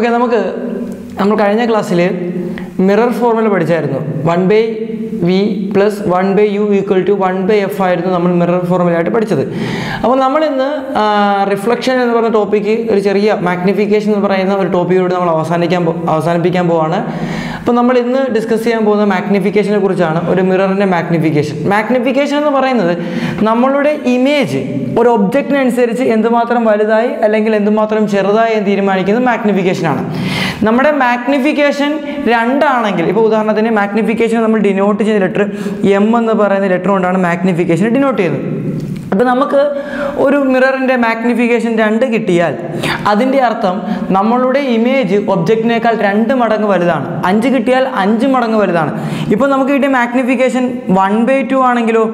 Okay, we have mirror formula. 1 by V plus 1 by U equal to 1 by F. We mirror formula. Now, we reflection topic, magnification topic. Now, we discuss magnification. Mirror magnification. Magnification is the image. Or object is the magnification. Nammude magnification rendu aanengil ipo udaharanatine magnification nammal denote cheyna letter m ennu parayna letter kondana magnification denote cheythu appo namakku oru mirror inde magnification rendu kittiyal adinte artham nammalude image object nekal rendu madangu valudana 5 kittiyal 5 madangu valudana ipo namakku kitte magnification 1/2 aanengilo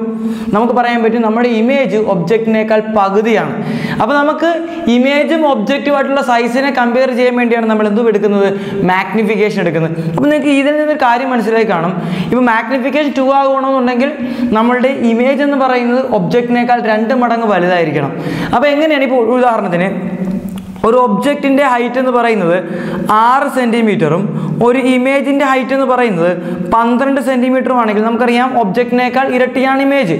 namukku parayan pettu nammade image object nekal pagudiyana appo namakku image um object aayittulla size ne compare cheyan vendiyana nammal endu edukkunnathu magnification edukkunnathu appo ningalku idil ninnu karyam manasilayi kanum ipo magnification 2 aaguvonnundengil nammalde image ennu parayunnathu object nekal 2 madangu valudayirikkanam appo enganeyanu ipo udaharanatine oru object inde height ennu parayunnathu 6 cm um oru image inde height ennu parayunnathu 12 cm um aanengil namukkariyam object nekal irattiyan image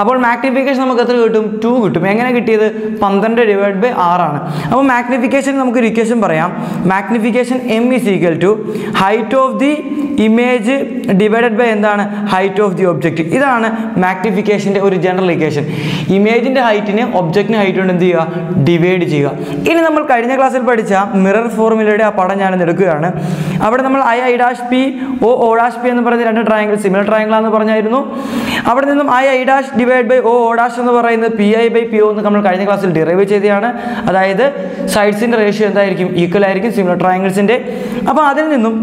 അപ്പോൾ magnification നമുക്ക് എത്ര കിട്ടും 2 കിട്ടും എങ്ങനെ കിട്ടിയത് 12/6 ആണ് അപ്പോൾ magnification നമുക്ക് ഒരു ഇക്വേഷൻ പറയാം magnification m = height of the image divided by എന്താണ് height of the object ഇതാണ് മാഗ്നിഫിക്കേഷന്റെ ഒരു ജനറൽ ഇക്വേഷൻ ഇമേജിന്റെ ഹൈറ്റിനെ ഒബ്ജക്റ്റിന്റെ ഹൈറ്റ് കൊണ്ട് എന്ത് ചെയ്യുക ഡിവൈഡ് ചെയ്യുക ഇനി നമ്മൾ കഴിഞ്ഞ ക്ലാസ്സിൽ പഠിച്ച മിറർ ഫോർമുലയുടെ ആ പടം ഞാൻ എടുക്കുകയാണ് അവിടെ നമ്മൾ i' p o' p എന്ന് പറഞ്ഞ രണ്ട് ട്രയാങ്കിൾ സിമിലർ ട്രയാങ്കിൾ ആണെന്ന് പറഞ്ഞായിരുന്നു അവിടെ നിന്നും i' divided by O dash എന്ന് പറയുന്ന pi by po എന്ന് നമ്മൾ കഴിഞ്ഞ ക്ലാസ്സിൽ derive ചെയ്തയാണ് അതായത് sides ന്റെ ratio എന്തായിരിക്കും equal ആയിരിക്കും similar triangles ന്റെ അപ്പോൾ അതിൽ നിന്നും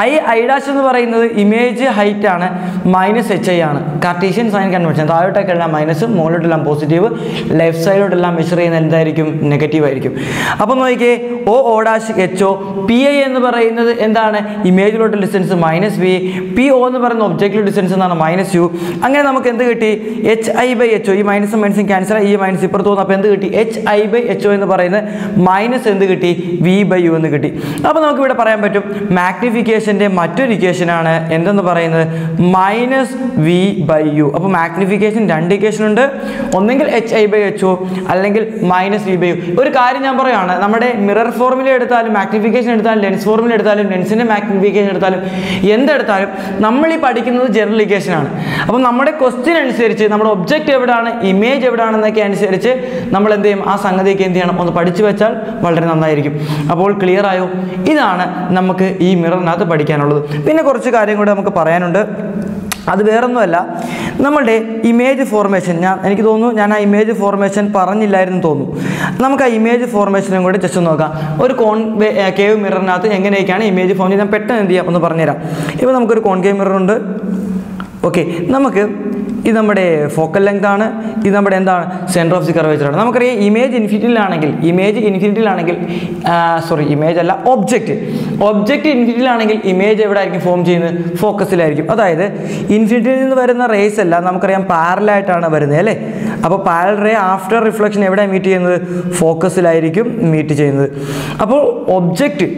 I dash എന്ന് പറയുന്നത് image height ആണ് -hi ആണ് Cartesian sign conversion താഴോട്ടേക്ക് എല്ലാം മൈനസ് മുകളിലോട്ട് എല്ലാം പോസിറ്റീവ് ലെഫ്റ്റ് സൈഡിലോട്ട് എല്ലാം മെഷർ ചെയ്യുന്നത് എന്തായിരിക്കും നെഗറ്റീവ് ആയിരിക്കും അപ്പോൾ നോക്കിക്കേ o dash ho pi എന്ന് പറയുന്നത് എന്താണ് ഇമേജിലോട്ട് ഡിസ്റ്റൻസ് -v po എന്ന് പറയുന്ന ഒബ്ജക്റ്റിലോട്ട് ഡിസ്റ്റൻസ് എന്നാണ് -u അങ്ങനെ നമുക്ക് എന്ത് കിട്ടി hi/ho ഈ മൈനസും മൈനസും ക്യാൻസൽ ആയി ഈ മൈനസ് ഇപ്പുറത്ത് വന്നപ്പോൾ എന്ത് കിട്ടി hi/ho എന്ന് പറയുന്നത് മൈനസ് എന്ത് കിട്ടി v/u എന്ന് കിട്ടി അപ്പോൾ നമുക്ക് ഇവിടെ പറയാൻ പറ്റും മാഗ്നിഫിക്കേഷൻ മറ്റൊരു ഇക്വേഷൻ ആണ് എന്തെന്ന് പറയുന്നത് -v/u അപ്പോൾ മാഗ്നിഫിക്കേഷൻ രണ്ട് ഇക്വേഷൻ ഉണ്ട് ഒന്നെങ്കിൽ hi/ho അല്ലെങ്കിൽ -v/u ഒരു കാര്യം ഞാൻ പറയാണ് നമ്മുടെ മിറർ ഫോർമുല എടുത്താലും മാഗ്നിഫിക്കേഷൻ എടുത്താലും ലെൻസ് ഫോർമുല എടുത്താലും ലെൻസിന്റെ മാഗ്നിഫിക്കേഷൻ എടുത്താലും എന്തെടുത്താലും നമ്മൾ ഈ പഠിക്കുന്നത് ജനറൽ ഇക്വേഷൻ ആണ് അപ്പോൾ നമ്മുടെ ക്വസ്റ്റ്യൻ അനുസരിച്ച് നമ്മുടെ ഒബ്ജക്റ്റ് എവിടാണ് ഇമേജ് എവിടാണ് എന്നൊക്കെ അനുസരിച്ച് നമ്മൾ എന്ത് ചെയ്യും ആ സംഗതിക്ക് എന്ത് ചെയ്യണം ഒന്ന് പഠിച്ചു വെച്ചാൽ വളരെ നന്നായിരിക്കും അപ്പോൾ ക്ലിയർ ആയോ ഇതാണ് നമുക്ക് ഈ മിററിനകത്ത് പഠിക്കാനുള്ളത് പിന്നെ കുറച്ച് കാര്യം കൂടി നമുക്ക് പറയാനുണ്ട് അത് വേറൊന്നുമല്ല നമ്മളുടെ ഇമേജ് ഫോർമേഷൻ എനിക്ക് തോന്നുന്നു ഞാൻ ആ ഇമേജ് ഫോർമേഷൻ പറഞ്ഞില്ലായിരുന്നു തോന്നുന്നു നമുക്ക് ആ ഇമേജ് ഫോർമേഷനും കൂടി ജസ്റ്റ് നോക്കാം ഒരു കോൺകേവ് മിററിനകത്ത് എങ്ങനെയൊക്കെയാണ് ഇമേജ് ഫോം ചെയ്യുന്നത് ഞാൻ പെട്ടെന്ന് എന്ത് ചെയ്യാം ഒന്ന് പറഞ്ഞുതരാം ഇപ്പോൾ നമുക്കൊരു കോൺകേവ് മിററുണ്ട് ഓക്കെ നമുക്ക് ഇത് നമ്മുടെ ഫോക്കൽ ലെങ്ത് ആണ് ഇത് നമ്മുടെ എന്താണ് സെന്റർ ഓഫ് ദി കർവേച്ചർ ആണ് നമുക്കറിയാം ഇമേജ് ഒബ്ജക്റ്റ് ഇൻഫിനിറ്റിയിൽ ആണെങ്കിൽ ഇമേജ് എവിടെ ആയിരിക്കും ഫോം ചെയ്യുന്നത് ഫോക്കസിലായിരിക്കും അതായത് ഇൻഫിനിറ്റിയിൽ നിന്ന് വരുന്ന റേസ് എല്ലാം നമുക്കറിയാം പാരലൽ ആയിട്ടാണ് വരുന്നത് അല്ലേ അപ്പോൾ പാരലൽ റേ ആഫ്റ്റർ റിഫ്ലക്ഷൻ എവിടെ മീറ്റ് ചെയ്യുന്നത് ഫോക്കസിലായിരിക്കും മീറ്റ് ചെയ്യുന്നത് അപ്പോൾ ഒബ്ജക്റ്റ്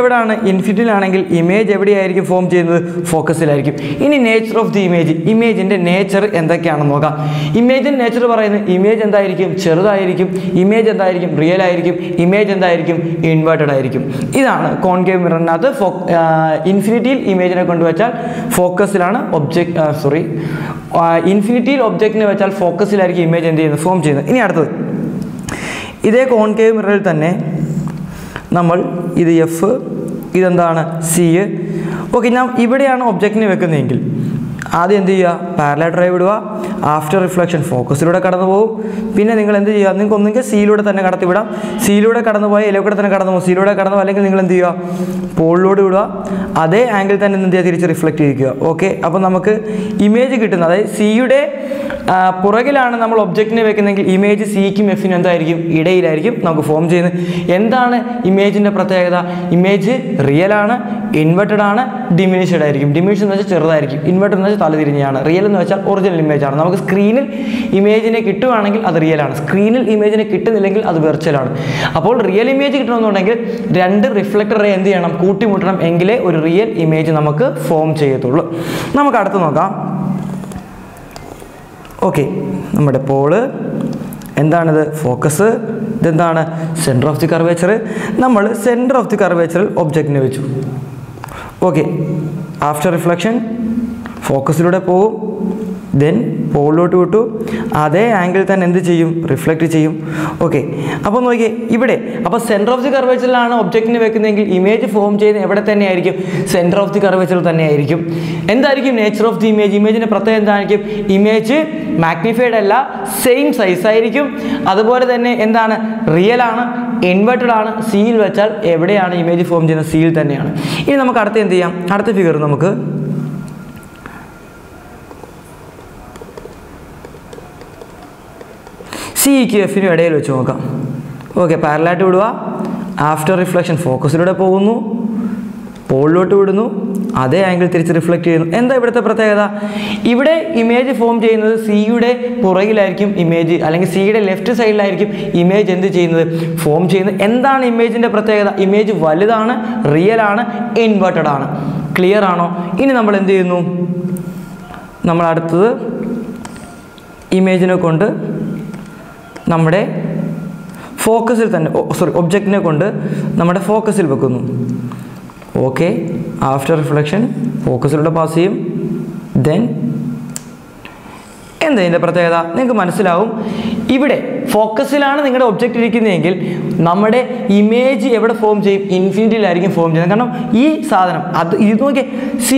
എവിടെയാണ് ഇൻഫിനിറ്റിയിൽ ആണെങ്കിൽ ഇമേജ് എവിടെയായിരിക്കും ഫോം ചെയ്യുന്നത് ഫോക്കസിലായിരിക്കും ഇനി നേച്ചർ ഓഫ് ദി ഇമേജ് ഇമേജിന്റെ നേച്ചർ എന്തൊക്കെയാണെന്ന് നോക്കാം ഇമേജിന്റെ നേച്ചർ പറയുന്നത് ഇമേജ് എന്തായിരിക്കും ചെറുതായിരിക്കും ഇമേജ് എന്തായിരിക്കും റിയൽ ആയിരിക്കും ഇമേജ് എന്തായിരിക്കും ഇൻവേർട്ടഡ് ആയിരിക്കും ഇതാണ് കോൺകേവ് മിററിനകത്ത് ഇൻഫിനിറ്റിയിൽ ഇമേജിനെ കൊണ്ടുവച്ചാൽ ഫോക്കസിലാണ് ഇൻഫിനിറ്റിയിൽ ഒബ്ജക്റ്റിനെ വെച്ചാൽ ഫോക്കസിലായിരിക്കും ഇമേജ് എന്ത് ചെയ്യുന്നത് ഫോം ചെയ്യുന്നത് ഇനി അടുത്തത് ഇതേ കോൺകേവ് മിററിൽ തന്നെ നമ്മൾ ഇത് എഫ് ഇതെന്താണ് സി ഓക്കെ ഞാൻ ഇവിടെയാണ് ഒബ്ജക്റ്റിനെ വെക്കുന്നതെങ്കിൽ ആദ്യം എന്ത് ചെയ്യുക പാരലൽ ഡ്രൈവ് ഇടുക ആഫ്റ്റർ റിഫ്ലക്ഷൻ ഫോക്കസിലൂടെ കടന്നു പോകും പിന്നെ നിങ്ങൾ എന്ത് ചെയ്യുക നിങ്ങൾക്ക് ഒന്നെങ്കിൽ സിയിലൂടെ തന്നെ കടത്തി വിടാം സിയിലൂടെ കടന്നു പോയാൽ എലൂടെ തന്നെ കടന്നു പോകും സിയിലൂടെ കടന്നു അല്ലെങ്കിൽ നിങ്ങൾ എന്ത് ചെയ്യുക പോളിലൂടെ വിടുക അതേ ആംഗിൾ തന്നെ എന്ത് ചെയ്യുക തിരിച്ച് റിഫ്ലക്റ്റ് ചെയ്യിക്കുക ഓക്കെ അപ്പോൾ നമുക്ക് ഇമേജ് കിട്ടുന്നത് അതായത് സിയുടെ പുറകിലാണ് നമ്മൾ ഒബ്ജക്റ്റിനെ വെക്കുന്നതെങ്കിൽ ഇമേജ് സിക്കും എഫിനും എന്തായിരിക്കും ഇടയിലായിരിക്കും നമുക്ക് ഫോം ചെയ്യുന്നത് എന്താണ് ഇമേജിൻ്റെ പ്രത്യേകത ഇമേജ് റിയലാണ് ഇൻവെർട്ടഡ് ആണ് diminished ആയിരിക്കും. Diminished എന്ന് വെച്ചാൽ ചെറുതായിരിക്കും. ഇൻവെർട്ടർ എന്ന് വെച്ചാൽ തലതിരിഞ്ഞാണ്. റിയൽ എന്ന് വെച്ചാൽ ഒറിജിനൽ ഇമേജ് ആണ്. നമുക്ക് സ്ക്രീനിൽ ഇമേജിനെ കിട്ടുവാണെങ്കിൽ അത് റിയൽ ആണ്. സ്ക്രീനിൽ ഇമേജിനെ കിട്ടുന്നില്ലെങ്കിൽ അത് വെർച്വൽ ആണ്. അപ്പോൾ റിയൽ ഇമേജ് കിട്ടണമെന്നുണ്ടെങ്കിൽ രണ്ട് റിഫ്ലക്ടറെ എന്ത് ചെയ്യണം? കൂട്ടിമുട്ടണം. എങ്കിലേ ഒരു റിയൽ ഇമേജ് നമുക്ക് ഫോം ചെയ്യത്തുള്ളൂ. നമുക്ക് അടുത്ത് നോക്കാം. ഓക്കെ, നമ്മുടെ പോള് എന്താണിത്? ഫോക്കസ്. ഇതെന്താണ്? Centre of the curvature. നമ്മൾ സെൻറ്റർ ഓഫ് ദി കർവേച്ചറിൽ ഒബ്ജക്റ്റിനെ വെച്ചു. ഓക്കെ, ആഫ്റ്റർ റിഫ്ലക്ഷൻ ഫോക്കസിലൂടെ പോകും, ദെൻ പോളിലോട്ട് വിട്ടു, അതേ ആംഗിൾ തന്നെ എന്ത് ചെയ്യും? റിഫ്ലക്റ്റ് ചെയ്യും. ഓക്കെ, അപ്പോൾ നോക്കിയേ ഇവിടെ. അപ്പോൾ സെൻറ്റർ ഓഫ് ദി കർവേച്ചറിലാണ് ഒബ്ജക്റ്റിന് വെക്കുന്നതെങ്കിൽ ഇമേജ് ഫോം ചെയ്യുന്ന എവിടെ തന്നെയായിരിക്കും? സെൻറ്റർ ഓഫ് ദി കർവേച്ചർ തന്നെയായിരിക്കും. എന്തായിരിക്കും നേച്ചർ ഓഫ് ദി ഇമേജ്? ഇമേജിൻ്റെ പ്രത്യേകത എന്തായിരിക്കും? ഇമേജ് മാഗ്നിഫൈഡ് അല്ല, സെയിം സൈസ് ആയിരിക്കും. അതുപോലെ തന്നെ എന്താണ്? റിയൽ ആണ്, ഇൻവെർട്ടഡ് ആണ്. സീൽ വെച്ചാൽ എവിടെയാണ് ഇമേജ് ഫോം ചെയ്യുന്നത്? സീൽ തന്നെയാണ്. ഇനി നമുക്ക് അടുത്ത് എന്ത് ചെയ്യാം? അടുത്ത ഫിഗർ നമുക്ക് CQFനും ഇടയിൽ വെച്ച് നോക്കാം. ഓക്കെ, പാരലായിട്ട് വിടുക, ആഫ്റ്റർ റിഫ്ലക്ഷൻ ഫോക്കസിലൂടെ പോകുന്നു, പോളിലോട്ട് വിടുന്നു, അതേ ആംഗിൾ തിരിച്ച് റിഫ്ലക്റ്റ് ചെയ്യുന്നു. എന്താ ഇവിടുത്തെ പ്രത്യേകത? ഇവിടെ ഇമേജ് ഫോം ചെയ്യുന്നത് സിയുടെ പുറകിലായിരിക്കും ഇമേജ്, അല്ലെങ്കിൽ സിയുടെ ലെഫ്റ്റ് സൈഡിലായിരിക്കും ഇമേജ് എന്ത് ചെയ്യുന്നത്? ഫോം ചെയ്യുന്നത്. എന്താണ് ഇമേജിൻ്റെ പ്രത്യേകത? ഇമേജ് വലുതാണ്, റിയൽ ആണ്, ഇൻവേർട്ടഡ് ആണ്. ക്ലിയർ ആണോ? ഇനി നമ്മൾ എന്ത് ചെയ്യുന്നു? നമ്മൾ അടുത്തത് ഇമേജിനെ കൊണ്ട് നമ്മുടെ ഫോക്കസിൽ തന്നെ, ഒബ്ജക്റ്റിനെ കൊണ്ട് നമ്മുടെ ഫോക്കസിൽ വെക്കുന്നു. ഓക്കെ, ആഫ്റ്റർ റിഫ്ലക്ഷൻ ഫോക്കസിലൂടെ പാസ് ചെയ്യും, ദെൻ എന്താ ഇതിൻ്റെ പ്രത്യേകത? നിങ്ങൾക്ക് മനസ്സിലാവും. ഇവിടെ ഫോക്കസിലാണ് നിങ്ങളുടെ ഒബ്ജക്റ്റ് ഇരിക്കുന്നതെങ്കിൽ നമ്മുടെ ഇമേജ് എവിടെ ഫോം ചെയ്യും? ഇൻഫിനിറ്റിയിലായിരിക്കും ഫോം ചെയ്യുന്നത്. കാരണം ഈ സാധനം അത് ഇത് നോക്കി സി,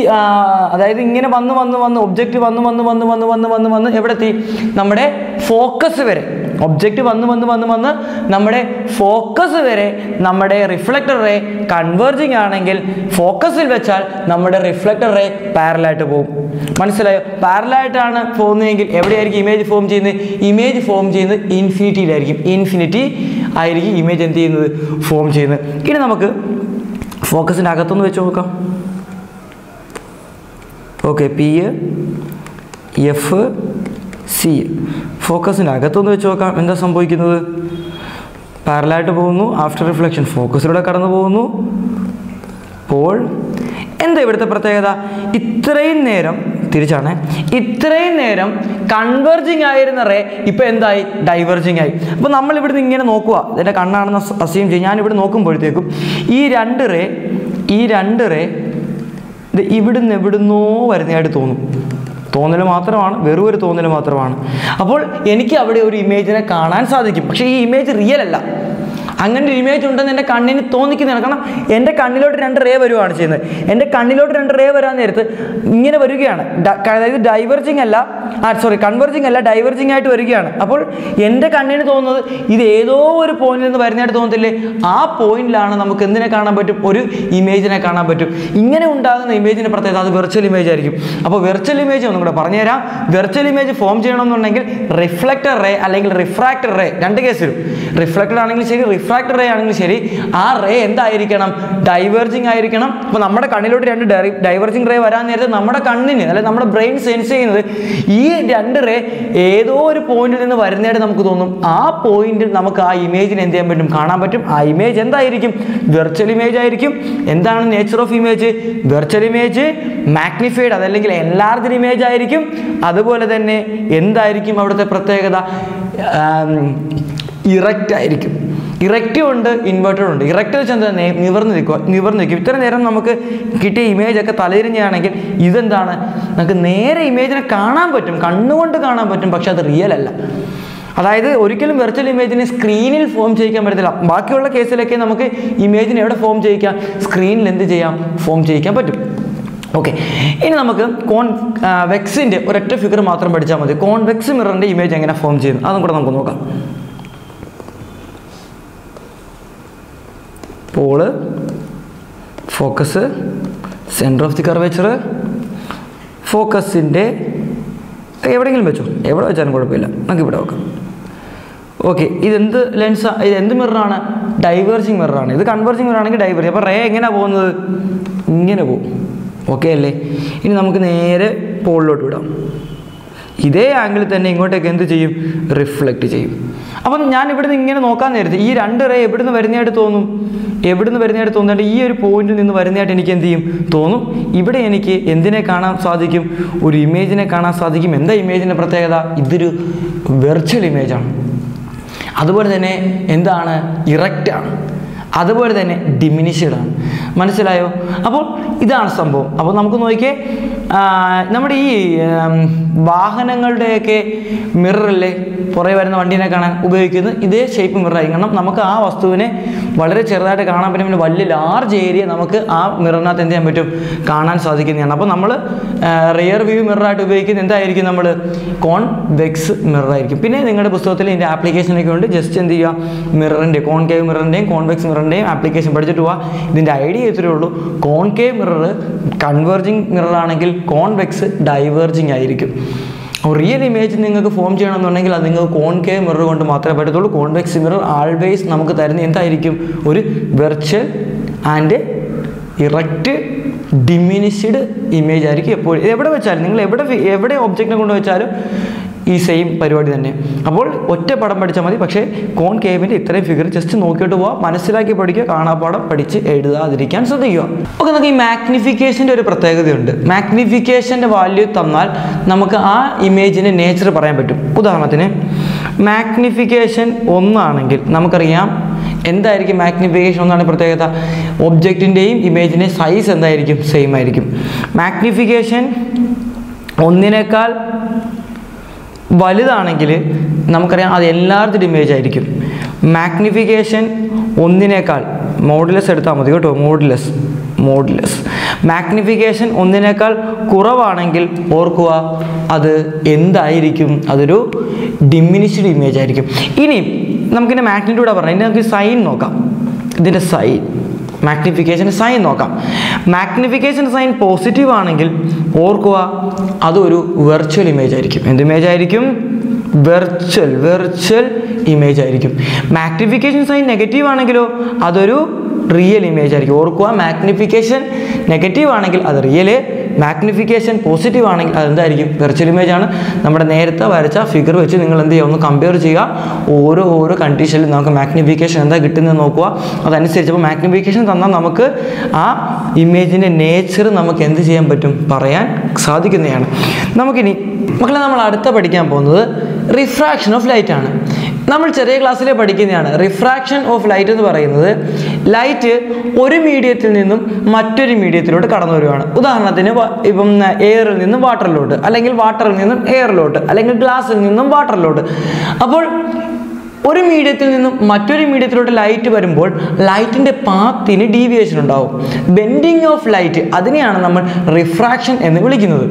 അതായത് ഇങ്ങനെ വന്ന് വന്ന് വന്ന് ഒബ്ജക്റ്റ് വന്ന് വന്ന് വന്ന് വന്ന് വന്ന് വന്ന് വന്ന് എവിടെത്തി? നമ്മുടെ ഫോക്കസ് വരെ. ഒബ്ജക്റ്റ് വന്ന് വന്ന് വന്ന് വന്ന് നമ്മുടെ ഫോക്കസ് വരെ നമ്മുടെ റിഫ്ലക്ടറെ കൺവേർജിങ് ആണെങ്കിൽ ഫോക്കസിൽ വെച്ചാൽ നമ്മുടെ റിഫ്ലക്ടറെ പാരലായിട്ട് പോകും. മനസ്സിലായോ? പാരലായിട്ടാണ് പോകുന്നതെങ്കിൽ എവിടെയായിരിക്കും ഇമേജ് ഫോം ചെയ്യുന്നത്? ഇമേജ് ഫോം ചെയ്യുന്നത് ഇൻഫിനിറ്റിയിലായിരിക്കും. ഇൻഫിനിറ്റി ആയിരിക്കും ഇമേജ് എന്ത് ചെയ്യുന്നത്? ഫോം ചെയ്യുന്നത്. ഇനി നമുക്ക് ഫോക്കസിൻ്റെ അകത്തൊന്ന് വെച്ച് നോക്കാം. ഓക്കെ, PF C ഫോക്കസിന് അകത്തൊന്ന് വെച്ച് നോക്കാം. എന്താ സംഭവിക്കുന്നത്? പാരലായിട്ട് പോകുന്നു, ആഫ്റ്റർ റിഫ്ലക്ഷൻ ഫോക്കസിലൂടെ കടന്നു പോകുന്നു, പോൾ. എന്താ ഇവിടുത്തെ പ്രത്യേകത? ഇത്രയും നേരം തിരിച്ചാണ്, ഇത്രയും നേരം കൺവെർജിങ് ആയിരുന്ന റേ ഇപ്പം എന്തായി? ഡൈവേർജിങ് ആയി. അപ്പോൾ നമ്മൾ ഇവിടുന്ന് ഇങ്ങനെ നോക്കുക, ഇതിൻ്റെ കണ്ണാണെന്ന് അസ്യൂം ചെയ്യും. ഞാനിവിടെ നോക്കുമ്പോഴത്തേക്കും ഈ രണ്ട് റേ ഇത് ഇവിടുന്ന് എവിടുന്നോ വരുന്നതായിട്ട് തോന്നും. തോന്നൽ മാത്രമാണ്, വെറും ഒരു തോന്നൽ മാത്രമാണ്. അപ്പോൾ എനിക്ക് അവിടെ ഒരു ഇമേജിനെ കാണാൻ സാധിക്കും, പക്ഷേ ഈ ഇമേജ് റിയൽ അല്ല. അങ്ങനെ ഒരു ഇമേജ് ഉണ്ടെന്ന് എൻ്റെ കണ്ണിന് തോന്നിക്കുന്നതാണ്. കാരണം എൻ്റെ കണ്ണിലോട്ട് രണ്ട് റേ വരുവാണ് ചെയ്യുന്നത്. എൻ്റെ കണ്ണിലോട്ട് രണ്ട് റേ വരാൻ നേരത്ത് ഇങ്ങനെ വരികയാണ്, അതായത് കൺവെർജിങ് ആയിട്ട് വരികയാണ്. അപ്പോൾ എൻ്റെ കണ്ണിന് തോന്നുന്നത് ഇത് ഏതോ ഒരു പോയിന്റിൽ നിന്ന് വരുന്നതായിട്ട് തോന്നത്തില്ലേ? ആ പോയിന്റിലാണ് നമുക്ക് എന്തിനെ കാണാൻ പറ്റും? ഒരു ഇമേജിനെ കാണാൻ പറ്റും. ഇങ്ങനെ ഉണ്ടാകുന്ന ഇമേജിൻ്റെ പ്രത്യേകത അത് വെർച്വൽ ഇമേജ് ആയിരിക്കും. അപ്പോൾ വെർച്വൽ ഇമേജ് ഒന്നും കൂടെ പറഞ്ഞുതരാം. വെർച്വൽ ഇമേജ് ഫോം ചെയ്യണമെന്നുണ്ടെങ്കിൽ റിഫ്ലക്ടർ റേ അല്ലെങ്കിൽ റിഫ്രാക്ടർ റേ, രണ്ട് കേസിലും റിഫ്ലക്ടർ ആണെങ്കിലും ശരി റിഫ്രാക്ടർ റേ ആണെങ്കിലും ശരി, ആ റേ എന്തായിരിക്കണം? ഡൈവേർജിങ് ആയിരിക്കണം. അപ്പോൾ നമ്മുടെ കണ്ണിലോട്ട് രണ്ട് ഡൈവേർജിങ് റേ വരാൻ നേരത്തെ നമ്മുടെ കണ്ണിന് അല്ലെങ്കിൽ നമ്മുടെ ബ്രെയിൻ സെൻസ് ചെയ്യുന്നത് ഈ രണ്ട് റേ ഏതോ ഒരു പോയിന്റിൽ നിന്ന് വരുന്നതായിട്ട് നമുക്ക് തോന്നും. ആ പോയിന്റിൽ നമുക്ക് ആ ഇമേജിന് എന്ത് ചെയ്യാൻ പറ്റും? കാണാൻ പറ്റും. ആ ഇമേജ് എന്തായിരിക്കും? വെർച്വൽ ഇമേജ് ആയിരിക്കും. എന്താണ് nature of image? Virtual image, magnified അതല്ലെങ്കിൽ എൻലാർജ്ഡ് ഇമേജ് ആയിരിക്കും. അതുപോലെ തന്നെ എന്തായിരിക്കും അവിടുത്തെ പ്രത്യേകത? ഇറക്റ്റ് ആയിരിക്കും. ഇറക്റ്റും ഉണ്ട്, ഇൻവേർട്ടഡും ഉണ്ട്. ഇറക്റ്റ് വെച്ചാൽ തന്നെ നിവർന്ന് നിൽക്കും. ഇത്ര നേരം നമുക്ക് കിട്ടിയ ഇമേജൊക്കെ തലതിരിഞ്ഞാണെങ്കിൽ ഇതെന്താണ്? നമുക്ക് നേരെ ഇമേജിനെ കാണാൻ പറ്റും, കണ്ണുകൊണ്ട് കാണാൻ പറ്റും, പക്ഷെ അത് റിയൽ അല്ല. അതായത് ഒരിക്കലും വെർച്വൽ ഇമേജിനെ സ്ക്രീനിൽ ഫോം ചെയ്യിക്കാൻ പറ്റത്തില്ല. ബാക്കിയുള്ള കേസിലൊക്കെ നമുക്ക് ഇമേജിനെ എവിടെ ഫോം ചെയ്യിക്കാം? സ്ക്രീനിൽ എന്ത് ചെയ്യാം? ഫോം ചെയ്യിക്കാൻ പറ്റും. ഓക്കെ, ഇനി നമുക്ക് കോൺവെക്സിൻ്റെ ഒരൊറ്റ ഫിഗർ മാത്രം പഠിച്ചാൽ മതി. കോൺവെക്സ് മിററിൻ്റെ ഇമേജ് എങ്ങനെ ഫോം ചെയ്യുന്നു അതും കൂടെ നമുക്ക് നോക്കാം. Pole, focus, centre of the curvature. ഫോക്കസിൻ്റെ എവിടെയെങ്കിലും വെച്ചോ, എവിടെ വെച്ചാലും കുഴപ്പമില്ല, നമുക്ക് ഇവിടെ വെക്കാം. ഓക്കെ, ഇതെന്ത് ലെൻസാണ്? ഇതെന്ത് മിററാണ്? ഡൈവേർജിങ് മിററാണ്. ഇത് കൺവേർജിങ് മിററാണെങ്കിൽ ഡൈവേർജിങ്. അപ്പോൾ റേ എങ്ങനെയാണ് പോകുന്നത്? ഇങ്ങനെ പോകും. Okay, ini namuk nere pole lotu da. This angle will reflect. Now, I will look at this. This angle this point. Bahanangal mirror le, pore varna vandina kaana ubeyikkunnu ide shape mirror aayikkanam. Namakku aa vastuvine valare cherudayittu kaanan pattum. Valliya large area namakku aa mirror nathu endu cheyan pattum kaanan sadhikkunnanu. Appo nammal rear view mirror aayittu ubeyikkunnu endu aayirikkum nammal convex mirror aayirikkum. Pinne ningalude pusthakathil inde application okke undu. Just endu cheya mirror inde concave mirror indeyum convex mirror indeyum application padichittu va. Idinte idea ethreye ullu. Concave mirror converging mirror aanenkil convex diverging ആയിരിക്കും. A real image ningalku form cheyananundengil adu ningalku concave mirror kondu maatrame padathollu. Convex mirror always namukku tharunna enthaayirikkum oru virtual and erect diminished image aayirikkum eppol evade vechaalum ningal evade object ne kondu vechaalum ee same parivadi thanne appol otta padam padicha mathi pakshe concave inde ithre figure just nokkiyittu pova manasilakki padikka kaana padam padichu eduthadirikkan sadhikkuka okay namukku ee magnification inde oru prathyegatha undu magnification inde value thannal namukku aa image inde nature parayan pattum udaharanathine magnification 1 aanengil namukariyam എന്തായിരിക്കും magnification എന്നാണ് പ്രത്യേകത ഒബ്ജക്റ്റിന്റെയും ഇമേജിന്റെയും size എന്തായിരിക്കും same ആയിരിക്കും magnification 1നേക്കാൾ വലുതാണെങ്കിൽ നമുക്കറിയാം അത് ലാർജ് ഇമേജ് ആയിരിക്കും മാഗ്നിഫിക്കേഷൻ 1നേക്കാൾ മോഡുലസ് എടുത്താൽ മതി കേട്ടോ മോഡുലസ് മാഗ്നിഫിക്കേഷൻ 1നേക്കാൾ കുറവാണെങ്കിൽ ഓർക്കുക അത് എന്തായിരിക്കും അതൊരു ഡിമിനിഷ്ഡ് ഇമേജ് ആയിരിക്കും ഇനി നമുക്ക് ഇതിന്റെ മാഗ്നിറ്റ്യൂഡ് ആണ് പറയുന്നത് നമുക്ക് സൈൻ നോക്കാം ഇതിന്റെ സൈൻ മാഗ്നിഫിക്കേഷൻ സൈൻ നോക്കാം മാഗ്നിഫിക്കേഷൻ സൈൻ പോസിറ്റീവ് ആണെങ്കിൽ ഓർക്കുക അത് ഒരു വെർച്വൽ ഇമേജ് ആയിരിക്കും എന്ത് ഇമേജ് ആയിരിക്കും വെർച്വൽ ഇമേജ് ആയിരിക്കും മാഗ്നിഫിക്കേഷൻ സൈൻ നെഗറ്റീവ് ആണെങ്കിലോ അതൊരു റിയൽ ഇമേജ് ആയിരിക്കും ഓർക്കുക മാഗ്നിഫിക്കേഷൻ നെഗറ്റീവ് ആണെങ്കിൽ അത് റിയൽ Magnification positive ആണെങ്കിൽ അതെന്തായിരിക്കും വെർച്വൽ ഇമേജ് ആണ് നമ്മുടെ നേരത്തെ വരച്ച ഫിഗർ വെച്ച് നിങ്ങൾ എന്ത് ചെയ്യുന്നു കമ്പയർ ചെയ്യുക ഓരോ കണ്ടീഷനിൽ നമുക്ക് മാഗ്നിഫിക്കേഷൻ എന്താ കിട്ടുന്നത് നോക്കുക അതനുസരിച്ച് അപ്പോൾ മാഗ്നിഫിക്കേഷൻ തന്നാൽ നമുക്ക് ആ ഇമേജിന്റെ നേച്ചർ നമുക്ക് എന്ത് ചെയ്യാൻ പറ്റും പറയാൻ സാധിക്കുന്നതാണ് നമുക്കിനി മക്കളെ നമ്മൾ അടുത്ത പഠിക്കാൻ പോകുന്നത് റിഫ്രാക്ഷൻ ഓഫ് ലൈറ്റ് ആണ് നമ്മൾ ചെറിയ ക്ലാസ്സിലെ പഠിക്കുന്നതാണ് റിഫ്രാക്ഷൻ ഓഫ് ലൈറ്റ് എന്ന് പറയുന്നത് ലൈറ്റ് ഒരു മീഡിയത്തിൽ നിന്നും മറ്റൊരു മീഡിയത്തിലോട്ട് കടന്നു വരുവാണ് ഉദാഹരണത്തിന് ഇപ്പം എയറിൽ നിന്നും വാട്ടറിലോട്ട് അല്ലെങ്കിൽ വാട്ടറിൽ നിന്നും എയറിലോട്ട് അല്ലെങ്കിൽ ഗ്ലാസിൽ നിന്നും വാട്ടറിലോട്ട് അപ്പോൾ ഒരു മീഡിയത്തിൽ നിന്നും മറ്റൊരു മീഡിയത്തിലോട്ട് ലൈറ്റ് വരുമ്പോൾ ലൈറ്റിന്റെ പാത്തിന് ഡീവിയേഷൻ ഉണ്ടാവും ബെൻഡിംഗ് ഓഫ് ലൈറ്റ് അതിനെയാണ് നമ്മൾ റിഫ്രാക്ഷൻ എന്ന് വിളിക്കുന്നത്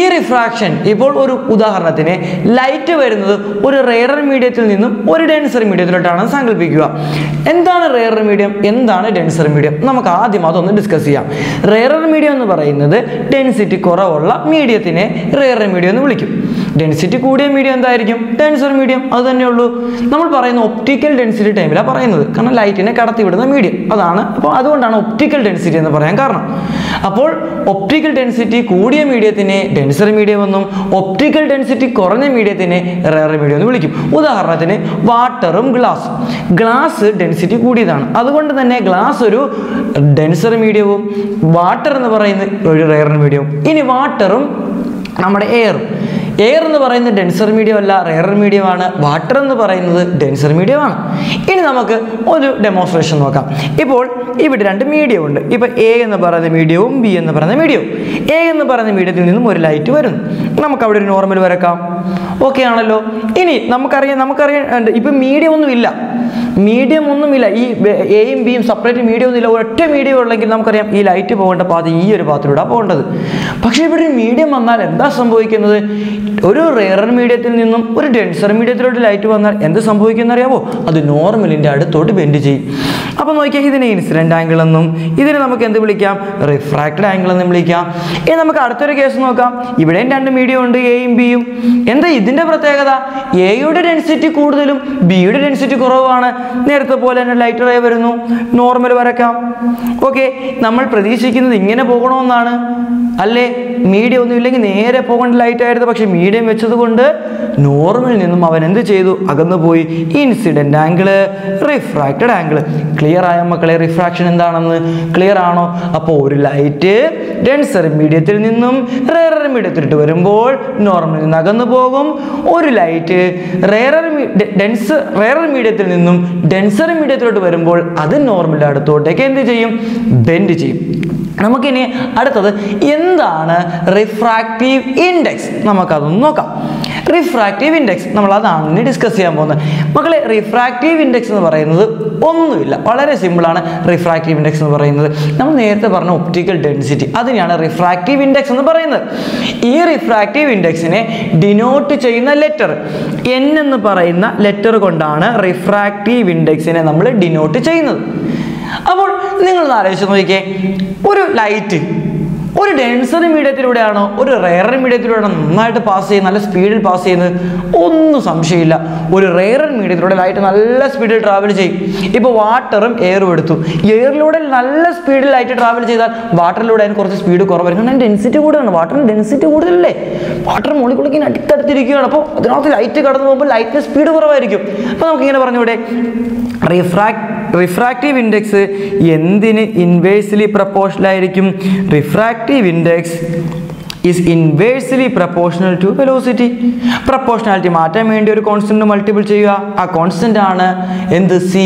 ഈ റിഫ്രാക്ഷൻ ഇപ്പോൾ ഒരു ഉദാഹരണത്തിന് ലൈറ്റ് വരുന്നത് ഒരു റെയർ മീഡിയത്തിൽ നിന്നും ഒരു ഡെൻസർ മീഡിയത്തിലോട്ടാണ് സങ്കൽപ്പിക്കുക എന്താണ് റെയർ മീഡിയം എന്താണ് ഡെൻസർ മീഡിയം നമുക്ക് ആദ്യം അതൊന്ന് ഡിസ്കസ് ചെയ്യാം റെയർ മീഡിയം എന്ന് പറയുന്നത് ഡെൻസിറ്റി കുറവുള്ള മീഡിയത്തിനെ റെയർ മീഡിയം എന്ന് വിളിക്കും ഡെൻസിറ്റി കൂടിയ മീഡിയം എന്തായിരിക്കും ഡെൻസർ മീഡിയം അത് തന്നെയുള്ളൂ നമ്മൾ പറയുന്ന ഒപ്റ്റിക്കൽ ഡെൻസിറ്റി ടൈമിലാണ് പറയുന്നത് കാരണം ലൈറ്റിനെ കടത്തിവിടുന്ന മീഡിയം അതാണ് അപ്പോൾ അതുകൊണ്ടാണ് ഒപ്റ്റിക്കൽ ഡെൻസിറ്റി എന്ന് പറയാൻ കാരണം അപ്പോൾ ഒപ്റ്റിക്കൽ ഡെൻസിറ്റി കൂടിയ മീഡിയത്തിനെ ഡെൻസർ മീഡിയം എന്നും ഒപ്റ്റിക്കൽ ഡെൻസിറ്റി കുറഞ്ഞ മീഡിയത്തിനെ റെയർ മീഡിയം എന്ന് വിളിക്കും ഉദാഹരണത്തിന് വാട്ടറും ഗ്ലാസ് ഡെൻസിറ്റി കൂടിയതാണ് അതുകൊണ്ട് തന്നെ ഗ്ലാസ് ഒരു ഡെൻസർ മീഡിയവും വാട്ടർ എന്ന് പറയുന്ന ഒരു റെയർ മീഡിയവും ഇനി വാട്ടറും നമ്മുടെ എയർ എന്ന് പറയുന്നത് ഡെൻസർ മീഡിയം അല്ല റെയർ മീഡിയം ആണ് വാട്ടർ എന്ന് പറയുന്നത് ഡെൻസർ മീഡിയം ആണ് ഇനി നമുക്ക് ഒരു ഡെമോൺസ്ട്രേഷൻ നോക്കാം ഇപ്പോൾ ഇവിടെ രണ്ട് മീഡിയം ഉണ്ട് ഇപ്പോൾ എ എന്ന് പറയുന്ന മീഡിയവും ബി എന്ന് പറയുന്ന മീഡിയവും എ എന്ന് പറയുന്ന മീഡിയത്തിൽ നിന്നും ഒരു ലൈറ്റ് വരുന്നു നമുക്ക് അവിടെ ഒരു നോർമൽ വരക്കാം ഓക്കേ ആണല്ലോ ഇനി നമുക്കറിയാം ഇപ്പോൾ മീഡിയം ഒന്നുമില്ല ഈ എയും ബിയും സെപ്പറേറ്റ് മീഡിയം ഒന്നുമില്ല ഒറ്റ മീഡിയം ഉള്ളെങ്കിൽ നമുക്കറിയാം ഈ ലൈറ്റ് പോകേണ്ട പാത ഈ ഒരു പാത്തിലൂടെ പോകേണ്ടത് പക്ഷേ ഇവിടെ ഒരു മീഡിയം വന്നാൽ എന്താ സംഭവിക്കുന്നത് ഒരു റെയർ മീഡിയത്തിൽ നിന്നും ഒരു ഡെൻസർ മീഡിയത്തിലോട്ട് ലൈറ്റ് വന്നാൽ എന്ത് സംഭവിക്കുമെന്ന് അറിയാമോ അത് നോർമലിന്റെ അടുത്തോട്ട് ബെൻഡ് ചെയ്യും അപ്പോൾ നോക്കിയാൽ ഇതിനെ ഇൻസിഡന്റ് ആംഗിൾ എന്നും ഇതിനെ നമുക്ക് എന്ത് വിളിക്കാം റിഫ്രാക്റ്റഡ് ആംഗിൾ എന്നും വിളിക്കാം. ഇനി നമുക്ക് അടുത്തൊരു കേസ് നോക്കാം. ഇവിടെയും രണ്ട് മീഡിയം ഉണ്ട്, എയും ബിയും. എന്താ ഇതിൻ്റെ പ്രത്യേകത? എയുടെ ഡെൻസിറ്റി കൂടുതലും ബിയുടെ ഡെൻസിറ്റി കുറവുമാണ്. നേരത്തെ പോലെ തന്നെ ലൈറ്റ് റേ വരുന്നു, നോർമൽ വരക്കാം. ഓക്കെ, നമ്മൾ പ്രതീക്ഷിക്കുന്നത് ഇങ്ങനെ പോകണമെന്നാണ് അല്ലേ? മീഡിയം ഒന്നും ഇല്ലെങ്കിൽ നേരെ പോകേണ്ട ലൈറ്റ് ആയിരുന്നു. പക്ഷെ മീഡിയം വെച്ചത് കൊണ്ട് നോർമലിൽ നിന്നും അവൻ എന്ത് ചെയ്തു? അകന്നു പോയി. Incident angle, refracted angle. Clear ആയ മക്കളെ റിഫ്രാക്ഷൻ എന്താണെന്ന്? ക്ലിയർ ആണോ? അപ്പോൾ ഒരു ലൈറ്റ് ഡെൻസർ മീഡിയത്തിൽ നിന്നും റേറർ മീഡിയത്തിലിട്ട് വരുമ്പോൾ നോർമലിൽ നിന്ന് അകന്നു പോകും. ഒരു ലൈറ്റ് റേറർ മീഡിയത്തിൽ നിന്നും ഡെൻസർ മീഡിയത്തിലോട്ട് വരുമ്പോൾ അത് നോർമലിൻ്റെ അടുത്തോട്ടേക്ക് എന്ത് ചെയ്യും? ബെൻഡ് ചെയ്യും. നമുക്കിനി അടുത്തത് എന്താണ് റിഫ്രാക്റ്റീവ് ഇൻഡെക്സ്, നമുക്കതൊന്ന് നോക്കാം. റിഫ്രാക്റ്റീവ് ഇൻഡെക്സ് നമ്മൾ അതാണ് ഇനി ഡിസ്കസ് ചെയ്യാൻ പോകുന്നത് മക്കളെ. റിഫ്രാക്റ്റീവ് ഇൻഡെക്സ് എന്ന് പറയുന്നത് ഒന്നുമില്ല, വളരെ സിമ്പിളാണ്. റിഫ്രാക്റ്റീവ് ഇൻഡെക്സ് എന്ന് പറയുന്നത് നമ്മൾ നേരത്തെ പറഞ്ഞ ഒപ്റ്റിക്കൽ ഡെൻസിറ്റി, അതിനെയാണ് റിഫ്രാക്റ്റീവ് ഇൻഡെക്സ് എന്ന് പറയുന്നത്. ഈ റിഫ്രാക്റ്റീവ് ഇൻഡെക്സിനെ ഡിനോട്ട് ചെയ്യുന്ന ലെറ്റർ എൻ എന്ന് പറയുന്ന ലെറ്റർ കൊണ്ടാണ് റിഫ്രാക്റ്റീവ് ഇൻഡെക്സിനെ നമ്മൾ ഡിനോട്ട് ചെയ്യുന്നത്. അപ്പോൾ നിങ്ങളൊന്ന് ആലോചിച്ച് നോക്കിക്കേ, ഒരു ലൈറ്റ് ഒരു ഡെൻസർ മീഡിയത്തിലൂടെയാണോ ഒരു റേറർ മീഡിയത്തിലൂടെയാണോ നന്നായിട്ട് പാസ് ചെയ്യുന്നത്, നല്ല സ്പീഡിൽ പാസ് ചെയ്യുന്നത്? ഒന്നും സംശയമില്ല, ഒരു റേറർ മീഡിയത്തിലൂടെ ലൈറ്റ് നല്ല സ്പീഡിൽ ട്രാവൽ ചെയ്യും. ഇപ്പോൾ വാട്ടറും എയറും എടുത്തു, എയറിലൂടെ നല്ല സ്പീഡിൽ ലൈറ്റ് ട്രാവൽ ചെയ്താൽ വാട്ടറിലൂടെ അതിന് കുറച്ച് സ്പീഡ് കുറവായിരിക്കും. അതിന് ഡെൻസിറ്റി കൂടുതലാണ്, വാട്ടറിന് ഡെൻസിറ്റി കൂടുതലല്ലേ? വാട്ടർ മോളിക്കുള്ളിലേക്ക് ഇങ്ങനെ അടുത്തടുത്തിരിക്കുകയാണ്. അപ്പോൾ അതിനകത്ത് ലൈറ്റ് കടന്നു പോകുമ്പോൾ ലൈറ്റിന് സ്പീഡ് കുറവായിരിക്കും. അപ്പോൾ നമുക്കിങ്ങനെ പറഞ്ഞൂടെ, റിഫ്രാക്റ്റീവ് ഇൻഡെക്സ് എന്തിന് ഇൻവേഴ്സ്ലി പ്രപ്പോർഷണൽ ആയിരിക്കും? Refractive index is inversely proportional to velocity. Proportionality മാറ്റാൻ വേണ്ടി ഒരു കോൺസ്റ്റന്റ് മൾട്ടിപ്പിൾ ചെയ്യുക. ആ കോൺസ്റ്റന്റ് ആണ് എന്ത്? C,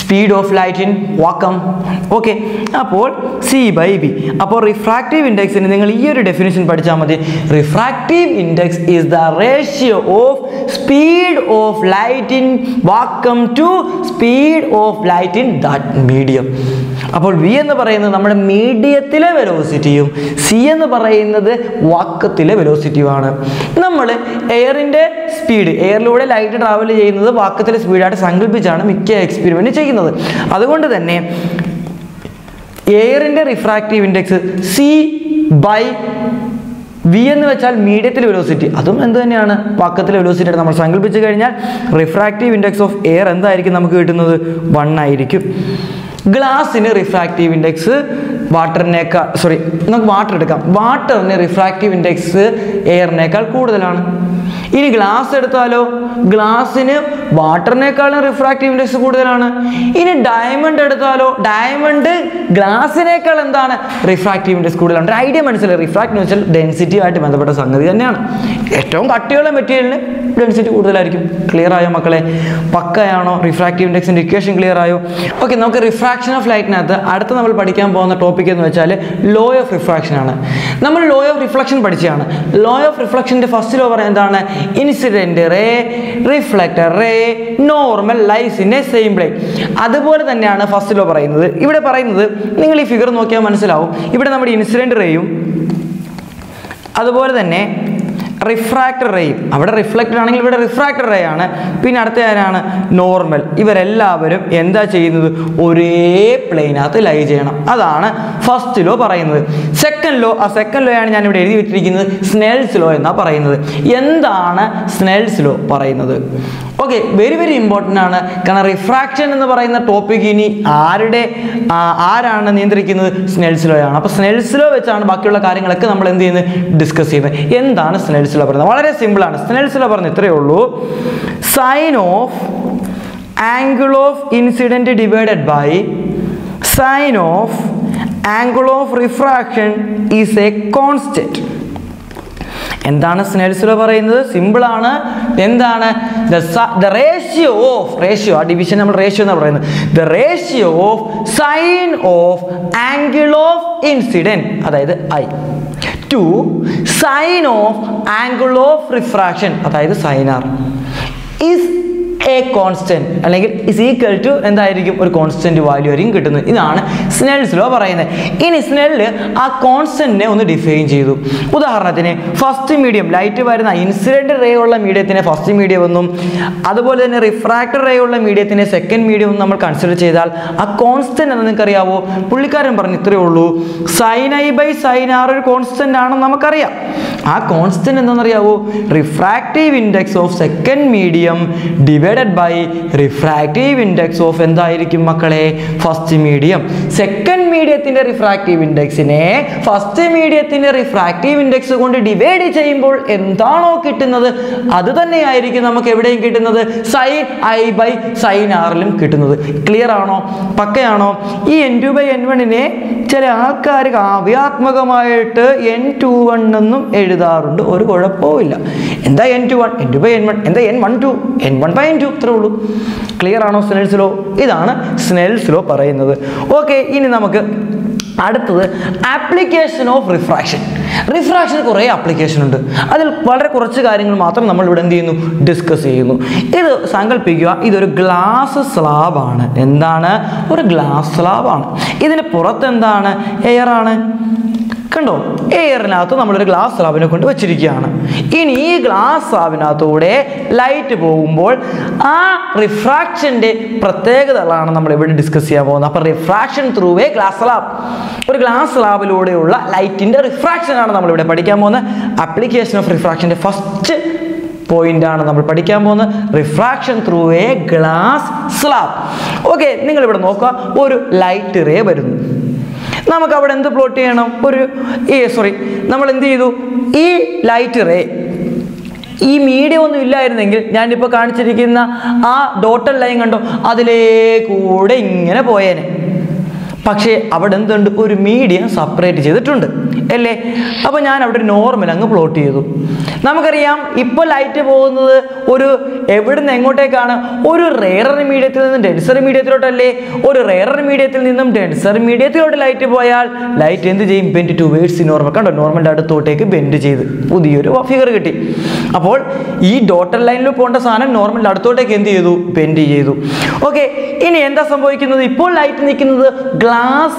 speed of light in vacuum. Okay, അപ്പോൾ സി ബൈ ബി. അപ്പോൾ റിഫ്രാക്റ്റീവ് ഇൻഡെക്സിന് നിങ്ങൾ ഈ ഒരു ഡെഫിനിഷൻ പഠിച്ചാൽ മതി. Refractive index is the ratio of speed of light in vacuum to speed of light in that medium. അപ്പോൾ വി എന്ന് പറയുന്നത് നമ്മുടെ മീഡിയത്തിലെ വെലോസിറ്റിയും സി എന്ന് പറയുന്നത് വാക്വത്തിലെ വെലോസിറ്റിയുമാണ്. നമ്മൾ എയറിൻ്റെ സ്പീഡ്, എയറിലൂടെ ലൈറ്റ് ട്രാവൽ ചെയ്യുന്നത് വാക്വത്തിലെ സ്പീഡായിട്ട് സങ്കല്പിച്ചാണ് മിക്ക എക്സ്പെരിമെൻറ്റ് ചെയ്യുന്നത്. അതുകൊണ്ട് തന്നെ എയറിൻ്റെ refractive index C by V എന്ന് വെച്ചാൽ മീഡിയത്തിലെ വെലോസിറ്റി, അതും എന്ത് തന്നെയാണ് വാക്വത്തിലെ വെലോസിറ്റി ആയിട്ട് നമ്മൾ സങ്കല്പിച്ച് കഴിഞ്ഞാൽ റിഫ്രാക്റ്റീവ് ഇൻഡെക്സ് ഓഫ് എയർ എന്തായിരിക്കും നമുക്ക് കിട്ടുന്നത്? 1 ആയിരിക്കും. ഗ്ലാസിന് റിഫ്രാക്റ്റീവ് ഇൻഡെക്സ് വാട്ടറിനേക്കാൾ, നമുക്ക് വാട്ടർ എടുക്കാം, വാട്ടറിന് റിഫ്രാക്റ്റീവ് ഇൻഡെക്സ് എയറിനേക്കാൾ കൂടുതലാണ്. ഇനി ഗ്ലാസ് എടുത്താലോ, ഗ്ലാസിന് വാട്ടറിനേക്കാളും റിഫ്രാക്റ്റീവ് ഇൻഡെക്സ് കൂടുതലാണ്. ഇനി ഡയമണ്ട് എടുത്താലോ, ഡയമണ്ട് ഗ്ലാസിനേക്കാൾ എന്താണ്? റിഫ്രാക്റ്റീവ് ഇൻഡെക്സ് കൂടുതലാണ്. ഒരു ഐഡിയ മനസ്സിലായി, റിഫ്രാക്റ്റീവ് വെച്ചാൽ ഡെൻസിറ്റിയുമായിട്ട് ബന്ധപ്പെട്ട സംഗതി തന്നെയാണ്. ഏറ്റവും കട്ടിയുള്ള മെറ്റീരിയലിന് ഡെൻസിറ്റി കൂടുതലായിരിക്കും. ക്ലിയർ ആയോ മക്കളെ? പക്കയാണോ? റിഫ്രാക്റ്റീവ് ഇൻഡെക്സിൻ്റെ ഇക്വേഷൻ ക്ലിയർ ആയോ? ഓക്കെ, നമുക്ക് റിഫ്രാക്ഷൻ ഓഫ് ലൈറ്റിനകത്ത് അടുത്ത നമ്മൾ പഠിക്കാൻ പോകുന്ന ടോപ്പിക് എന്ന് വെച്ചാൽ ലോ ഓഫ് റിഫ്രാക്ഷൻ ആണ്. നമ്മൾ ലോ ഓഫ് റിഫ്ലക്ഷൻ പഠിച്ചതാണ്. ലോ ഓഫ് റിഫ്ലക്ഷൻ്റെ ഫസ്റ്റ് ലോ പറയുന്നത് എന്താണ്? Incident ray, reflected ray, normal lies in a same plane. അതുപോലെ തന്നെയാണ് ഫസ്റ്റ് ലോ പറയുന്നത്. ഇവിടെ പറയുന്നത് നിങ്ങൾ ഈ ഫിഗർ നോക്കിയാൽ മനസ്സിലാവും. ഇവിടെ നമ്മുടെ ഇൻസിഡന്റ് റേയും അതുപോലെ തന്നെ റിഫ്രാക്റ്റഡ് റേയും, അവിടെ റിഫ്ലക്റ്റഡ് ആണെങ്കിൽ ഇവിടെ റിഫ്രാക്റ്റഡ് റേ ആണ്. പിന്നെ അടുത്ത ആരാണ്? നോർമൽ. ഇവരെല്ലാവരും എന്താ ചെയ്യുന്നത്? ഒരേ പ്ലെയിനകത്ത് ലൈ ചെയ്യണം. അതാണ് ഫസ്റ്റ് ലോ പറയുന്നത്. സെക്കൻഡ് ലോ, ആ സെക്കൻഡ് ലോയാണ് ഞാനിവിടെ എഴുതി വെച്ചിരിക്കുന്നത്. സ്നെൽസ് ലോ എന്നാണ് പറയുന്നത്. എന്താണ് സ്നെൽസ് ലോ പറയുന്നത്? ഓക്കെ, വെരി വെരി ഇമ്പോർട്ടൻ്റ് ആണ്. കാരണം റിഫ്രാക്ഷൻ എന്ന് പറയുന്ന ടോപ്പിക് ഇനി ആരാണ് നിയന്ത്രിക്കുന്നത്? സ്നെൽസ് ലോ ആണ്. അപ്പോൾ സ്നെൽസ് ലോ വെച്ചാണ് ബാക്കിയുള്ള കാര്യങ്ങളൊക്കെ നമ്മൾ എന്ത് ചെയ്യുന്നത്? ഡിസ്കസ് ചെയ്യുന്നത്. എന്താണ് സ്നെൽസ് ലോ പറയുന്നത്? വളരെ സിമ്പിളാണ്. സ്നെൽസ് ലോ പറഞ്ഞത് ഇത്രയേ ഉള്ളൂ. Sine of angle of incident divided by sine of angle of refraction is a constant. എന്താണ് സ്നെൽസ് ലോ പറയുന്നത്? സിമ്പിളാണ്. എന്താണ്? ദ റേഷ്യോ ഓഫ്, റേഷ്യോ ആ ഡിവിഷൻ നമ്മൾ റേഷ്യോ എന്നാണ് പറയുന്നത്. The ratio of sine of angle of incident, അതായത് I, to sine of angle of refraction, അതായത് sine R, is a constant, is equal to a constant value. This is Snell's law. In Snell, a constant is defined. First medium, light incident ray medium, first medium, refractor ray medium, second medium, consider a constant sin I by sin r constant. A constant is refractive index of second medium divided by refractive index of first medium. Second medium refractive index first medium refractive index divided sin I by sin r. Clear ano? Pakkayano? E n2 by n1 ne chale aalkaaru avyatmakamaayitte n21 ennum ezhudarundu oru kuzhappavilla. Enda n21 n2 by n1 enda n12 n1 by n2 thrullu. Clear ano Snell's law? Idana Snell's law parayunnathu. Okay, ini namakku application of refraction. Refraction is an application. We discuss this. This is a glass slab. This is a glass slab. This is a air. Air is a glass slab. In this glass slab, light is refraction. We discuss refraction through a glass slab. Glass slab light is refraction. Application of refraction first point refraction through a glass slab. Okay, you can see light ray. We will plot this light ray. This medium is not a dotted line. But there is a medium separate. So, I will plot normal. Now, light is a rarer medium than denser medium. A rarer medium than denser medium. Light is bent towards normal. Normal is bent towards the figure. Now, this dotted line is normal. Okay, now light is glass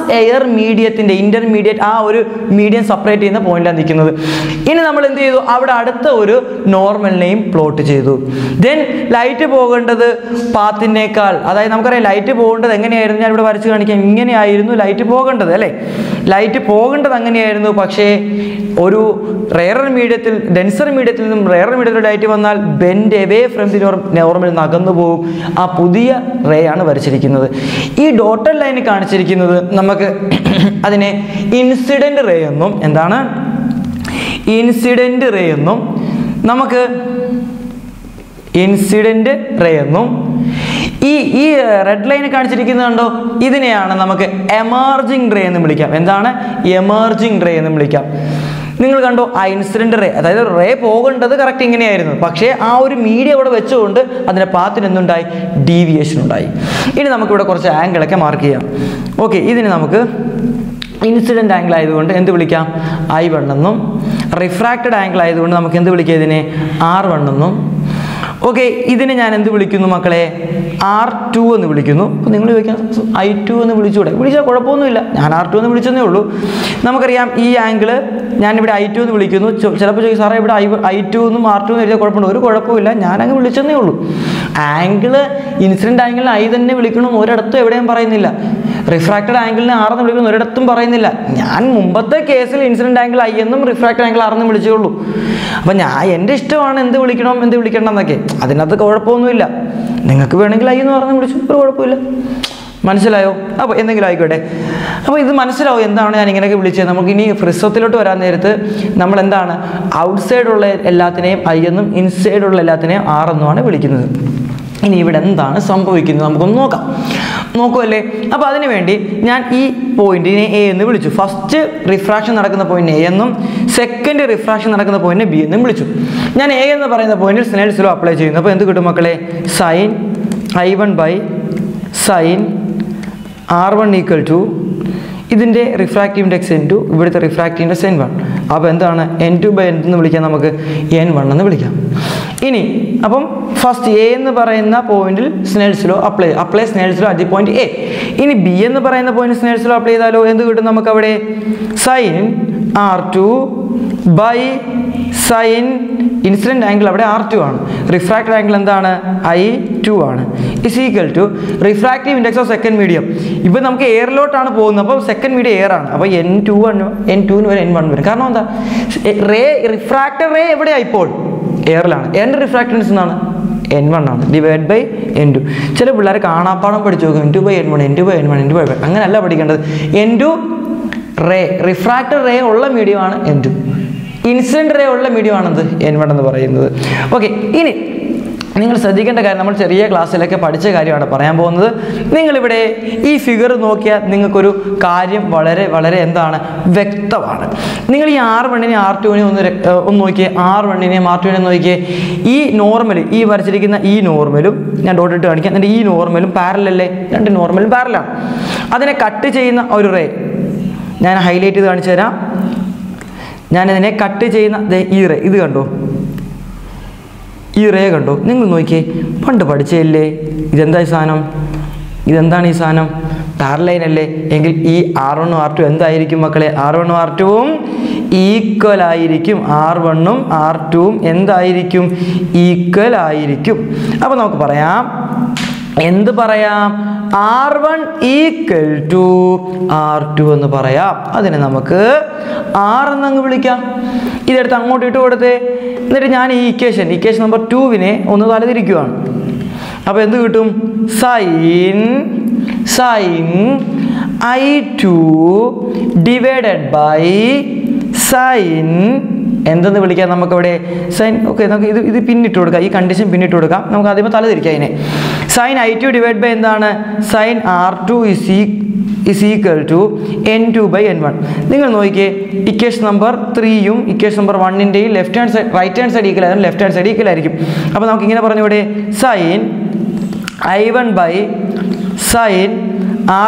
air medium, intermediate medium. Separate in the point and the kinother. Normal name plot. Then light under the path in a car. Other light bond and light under the light pogan to the Pakshe or rare medium, denser medium, rare medium light bend away from the normal Nagano, a pudia ray and verchikin. E daughter line can't chirikin Namaka Adene incident ray. And then incident ray incident ray this red line emerging ray emerging ray. Incident ray, that is ray pogan to the correcting in air. Pakshe, our media would have churned and then a path in the deviation. In Namakuda angle like a mark here. Okay, this is incident angle I one refracted angle I one okay, this is R2 I2 this angle I2 angle incident angle I refracted angle R Mumbai case incident angle I and refracted angle R when I end one and the William and the William. That's another cover upon Villa. Then this point is first refraction point, second refraction point B. I point Snell's law apply sin I1 by sin R1 equal to this refractive index N2, refractive index N1. N2 by N1 ini apam first a ennu parayna point il Snell's law apply Snell's law at the point a ini b ennu parayna point Snell's law apply edalo endu kittum namakku avade sin r2 by sin incident angle avade r2 aanu refractive angle endana i2 aanu is equal to refractive index of second medium ipo namukku air lot aanu povunu appo second medium air aanu appo n2 nu vare n1 nu vare karanam endha ray refractive ray evade ipol air la n refractance endana n1 ആണ് divided by n2 ചില പിള്ളേർ കാണാപ്പാടം പഠിച്ചു നോക്കും n2 by n1 അങ്ങനെയല്ല പഠിക്കേണ്ടത് n2 ray refracted ray ഉള്ള medium ആണ് n2 incident ray ഉള്ള മീഡിയം ആണ് n1 എന്ന് പറയുന്നത് ഓക്കേ ഇനി നിങ്ങൾ ശ്രദ്ധിക്കേണ്ട കാര്യം നമ്മൾ ചെറിയ ക്ലാസ്സിലൊക്കെ പഠിച്ച കാര്യമാണ് പറയാൻ പോകുന്നത് നിങ്ങൾ ഇവിടെ ഈ ഫിഗർ നോക്കിയാൽ നിങ്ങൾക്ക് ഒരു കാര്യം വളരെ വളരെ എന്താണ് വ്യക്തമാണ് നിങ്ങൾ ഈ r1 നെ r2 നെ ഒന്ന് നോക്കിയേ r1 നെ r2 നെ നോക്കിയേ ഈ നോർമൽ ഈ വരച്ചിരിക്കുന്ന ഈ നോർമലും ഞാൻ ഡോട്ട് ഇട്ട് കാണിക്കാം എന്നിട്ട് ഈ നോർമലും പാരലൽ അല്ലേ രണ്ട് നോർമലും പാരലലാണ് അതിനെ കട്ട് ചെയ്യുന്ന ഒരു റേ ഞാൻ ഹൈലൈറ്റ് ചെയ്ത് കാണിച്ചു തരാം ഞാൻ ഇതിനെ കട്ട് ചെയ്യുന്ന ഈ റേ ഇത് കണ്ടോ ഈ റേ കണ്ടോ നിങ്ങൾ നോക്കിയേ പണ്ട് പഠിച്ചേല്ലേ ഇതെന്താ ഈ സാധനം ഇതെന്താണ് ഈ സാധനം പാരലൈൻ അല്ലേ എങ്കിൽ ഈ r1 r2 എന്തായിരിക്കും മക്കളെ r1 r2 ഉം ഈക്വൽ ആയിരിക്കും r1 ഉം r2 ഉം എന്തായിരിക്കും ഈക്വൽ ആയിരിക്കും അപ്പോൾ നമുക്ക് പറയാം എന്ത് പറയാം r1 equal to r2 എന്ന് പറയാം അതിനെ നമുക്ക് r എന്ന് അങ്ങ് വിളിക്കാം ഇതെടുത്ത് അങ്ങോട്ട് ഇട്ട് കൊടുത്തേ എന്നിട്ട് ഞാൻ ഈ ഇക്വേഷൻ നമ്പർ 2 നെ ഒന്ന് തലതിരിക്കുകയാണ് അപ്പോൾ എന്ത് കിട്ടും sin i2 divided by sin എന്തെന്ന് വിളിക്കാം നമുക്ക് ഇവിടെ sin ഓക്കേ നമുക്ക് ഇത് പിന്നിട്ട് കൊടുക്കാം ഈ കണ്ടീഷൻ പിന്നിട്ട് കൊടുക്കാം നമുക്ക് ആദ്യമേ തലതിരിക്കാം ഇതിനെ sin i2 divided by എന്താണ് sin r2 is equal to n2 by n1 നിങ്ങൾ നോക്കിക്കേ ഇക്വേഷൻ നമ്പർ 3 ഉം ഇക്വേഷൻ നമ്പർ 1 ന്റെയും left hand side right hand side equal ആണ് ലെഫ്റ്റ് ഹാൻഡ് സൈഡ് ഈക്വൽ ആയിരിക്കും അപ്പോൾ നമുക്ക് ഇങ്ങനെ പറഞ്ഞു ഇവിടെ sin i1 by sin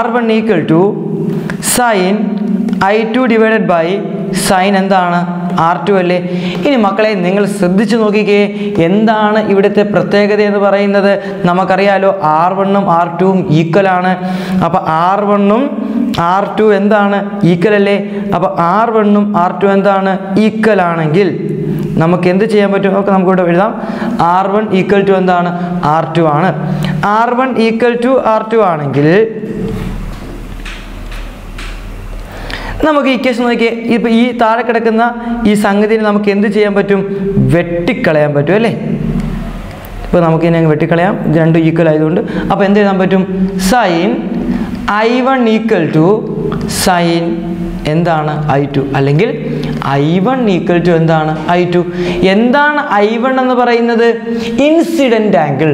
r1 equal to sin i2 divided by sin എന്താണ് r2 അല്ലേ ഇനി മക്കളെ നിങ്ങൾ ശ്രദ്ധിച്ചു നോക്കിക്കേ എന്താണ് ഇവിടത്തെ പ്രത്യേകത എന്ന് പറയുന്നത് നമുക്കറിയാലോ r1 ഉം r2 ഉം ഈക്വൽ ആണ് അപ്പോൾ r1 ഉം r2 എന്താണ് ഈക്വൽ അല്ലേ അപ്പോൾ r1 ഉം r2 എന്താണ് ഈക്വൽ ആണെങ്കിൽ നമുക്ക് എന്ത് ചെയ്യാൻ പറ്റും നമുക്ക് ഇവിടെ എഴുതാം r1 equal to എന്താണ് r2 ആണ് r1 equal to r2 ആണെങ്കിൽ നമുക്ക് ഇക്വേഷൻ നോക്കിയേ ഇപ്പോൾ ഈ താഴെ കിടക്കുന്ന ഈ സംഗതിയിൽ നമുക്ക് എന്ത് ചെയ്യാൻ പറ്റും വെട്ടിക്കളയാൻ പറ്റും അല്ലേ ഇപ്പോൾ നമുക്ക് ഇതിനെ വെട്ടിക്കളയാം രണ്ട് ഈക്വൽ ആയതുകൊണ്ട് അപ്പോൾ എന്ത് ചെയ്യാൻ പറ്റും sin i1 equal to sin എന്താണ് i2 അല്ലെങ്കിൽ i1 equal to എന്താണ് i2 എന്താണ് i1 എന്ന് പറയുന്നത് ഇൻസിഡന്റ് ആംഗിൾ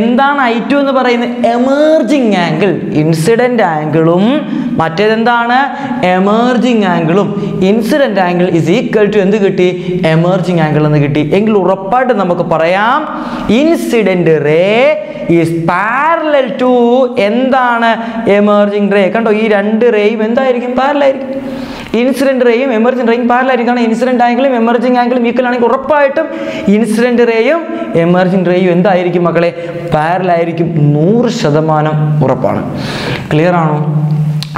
എന്താണ് i2 എന്ന് പറയുന്നത് എമർജിംഗ് ആംഗിൾ ഇൻസിഡന്റ് ആംഗിളും മറ്റേതെന്താണ് എമർജിംഗ് ആംഗിളും incident angle is equal to എന്ത് കിട്ടി എമർജിംഗ് ആംഗിൾ എന്ന് കിട്ടി എങ്കിൽ ഉറപ്പായിട്ട് നമുക്ക് പറയാം incident ray is parallel to എന്താണ് എമർജിംഗ് റേ കണ്ടോ ഈ രണ്ട് റേയും എന്തായിരിക്കും പാരലൽ ആയിരിക്കും ഇൻസിഡന്റ് റേയും എമർജിംഗ് റേയും പാരലായിരിക്കും ഇൻസിഡന്റ് ആംഗിളും എമർജിംഗ് ആംഗിളും ഈക്വൽ ആണെങ്കിൽ ഉറപ്പായിട്ടും ഇൻസിഡന്റ് റേയും എമർജിംഗ് റേയും എന്തായിരിക്കും മക്കളെ പാരലായിരിക്കും 100% ഉറപ്പാണ് ക്ലിയർ ആണോ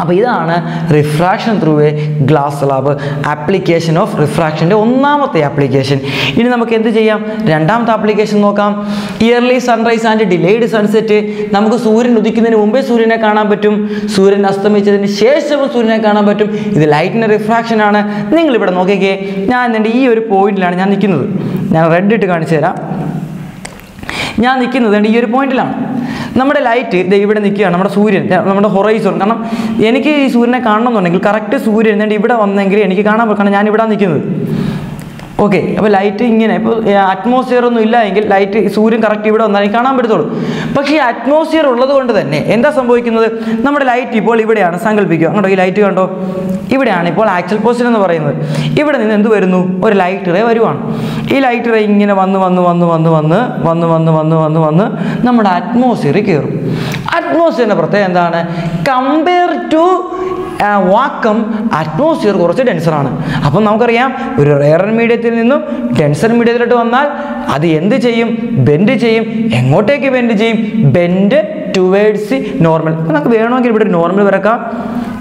അപ്പോൾ ഇതാണ് refraction through a glass slab application of റിഫ്രാക്ഷൻ്റെ ഒന്നാമത്തെ ആപ്ലിക്കേഷൻ ഇനി നമുക്ക് എന്ത് ചെയ്യാം രണ്ടാമത്തെ ആപ്ലിക്കേഷൻ നോക്കാം early sunrise and delayed sunset നമുക്ക് സൂര്യൻ ഉദിക്കുന്നതിന് മുമ്പേ സൂര്യനെ കാണാൻ പറ്റും സൂര്യൻ അസ്തമിച്ചതിന് ശേഷവും സൂര്യനെ കാണാൻ പറ്റും ഇത് ലൈറ്റിൻ്റെ റിഫ്രാക്ഷൻ ആണ് നിങ്ങളിവിടെ നോക്കിക്കേ ഞാൻ എൻ്റെ ഈ ഒരു പോയിന്റിലാണ് ഞാൻ നിൽക്കുന്നത് ഞാൻ റെഡ് ഇട്ട് കാണിച്ചു തരാം ഞാൻ നിൽക്കുന്നത് എൻ്റെ ഈ ഒരു പോയിന്റിലാണ് നമ്മുടെ ലൈറ്റ് ദേ ഇവിടെ നിൽക്കുകയാണ് നമ്മുടെ സൂര്യൻ നമ്മുടെ ഹൊറൈസൺ കാരണം എനിക്ക് ഈ സൂര്യനെ കാണണമെന്നുണ്ടെങ്കിൽ കറക്റ്റ് സൂര്യൻ എന്നിട്ട് ഇവിടെ വന്നെങ്കിൽ എനിക്ക് കാണാൻ പറ്റും കാരണം ഞാൻ ഇവിടെ നിൽക്കുന്നത് ഓക്കെ അപ്പോൾ ലൈറ്റ് ഇങ്ങനെ ഇപ്പോൾ അറ്റ്മോസ്ഫിയർ ഒന്നും ഇല്ല എങ്കിൽ ലൈറ്റ് സൂര്യൻ കറക്റ്റ് ഇവിടെ വന്നാൽ എനിക്ക് കാണാൻ പറ്റത്തുള്ളൂ പക്ഷേ ഈ അറ്റ്മോസ്ഫിയർ ഉള്ളത് കൊണ്ട് തന്നെ എന്താ സംഭവിക്കുന്നത് നമ്മുടെ ലൈറ്റ് ഇപ്പോൾ ഇവിടെയാണ് സങ്കല്പിക്കുക അങ്ങോട്ടോ ഈ ലൈറ്റ് കണ്ടോ ഇവിടെയാണ് ഇപ്പോൾ ആക്ച്വൽ പൊസിഷൻ എന്ന് പറയുന്നത് ഇവിടെ നിന്ന് എന്ത് വരുന്നു ഒരു ലൈറ്റ് റേ വരുവാണ് ഈ ലൈറ്റ് റേ ഇങ്ങനെ വന്ന് നമ്മുടെ അറ്റ്മോസ്ഫിയറിൽ കയറും അറ്റ്മോസ്ഫിയറിൻ്റെ പ്രത്യേകം എന്താണ് കമ്പയർ ടു വാക്വം അറ്റ്മോസ്ഫിയർ കുറച്ച് ഡെൻസറാണ് അപ്പം നമുക്കറിയാം ഒരു റെയർ മീഡിയത്തിൽ നിന്നും ഡെൻസർ മീഡിയത്തിലോട്ട് വന്നാൽ അത് എന്ത് ചെയ്യും? ബെൻഡ് ചെയ്യും. എങ്ങോട്ടേക്ക് ബെൻഡ് ചെയ്യും? Bend towards normal. നമുക്ക് വേണമെങ്കിൽ ഇവിടെ നോർമൽ വരക്കാം.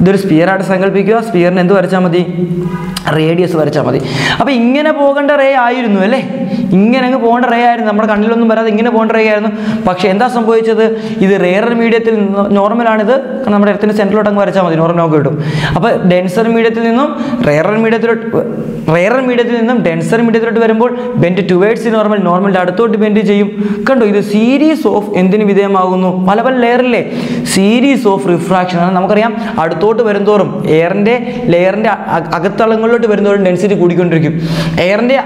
ഇതൊരു സ്പിയർ ആയിട്ട് സങ്കല്പിക്കുക. സ്പിയറിന് എന്ത് വരച്ചാൽ മതി? റേഡിയസ് വരച്ചാൽ മതി. അപ്പോൾ ഇങ്ങനെ പോകേണ്ട റേ ആയിരുന്നു അല്ലേ, ഇങ്ങനെ അങ്ങ് പോകേണ്ട റേ ആയിരുന്നു, നമ്മുടെ കണ്ണിലൊന്നും വരാതെ ഇങ്ങനെ പോകേണ്ട റേ ആയിരുന്നു. പക്ഷേ എന്താ സംഭവിച്ചത്? ഇത് റേറർ മീഡിയത്തിൽ നോർമലാണിത്, നമ്മുടെ എർത്തിൻ്റെ സെൻറ്ററിലോട്ട് അങ്ങ് വരച്ചാൽ മതി, നോർമൽ നമുക്ക് കിട്ടും. അപ്പോൾ ഡെൻസർ മീഡിയത്തിൽ നിന്നും റേറർ മീഡിയത്തിൽ നിന്നും ഡെൻസർ മീഡിയത്തിലോട്ട് വരുമ്പോൾ ബെൻഡ് ടുവേർഡ്സ് നോർമൽ, നോർമലിൻ്റെ അടുത്തോട്ട് ബെൻഡ് ചെയ്യും. കണ്ടോ, ഇത് സീരീസ് ഓഫ് എന്തിന് വിധേയമാകുന്നു? പല പല ലെയറിലെ സീരീസ് ഓഫ് റിഫ്രാക്ഷൻ ആണ്. നമുക്കറിയാം അടുത്തോട്ട് വരുന്തോറും ലെയറിൻ്റെ അകത്തളങ്ങളിലോട്ട് വരുന്നതോറും ഡെൻസിറ്റി കൂടിക്കൊണ്ടിരിക്കും. എയറിൻ്റെ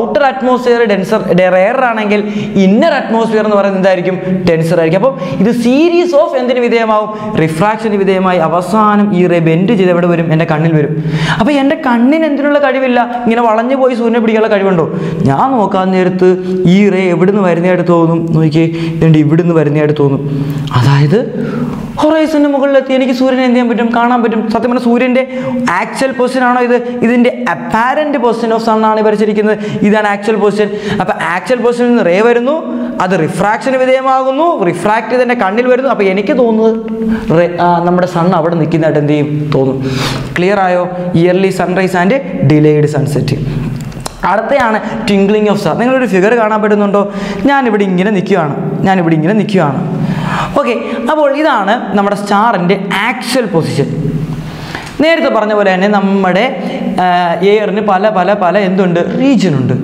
ഔട്ടർ അറ്റ്മോസ്ഫിയർ ഡെൻസർ റെയർ ആണെങ്കിൽ ഇന്നർ അറ്റ്മോസ്ഫിയർ എന്ന് പറയുന്നത് എന്തായിരിക്കും? ഡെൻസർ ആയിരിക്കും. അപ്പം ഇത് സീരീസ് ഓഫ് എന്തിന് വിധേയമാവും? റിഫ്രാക്ഷന് വിധേയമായി അവസാനം ഈ റേ ബെൻഡ് ചെയ്ത് എവിടെ വരും? എൻ്റെ കണ്ണിൽ വരും. അപ്പോൾ എൻ്റെ കണ്ണിന് എന്തിനുള്ള കഴിവില്ല? ഇങ്ങനെ വളഞ്ഞു പോയി സൂര്യനെ പിടിക്കാനുള്ള കഴിവുണ്ടോ? ഞാൻ നോക്കാൻ നേരത്ത് ഈ റേ എവിടുന്ന് വരുന്നതായിട്ട് തോന്നും? നോക്കിയേ, ഇതുകൊണ്ട് ഇവിടുന്ന് വരുന്നതായിട്ട് തോന്നും. അതായത് ഹൊറൈസന്റെ മുകളിലെത്തി എനിക്ക് സൂര്യനെ എന്ത് ചെയ്യാൻ പറ്റും? കാണാൻ പറ്റും. സത്യം പറഞ്ഞാൽ സൂര്യൻ്റെ ആക്ച്വൽ പൊസിഷൻ ആണോ ഇത്? ഇതിൻ്റെ അപ്പാരൻറ്റ് പൊസിഷൻ ഓഫ് സണ്ണാണ് വരച്ചിരിക്കുന്നത്. ഇതാണ് ആക്ച്വൽ പൊസിഷൻ. അപ്പോൾ ആക്ച്വൽ പൊസിഷനിൽ നിന്ന് റേ വരുന്നു, അത് റിഫ്രാക്ഷന് വിധേയമാകുന്നു, റിഫ്രാക്ട് ചെയ്ത് എൻ്റെ കണ്ണിൽ വരുന്നു. അപ്പോൾ എനിക്ക് തോന്നുന്നത് നമ്മുടെ സണ്ണ് അവിടെ നിൽക്കുന്നതായിട്ട് എന്ത് ചെയ്യും? തോന്നും. ക്ലിയർ ആയോ? Early sunrise and delayed sunset. അടുത്തയാണ് ട്വിങ്ക്ലിംഗ് ഓഫ് സ്റ്റാർ. നിങ്ങളൊരു ഫിഗർ കാണാൻ പറ്റുന്നുണ്ടോ? ഞാനിവിടെ ഇങ്ങനെ നിൽക്കുകയാണ്. ഓക്കെ, അപ്പോൾ ഇതാണ് നമ്മുടെ സ്റ്റാറിൻ്റെ ആക്ച്വൽ പൊസിഷൻ. നേരത്തെ പറഞ്ഞ പോലെ തന്നെ നമ്മുടെ എയറിന് പല പല പല എന്തുണ്ട്? റീജിയനുണ്ട്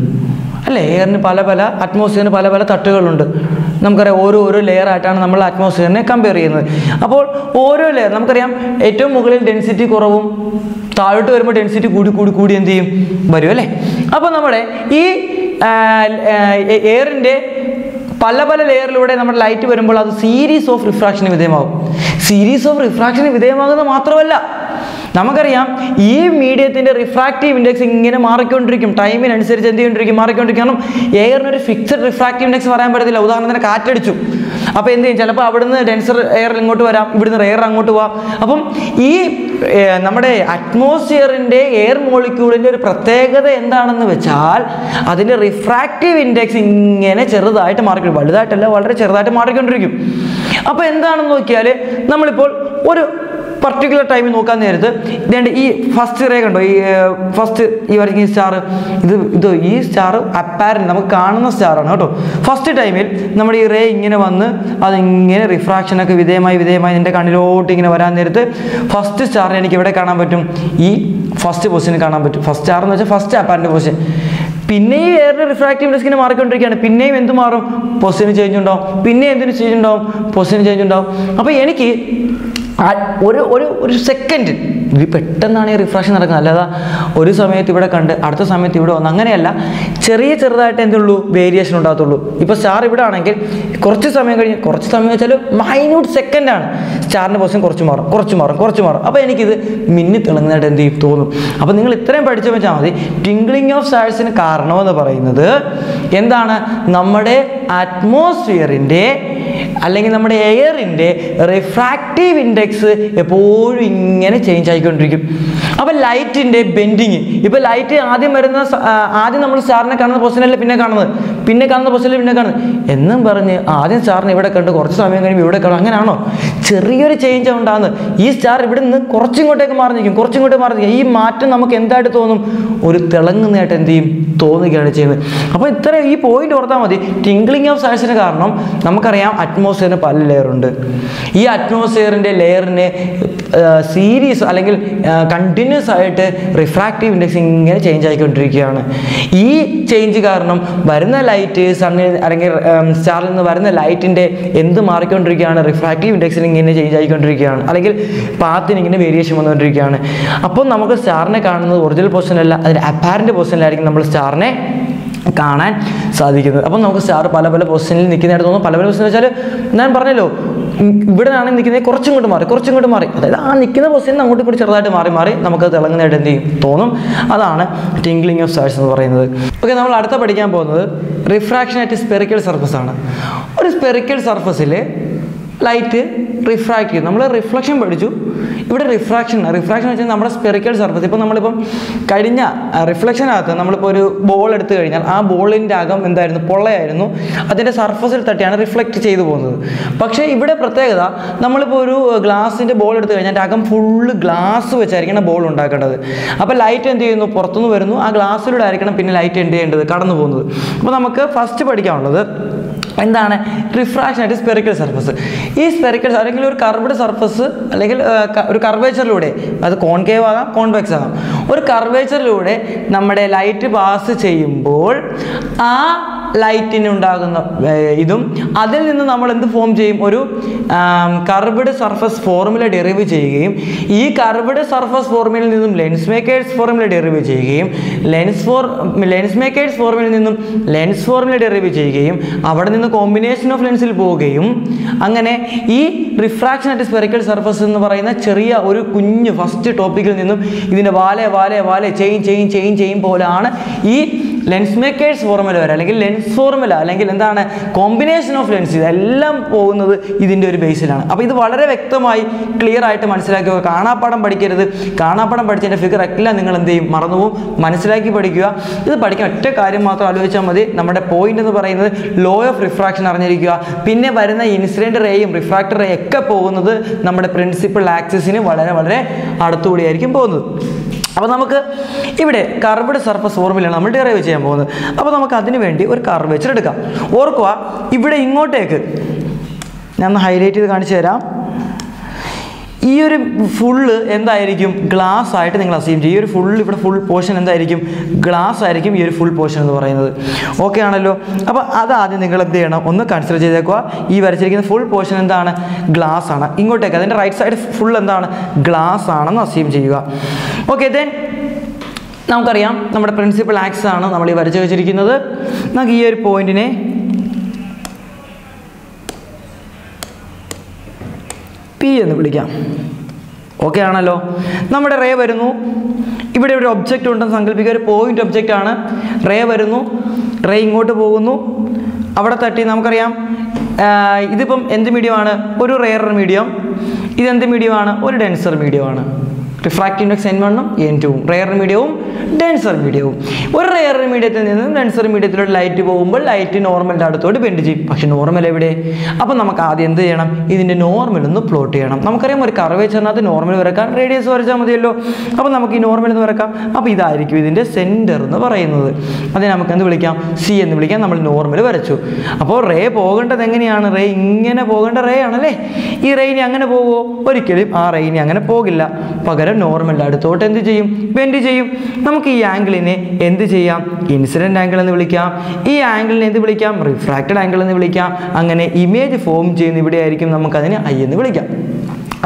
അല്ലേ? എയറിന് പല പല അറ്റ്മോസ്ഫിയറിന് പല പല തട്ടുകളുണ്ട്. നമുക്കറിയാം ഓരോരോ ലെയർ ആയിട്ടാണ് നമ്മൾ അറ്റ്മോസ്ഫിയറിനെ കമ്പയർ ചെയ്യുന്നത്. അപ്പോൾ ഓരോ ലെയർ നമുക്കറിയാം ഏറ്റവും മുകളിൽ ഡെൻസിറ്റി കുറവും താഴോട്ട് വരുമ്പോൾ ഡെൻസിറ്റി കൂടി കൂടി കൂടി എന്ത് ചെയ്യും? വരും അല്ലേ? അപ്പോൾ നമ്മുടെ ഈ എയറിൻ്റെ പല പല ലെയറിലൂടെ നമ്മുടെ ലൈറ്റ് വരുമ്പോൾ അത് സീരീസ് ഓഫ് റിഫ്രാക്ഷന് വിധേയമാകും. സീരീസ് ഓഫ് റിഫ്രാക്ഷന് വിധേയമാകുന്നത് മാത്രമല്ല, നമുക്കറിയാം ഈ മീഡിയത്തിൻ്റെ റിഫ്രാക്റ്റീവ് ഇൻഡെക്സ് ഇങ്ങനെ മാറിക്കൊണ്ടിരിക്കും, ടൈമിനനുസരിച്ച് എന്ത് ചെയ്തുകൊണ്ടിരിക്കും? മാറിക്കൊണ്ടിരിക്കും. കാരണം എയറിനൊരു ഫിക്സഡ് റിഫ്രാക്റ്റീവ് ഇൻഡെക്സ് പറയാൻ പറ്റത്തില്ല. ഉദാഹരണത്തിന് കാറ്റടിച്ചു, അപ്പോൾ എന്ത് ചെയ്യും? ചിലപ്പോൾ അവിടുന്ന് ഡെൻസർ എയർ ഇങ്ങോട്ട് വരാം, ഇവിടുന്ന് എയർ അങ്ങോട്ട് പോവാം. അപ്പം ഈ നമ്മുടെ അറ്റ്മോസ്ഫിയറിൻ്റെ എയർ മോളിക്യൂളിൻ്റെ ഒരു പ്രത്യേകത എന്താണെന്ന് വെച്ചാൽ അതിൻ്റെ റിഫ്രാക്റ്റീവ് ഇൻഡെക്സ് ഇങ്ങനെ ചെറുതായിട്ട് മാറിക്കൊണ്ടിരിക്കും, വലുതായിട്ടല്ല, വളരെ ചെറുതായിട്ട് മാറിക്കൊണ്ടിരിക്കും. അപ്പോൾ എന്താണെന്ന് നോക്കിയാൽ നമ്മളിപ്പോൾ ഒരു പർട്ടിക്കുലർ ടൈമിൽ നോക്കാൻ നേരത്ത് ഇതേണ്ട ഈ ഫസ്റ്റ് റേ കണ്ടോ, ഈ ഫസ്റ്റ് ഈ വരയ്ക്കുന്ന ഈ സ്റ്റാർ, ഇതോ ഈ സ്റ്റാർ അപ്പാരൻ്റ് നമുക്ക് കാണുന്ന സ്റ്റാറാണ് കേട്ടോ. ഫസ്റ്റ് ടൈമിൽ നമ്മുടെ ഈ റേ ഇങ്ങനെ വന്ന് അതിങ്ങനെ റിഫ്രാക്ഷനൊക്കെ വിധേയമായി എൻ്റെ കണ്ണിലോട്ട് ഇങ്ങനെ വരാൻ നേരത്ത് ഫസ്റ്റ് സ്റ്റാറിന് എനിക്ക് ഇവിടെ കാണാൻ പറ്റും, ഈ ഫസ്റ്റ് പൊസിഷന് കാണാൻ പറ്റും. ഫസ്റ്റ് സ്റ്റാർ എന്ന് വെച്ചാൽ ഫസ്റ്റ് അപ്പാരൻ്റ് പൊസിഷൻ. പിന്നെയും എയറിൻ്റെ റിഫ്രാക്റ്റീവ് ഇൻഡെക്സിനെ മാറിക്കൊണ്ടിരിക്കുകയാണ്. പിന്നെയും എന്ത് മാറും? പൊസിഷന് ചേഞ്ച് ഉണ്ടാവും. പിന്നെ എന്തിന് ചേഞ്ച് ഉണ്ടാവും? പൊസിഷന് ചേഞ്ച് ഉണ്ടാവും. അപ്പോൾ എനിക്ക് ഒരു ഒരു ഒരു സെക്കൻഡ് ഇത് പെട്ടെന്നാണ് ഈ റിഫ്രാക്ഷൻ നടക്കുന്നത്. അല്ലാതെ ഒരു സമയത്ത് ഇവിടെ കണ്ട് അടുത്ത സമയത്ത് ഇവിടെ വന്ന് അങ്ങനെയല്ല, ചെറുതായിട്ട് എന്തുള്ളൂ? വേരിയേഷൻ ഉണ്ടാകത്തുള്ളൂ. ഇപ്പോൾ സ്റ്റാർ ഇവിടെ ആണെങ്കിൽ കുറച്ച് സമയം വെച്ചാൽ മൈന്യൂട്ട് സെക്കൻഡാണ്, സ്റ്റാറിൻ്റെ പൊസിഷൻ കുറച്ച് മാറും. അപ്പോൾ എനിക്കിത് മിന്നി തിളങ്ങുന്നതായിട്ട് എന്ത് ചെയ്യും? തോന്നും. അപ്പോൾ നിങ്ങൾ ഇത്രയും പഠിച്ചു വെച്ചാൽ മതി. ട്വിങ്ക്ലിംഗ് ഓഫ് സ്റ്റാർസിന് കാരണമെന്ന് പറയുന്നത് എന്താണ്? നമ്മുടെ അറ്റ്മോസ്ഫിയറിൻ്റെ അല്ലെങ്കിൽ നമ്മുടെ എയറിൻ്റെ റിഫ്രാക്റ്റീവ് ഇൻഡെക്സ് എപ്പോഴും ഇങ്ങനെ ചേഞ്ച് ആയിക്കൊണ്ടിരിക്കും. അപ്പോൾ ലൈറ്റിൻ്റെ ബെൻഡിങ്, ഇപ്പോൾ ലൈറ്റ് ആദ്യം നമ്മൾ സ്റ്റാറിനെ കാണുന്ന പൊസിഷനല്ല പിന്നെ കാണുന്ന പൊസിഷനിൽ പിന്നെ കാണുന്നത് എന്നും പറഞ്ഞ് ആദ്യം സ്റ്റാറിനെ ഇവിടെ കണ്ട് കുറച്ച് സമയം കഴിയുമ്പോൾ ഇവിടെ കാണും, അങ്ങനെയാണോ? ചെറിയൊരു ചേഞ്ച് ഉണ്ടാകുന്നത്. ഈ സ്റ്റാർ ഇവിടെ നിന്ന് കുറച്ചിങ്ങോട്ടേക്ക് മാറി നിൽക്കും. ഈ മാറ്റം നമുക്ക് എന്തായിട്ട് തോന്നും? ഒരു തിളങ്ങുന്നതായിട്ട് എന്ത് ചെയ്യും? തോന്നുകയാണ് ചെയ്യുന്നത്. അപ്പോൾ ഇത്രയും ഈ പോയിന്റ് ഓർത്താൽ മതി. ട്വിങ്ക്ലിംഗ് ഓഫ് സ്റ്റാർസിന് കാരണം നമുക്കറിയാം അറ്റ്മോസ്ഫിയറിന് പല ലെയറുണ്ട്. ഈ അറ്റ്മോസ്ഫിയറിൻ്റെ ലെയറിന് സീരീസ് അല്ലെങ്കിൽ കണ്ടിന്യൂസ് ആയിട്ട് റിഫ്രാക്റ്റീവ് ഇൻഡെക്സ് ഇങ്ങനെ ചേഞ്ച് ആയിക്കൊണ്ടിരിക്കുകയാണ്. ഈ ചേഞ്ച് കാരണം വരുന്ന ലൈറ്റ് സണ്ണിൽ അല്ലെങ്കിൽ സ്റ്റാറിൽ നിന്ന് വരുന്ന ലൈറ്റിൻ്റെ എന്ത് മാറിക്കൊണ്ടിരിക്കുകയാണ്? റിഫ്രാക്റ്റീവ് ഇൻഡെക്സിന് ഇങ്ങനെ ചേഞ്ച് ആയിക്കൊണ്ടിരിക്കുകയാണ്, അല്ലെങ്കിൽ പാത്തിന് ഇങ്ങനെ വേരിയേഷൻ വന്നുകൊണ്ടിരിക്കുകയാണ്. അപ്പോൾ നമുക്ക് സ്റ്റാറിനെ കാണുന്നത് ഒറിജിനൽ പൊസിഷനല്ല, അതിൻ്റെ അപ്പാരൻ്റ് പൊസിഷനിലായിരിക്കും നമ്മൾ സ്റ്റാറിനെ കാണാൻ സാധിക്കുന്നത്. അപ്പം നമുക്ക് സ്റ്റാർ പല പല പൊസിഷനിൽ നിൽക്കുന്നതായിട്ട് തോന്നുന്നു. പല പല പൊസിഷൻ വെച്ചാൽ ഞാൻ പറഞ്ഞല്ലോ, ഇവിടെ ആണെങ്കിൽ നിൽക്കുന്നത് കുറച്ചും കൂടി മാറി, അതായത് ആ നിൽക്കുന്ന പൊസിഷനിൽ അങ്ങോട്ടും കൂടി ചെറുതായിട്ട് മാറി നമുക്ക് തിളങ്ങുന്നതായിട്ട് എന്ത് ചെയ്യും? തോന്നും. അതാണ് ട്വിങ്ക്ലിംഗ് ഓഫ് സ്റ്റാർസ് എന്ന് പറയുന്നത്. ഓക്കെ, നമ്മൾ അടുത്ത പഠിക്കാൻ പോകുന്നത് റിഫ്രാക്ഷൻ അറ്റ് സ്പെറിക്കൽ സർഫസ് ആണ്. ഒരു സ്പെറിക്കൽ സർഫസിൽ ലൈറ്റ് റിഫ്രാക്ട് ചെയ്യും. നമ്മൾ റിഫ്ലക്ഷൻ പഠിച്ചു, ഇവിടെ റിഫ്രാക്ഷൻ എന്ന് വെച്ചാൽ നമ്മുടെ സ്പെറിക്കൽ സർഫസ്. ഇപ്പോൾ നമ്മളിപ്പം കഴിഞ്ഞ റിഫ്ലക്ഷനകത്ത് നമ്മളിപ്പോൾ ഒരു ബോൾ എടുത്തു കഴിഞ്ഞാൽ ആ ബോളിൻ്റെ അകം എന്തായിരുന്നു, പൊള്ളയായിരുന്നു. അതിൻ്റെ സർഫസിൽ തട്ടിയാണ് റിഫ്ലക്റ്റ് ചെയ്തു പോകുന്നത്. പക്ഷേ ഇവിടെ പ്രത്യേകത, നമ്മളിപ്പോൾ ഒരു ഗ്ലാസിൻ്റെ ബോൾ എടുത്തു കഴിഞ്ഞാൽ അതിൻ്റെ അകം ഫുള്ള് ഗ്ലാസ് വെച്ചായിരിക്കണം ബോൾ ഉണ്ടാക്കേണ്ടത്. അപ്പോൾ ലൈറ്റ് എന്ത് ചെയ്യുന്നു, പുറത്തുനിന്ന് വരുന്നു, ആ ഗ്ലാസ്സിലൂടെ ആയിരിക്കണം പിന്നെ ലൈറ്റ് എന്ത് ചെയ്യേണ്ടത്, കടന്നു പോകുന്നത്. അപ്പോൾ നമുക്ക് ഫസ്റ്റ് പഠിക്കാനുള്ളത് എന്താണ്, റിഫ്രാക്ഷൻ ആയിട്ട് സ്പെറിക്കൽ സർഫസ്. ഈ സ്പെറിക്കൽ അല്ലെങ്കിൽ ഒരു കർവ്ഡ് സർഫസ് അല്ലെങ്കിൽ ഒരു കർവേച്ചറിലൂടെ, അത് കോൺകേവ് ആകാം കോൺവെക്സ് ആകാം, ഒരു കർവേച്ചറിലൂടെ നമ്മുടെ ലൈറ്റ് പാസ് ചെയ്യുമ്പോൾ ആ ലൈറ്റിനുണ്ടാകുന്ന ഇതും അതിൽ നിന്ന് നമ്മൾ എന്ത് ഫോം ചെയ്യും, ഒരു കർവ്ഡ് സർഫസ് ഫോർമുല ഡെറിവ് ചെയ്യുകയും ഈ കർവ്ഡ് സർഫസ് ഫോർമുലയിൽ നിന്നും ലെൻസ് മേക്കേഴ്സ് ഫോർമുല ഡെറിവ് ചെയ്യുകയും ലെൻസ് മേക്കേഴ്സ് ഫോർമുലയിൽ നിന്നും ലെൻസ് ഫോർമുല ഡെറിവ് ചെയ്യുകയും അവിടെ നിന്ന് കോമ്പിനേഷൻ ഓഫ് ലെൻസിൽ പോവുകയും അങ്ങനെ ഈ റിഫ്രാക്ഷൻ ആറ്റ് സ്പെറിക്കൽ സർഫസ് എന്ന് പറയുന്ന ചെറിയ ഒരു കുഞ്ഞ് ഫസ്റ്റ് ടോപ്പിക്കിൽ നിന്നും ഇതിൻ്റെ വാലെ വാലെ വാലെ ചെയിൻ ചെയിൻ ചെയിൻ ചെയിൻ പോലെയാണ് ഈ ലെൻസ് മേക്കേഴ്സ് ഫോർമുല വരെ അല്ലെങ്കിൽ ലെൻസ് ഫോർമുല അല്ലെങ്കിൽ എന്താണ് കോമ്പിനേഷൻ ഓഫ് ലെൻസ്, ഇതെല്ലാം പോകുന്നത് ഇതിൻ്റെ ഒരു ബേസിലാണ്. അപ്പോൾ ഇത് വളരെ വ്യക്തമായി ക്ലിയർ ആയിട്ട് മനസ്സിലാക്കുക. കാണാപ്പാഠം പഠിക്കരുത്. കാണാപ്പാഠം പഠിച്ചതിൻ്റെ ഫിഗർ എല്ലാം നിങ്ങൾ എന്ത് ചെയ്യും, മറന്നുപോകും. മനസ്സിലാക്കി പഠിക്കുക. ഇത് പഠിക്കാൻ ഒറ്റ കാര്യം മാത്രം ആലോചിച്ചാൽ മതി, നമ്മുടെ പോയിന്റ് എന്ന് പറയുന്നത് ലോ ഓഫ് റിഫ്രാക്ഷൻ അറിഞ്ഞിരിക്കുക. പിന്നെ വരുന്ന ഇൻസിഡൻറ്റ് റേയും റിഫ്രാക്റ്റർ റേയും ഒക്കെ പോകുന്നത് നമ്മുടെ പ്രിൻസിപ്പൽ ആക്സിസിന് വളരെ വളരെ അടുത്തുകൂടിയായിരിക്കും പോകുന്നത്. അപ്പോൾ നമുക്ക് ഇവിടെ കർവ്ഡ് സർഫസ് ഫോർമുലയാണ് നമ്മൾ ഡെറൈവ് ചെയ്യാൻ പോകുന്നത്. അപ്പോൾ നമുക്ക് അതിന് വേണ്ടി ഒരു കർവേച്ചർ എടുക്കാം. ഓർക്കുക, ഇവിടെ ഇങ്ങോട്ടേക്ക് ഞാൻ ഹൈലൈറ്റ് ചെയ്ത് കാണിച്ചു തരാം. ഈ ഒരു ഫുള്ള് എന്തായിരിക്കും, ഗ്ലാസ് ആയിട്ട് നിങ്ങൾ അസ്യൂം ചെയ്യും. ഈ ഒരു ഫുൾ ഇവിടെ ഫുൾ പോർഷൻ എന്തായിരിക്കും, ഗ്ലാസ് ആയിരിക്കും ഈ ഒരു ഫുൾ പോർഷൻ എന്ന് പറയുന്നത്. ഓക്കെ ആണല്ലോ. അപ്പോൾ അതാദ്യം നിങ്ങൾ എന്ത് ചെയ്യണം, ഒന്ന് കൺസിഡർ ചെയ്തേക്കുക. ഈ വരച്ചിരിക്കുന്ന ഫുൾ പോർഷൻ എന്താണ്, ഗ്ലാസ് ആണ്. ഇങ്ങോട്ടേക്ക് അതിൻ്റെ റൈറ്റ് സൈഡ് ഫുൾ എന്താണ്, ഗ്ലാസ് ആണെന്ന് അസ്യൂം ചെയ്യുക. ഓക്കെ, ദെൻ നമുക്കറിയാം നമ്മുടെ പ്രിൻസിപ്പൽ ആക്സിസ് ആണ് നമ്മൾ ഈ വരച്ച് വെച്ചിരിക്കുന്നത്. നമുക്ക് ഈ ഒരു പോയിന്റിനെ പി എന്ന് വിളിക്കാം. ഓക്കെ ആണല്ലോ. നമ്മുടെ റേ വരുന്നു, ഇവിടെ ഒരു ഒബ്ജക്റ്റ് ഉണ്ടെന്ന് സങ്കല്പിക്കുക, ഒരു പോയിന്റ് ഒബ്ജക്റ്റ് ആണ്. റേ വരുന്നു, റേ ഇങ്ങോട്ട് പോകുന്നു, അവിടെ തട്ടി. നമുക്കറിയാം ഇതിപ്പം എന്ത് മീഡിയമാണ്, ഒരു റെയറർ മീഡിയം. ഇതെന്ത് മീഡിയമാണ്, ഒരു ഡെൻസർ മീഡിയമാണ്. റിഫ്രാക്റ്റീവ് ഇൻഡെക്സ് n1 ഉം n2 ഉം, റെയർ മീഡിയവും ഡെൻസർ മീഡിയവും. ഒരു റെയർ മീഡിയത്തിൽ നിന്ന് ഡെൻസർ മീഡിയത്തിലൂടെ ലൈറ്റ് പോകുമ്പോൾ ലൈറ്റ് നോർമലിൻ്റെ അടുത്തോട് ബെൻഡ് ചെയ്യും. പക്ഷെ നോർമൽ എവിടെ? അപ്പോൾ നമുക്ക് ആദ്യം എന്ത് ചെയ്യണം, ഇതിൻ്റെ നോർമൽ ഒന്ന് പ്ലോട്ട് ചെയ്യണം. നമുക്കറിയാം ഒരു കർവേച്ചറിനകത്ത് നോർമൽ വരക്കാൻ റേഡിയസ് വരച്ചാൽ മതിയല്ലോ. അപ്പോൾ നമുക്ക് ഈ നോർമൽ എന്ന് വരക്കാം. അപ്പോൾ ഇതായിരിക്കും ഇതിൻ്റെ സെൻറ്റർ എന്ന് പറയുന്നത്. അതിനെ നമുക്ക് എന്ത് വിളിക്കാം, സി എന്ന് വിളിക്കാം. നമ്മൾ നോർമൽ വരച്ചു. അപ്പോൾ റേ പോകേണ്ടത് എങ്ങനെയാണ്, റേ ഇങ്ങനെ പോകേണ്ട റേ ആണല്ലേ. ഈ റേയിനി അങ്ങനെ പോകുമോ? ഒരിക്കലും ആ റേയിനി അങ്ങനെ പോകില്ല. പകരം നോർമലിൻ്റെ അടുത്തോട്ട് എന്ത് ചെയ്യും, ബെൻഡ് ചെയ്യും. നമുക്ക് ഈ ആംഗിളിനെ എന്ത് ചെയ്യാം, ഇൻസിഡന്റ് ആംഗിൾ എന്ന് വിളിക്കാം. ഈ ആംഗിളിനെ എന്ത് വിളിക്കാം, റിഫ്രാക്റ്റഡ് ആംഗിൾ എന്ന് വിളിക്കാം. അങ്ങനെ ഇമേജ് ഫോം ചെയ്യുന്ന ഇവിടെ ആയിരിക്കും നമുക്കതിന് ഐ എന്ന് വിളിക്കാം.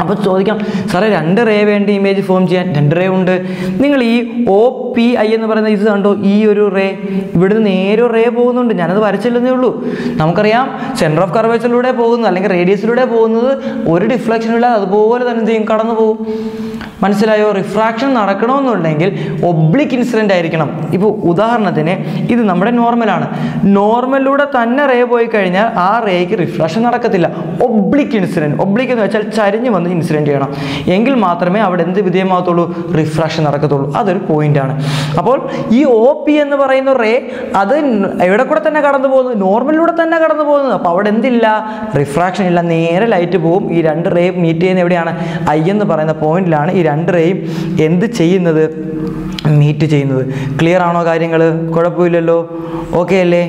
അപ്പോൾ ചോദിക്കാം, സാറേ രണ്ട് റേ വേണ്ടി ഇമേജ് ഫോം ചെയ്യാൻ? രണ്ട് റേ ഉണ്ട്. നിങ്ങൾ ഈ ഒ പി ഐ എന്ന് പറയുന്ന ഇത് കണ്ടോ, ഈ ഒരു റേ ഇവിടുന്ന് നേരെ റേ പോകുന്നുണ്ട്. ഞാനത് വരച്ചില്ലെന്നേ ഉള്ളൂ. നമുക്കറിയാം സെൻറ്റർ ഓഫ് കർവേച്ചറിലൂടെ പോകുന്നത് അല്ലെങ്കിൽ റേഡിയസിലൂടെ പോകുന്നത് ഒരു ഡിഫ്ലക്ഷനില്ലാതെ അതുപോലെ തന്നെ ചെയ്യും, കടന്നു പോകും. മനസ്സിലായോ? റിഫ്രാക്ഷൻ നടക്കണമെന്നുണ്ടെങ്കിൽ ഒബ്ലിക് ഇൻസിഡൻ്റ് ആയിരിക്കണം. ഇപ്പോൾ ഉദാഹരണത്തിന് ഇത് നമ്മുടെ നോർമലാണ്. നോർമലിലൂടെ തന്നെ റേ പോയി കഴിഞ്ഞാൽ ആ റേക്ക് റിഫ്രാക്ഷൻ നടക്കത്തില്ല. ഒബ്ലിക് ഇൻസിഡൻറ്റ്, ഒബ്ലിക് എന്ന് വെച്ചാൽ ചരിഞ്ഞ് വന്ന് ഇൻസിഡൻറ്റ് ചെയ്യണം. എങ്കിൽ മാത്രമേ അവിടെ എന്ത് വിധേയമാകത്തുള്ളൂ, റിഫ്രാക്ഷൻ നടക്കത്തുള്ളൂ. അതൊരു പോയിൻ്റാണ്. അപ്പോൾ ഈ ഒ പി എന്ന് പറയുന്ന റേ അത് എവിടെ കൂടെ തന്നെ കടന്നു പോകുന്നത്, നോർമലിലൂടെ തന്നെ കടന്നു പോകുന്നത്. അപ്പോൾ അവിടെ എന്തില്ല, റിഫ്രാക്ഷൻ ഇല്ല, നേരെ ലൈറ്റ് പോകും. ഈ രണ്ട് റേ മീറ്റ് ചെയ്യുന്ന എവിടെയാണ്, ഐ എന്ന് പറയുന്ന പോയിന്റിലാണ് ഈ രണ്ട് റേയും എന്ത് ചെയ്യുന്നത്, മീറ്റ് ചെയ്യുന്നത്. ക്ലിയർ ആണോ കാര്യങ്ങൾ? കുഴപ്പമില്ലല്ലോ. ഓക്കെ അല്ലേ?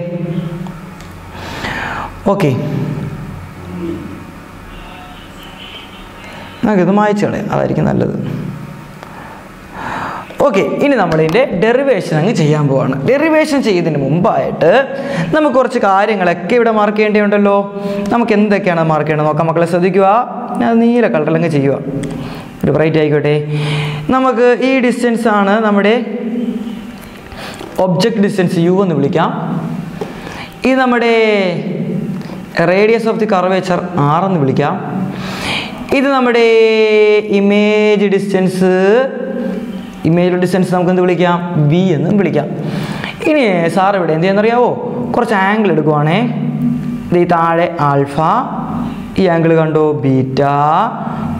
ഓക്കെ, നമുക്കിത് മായ്ച്ചു കളയാം, അതായിരിക്കും നല്ലത്. ഓക്കെ, ഇനി നമ്മളിതിൻ്റെ ഡെറിവേഷൻ അങ്ങ് ചെയ്യാൻ പോവാണ്. ഡെറിവേഷൻ ചെയ്യുന്നതിന് മുമ്പായിട്ട് നമുക്ക് കുറച്ച് കാര്യങ്ങളൊക്കെ ഇവിടെ മാർക്ക് ചെയ്യേണ്ടതുണ്ടല്ലോ. നമുക്ക് എന്തൊക്കെയാണ് മാർക്ക് ചെയ്യേണ്ടത് നോക്കാം. മക്കളെ ശ്രദ്ധിക്കുക, ഞാൻ നീല കളറിലങ്ങ് ചെയ്യുക, ബ്രൈറ്റ് ആയിക്കോട്ടെ. നമുക്ക് ഈ ഡിസ്റ്റൻസ് ആണ് നമ്മുടെ ഒബ്ജക്റ്റ് ഡിസ്റ്റൻസ്, യു എന്ന് വിളിക്കാം. ഇത് നമ്മുടെ radius of the curvature, R എന്ന് വിളിക്കാം. ഇത് നമ്മുടെ ഇമേജ് ഡിസ്റ്റൻസ്, ഇമേജ് ഡിസ്റ്റൻസ് നമുക്ക് എന്ത് വിളിക്കാം, വി എന്നും വിളിക്കാം. ഇനി സാർ ഇവിടെ എന്ത് ചെയ്യാന്നറിയാവോ, കുറച്ച് ആംഗിൾ എടുക്കുവാണേ. ഇത് താഴെ ആൽഫ, ഈ ആംഗിൾ കണ്ടോ ബീറ്റ,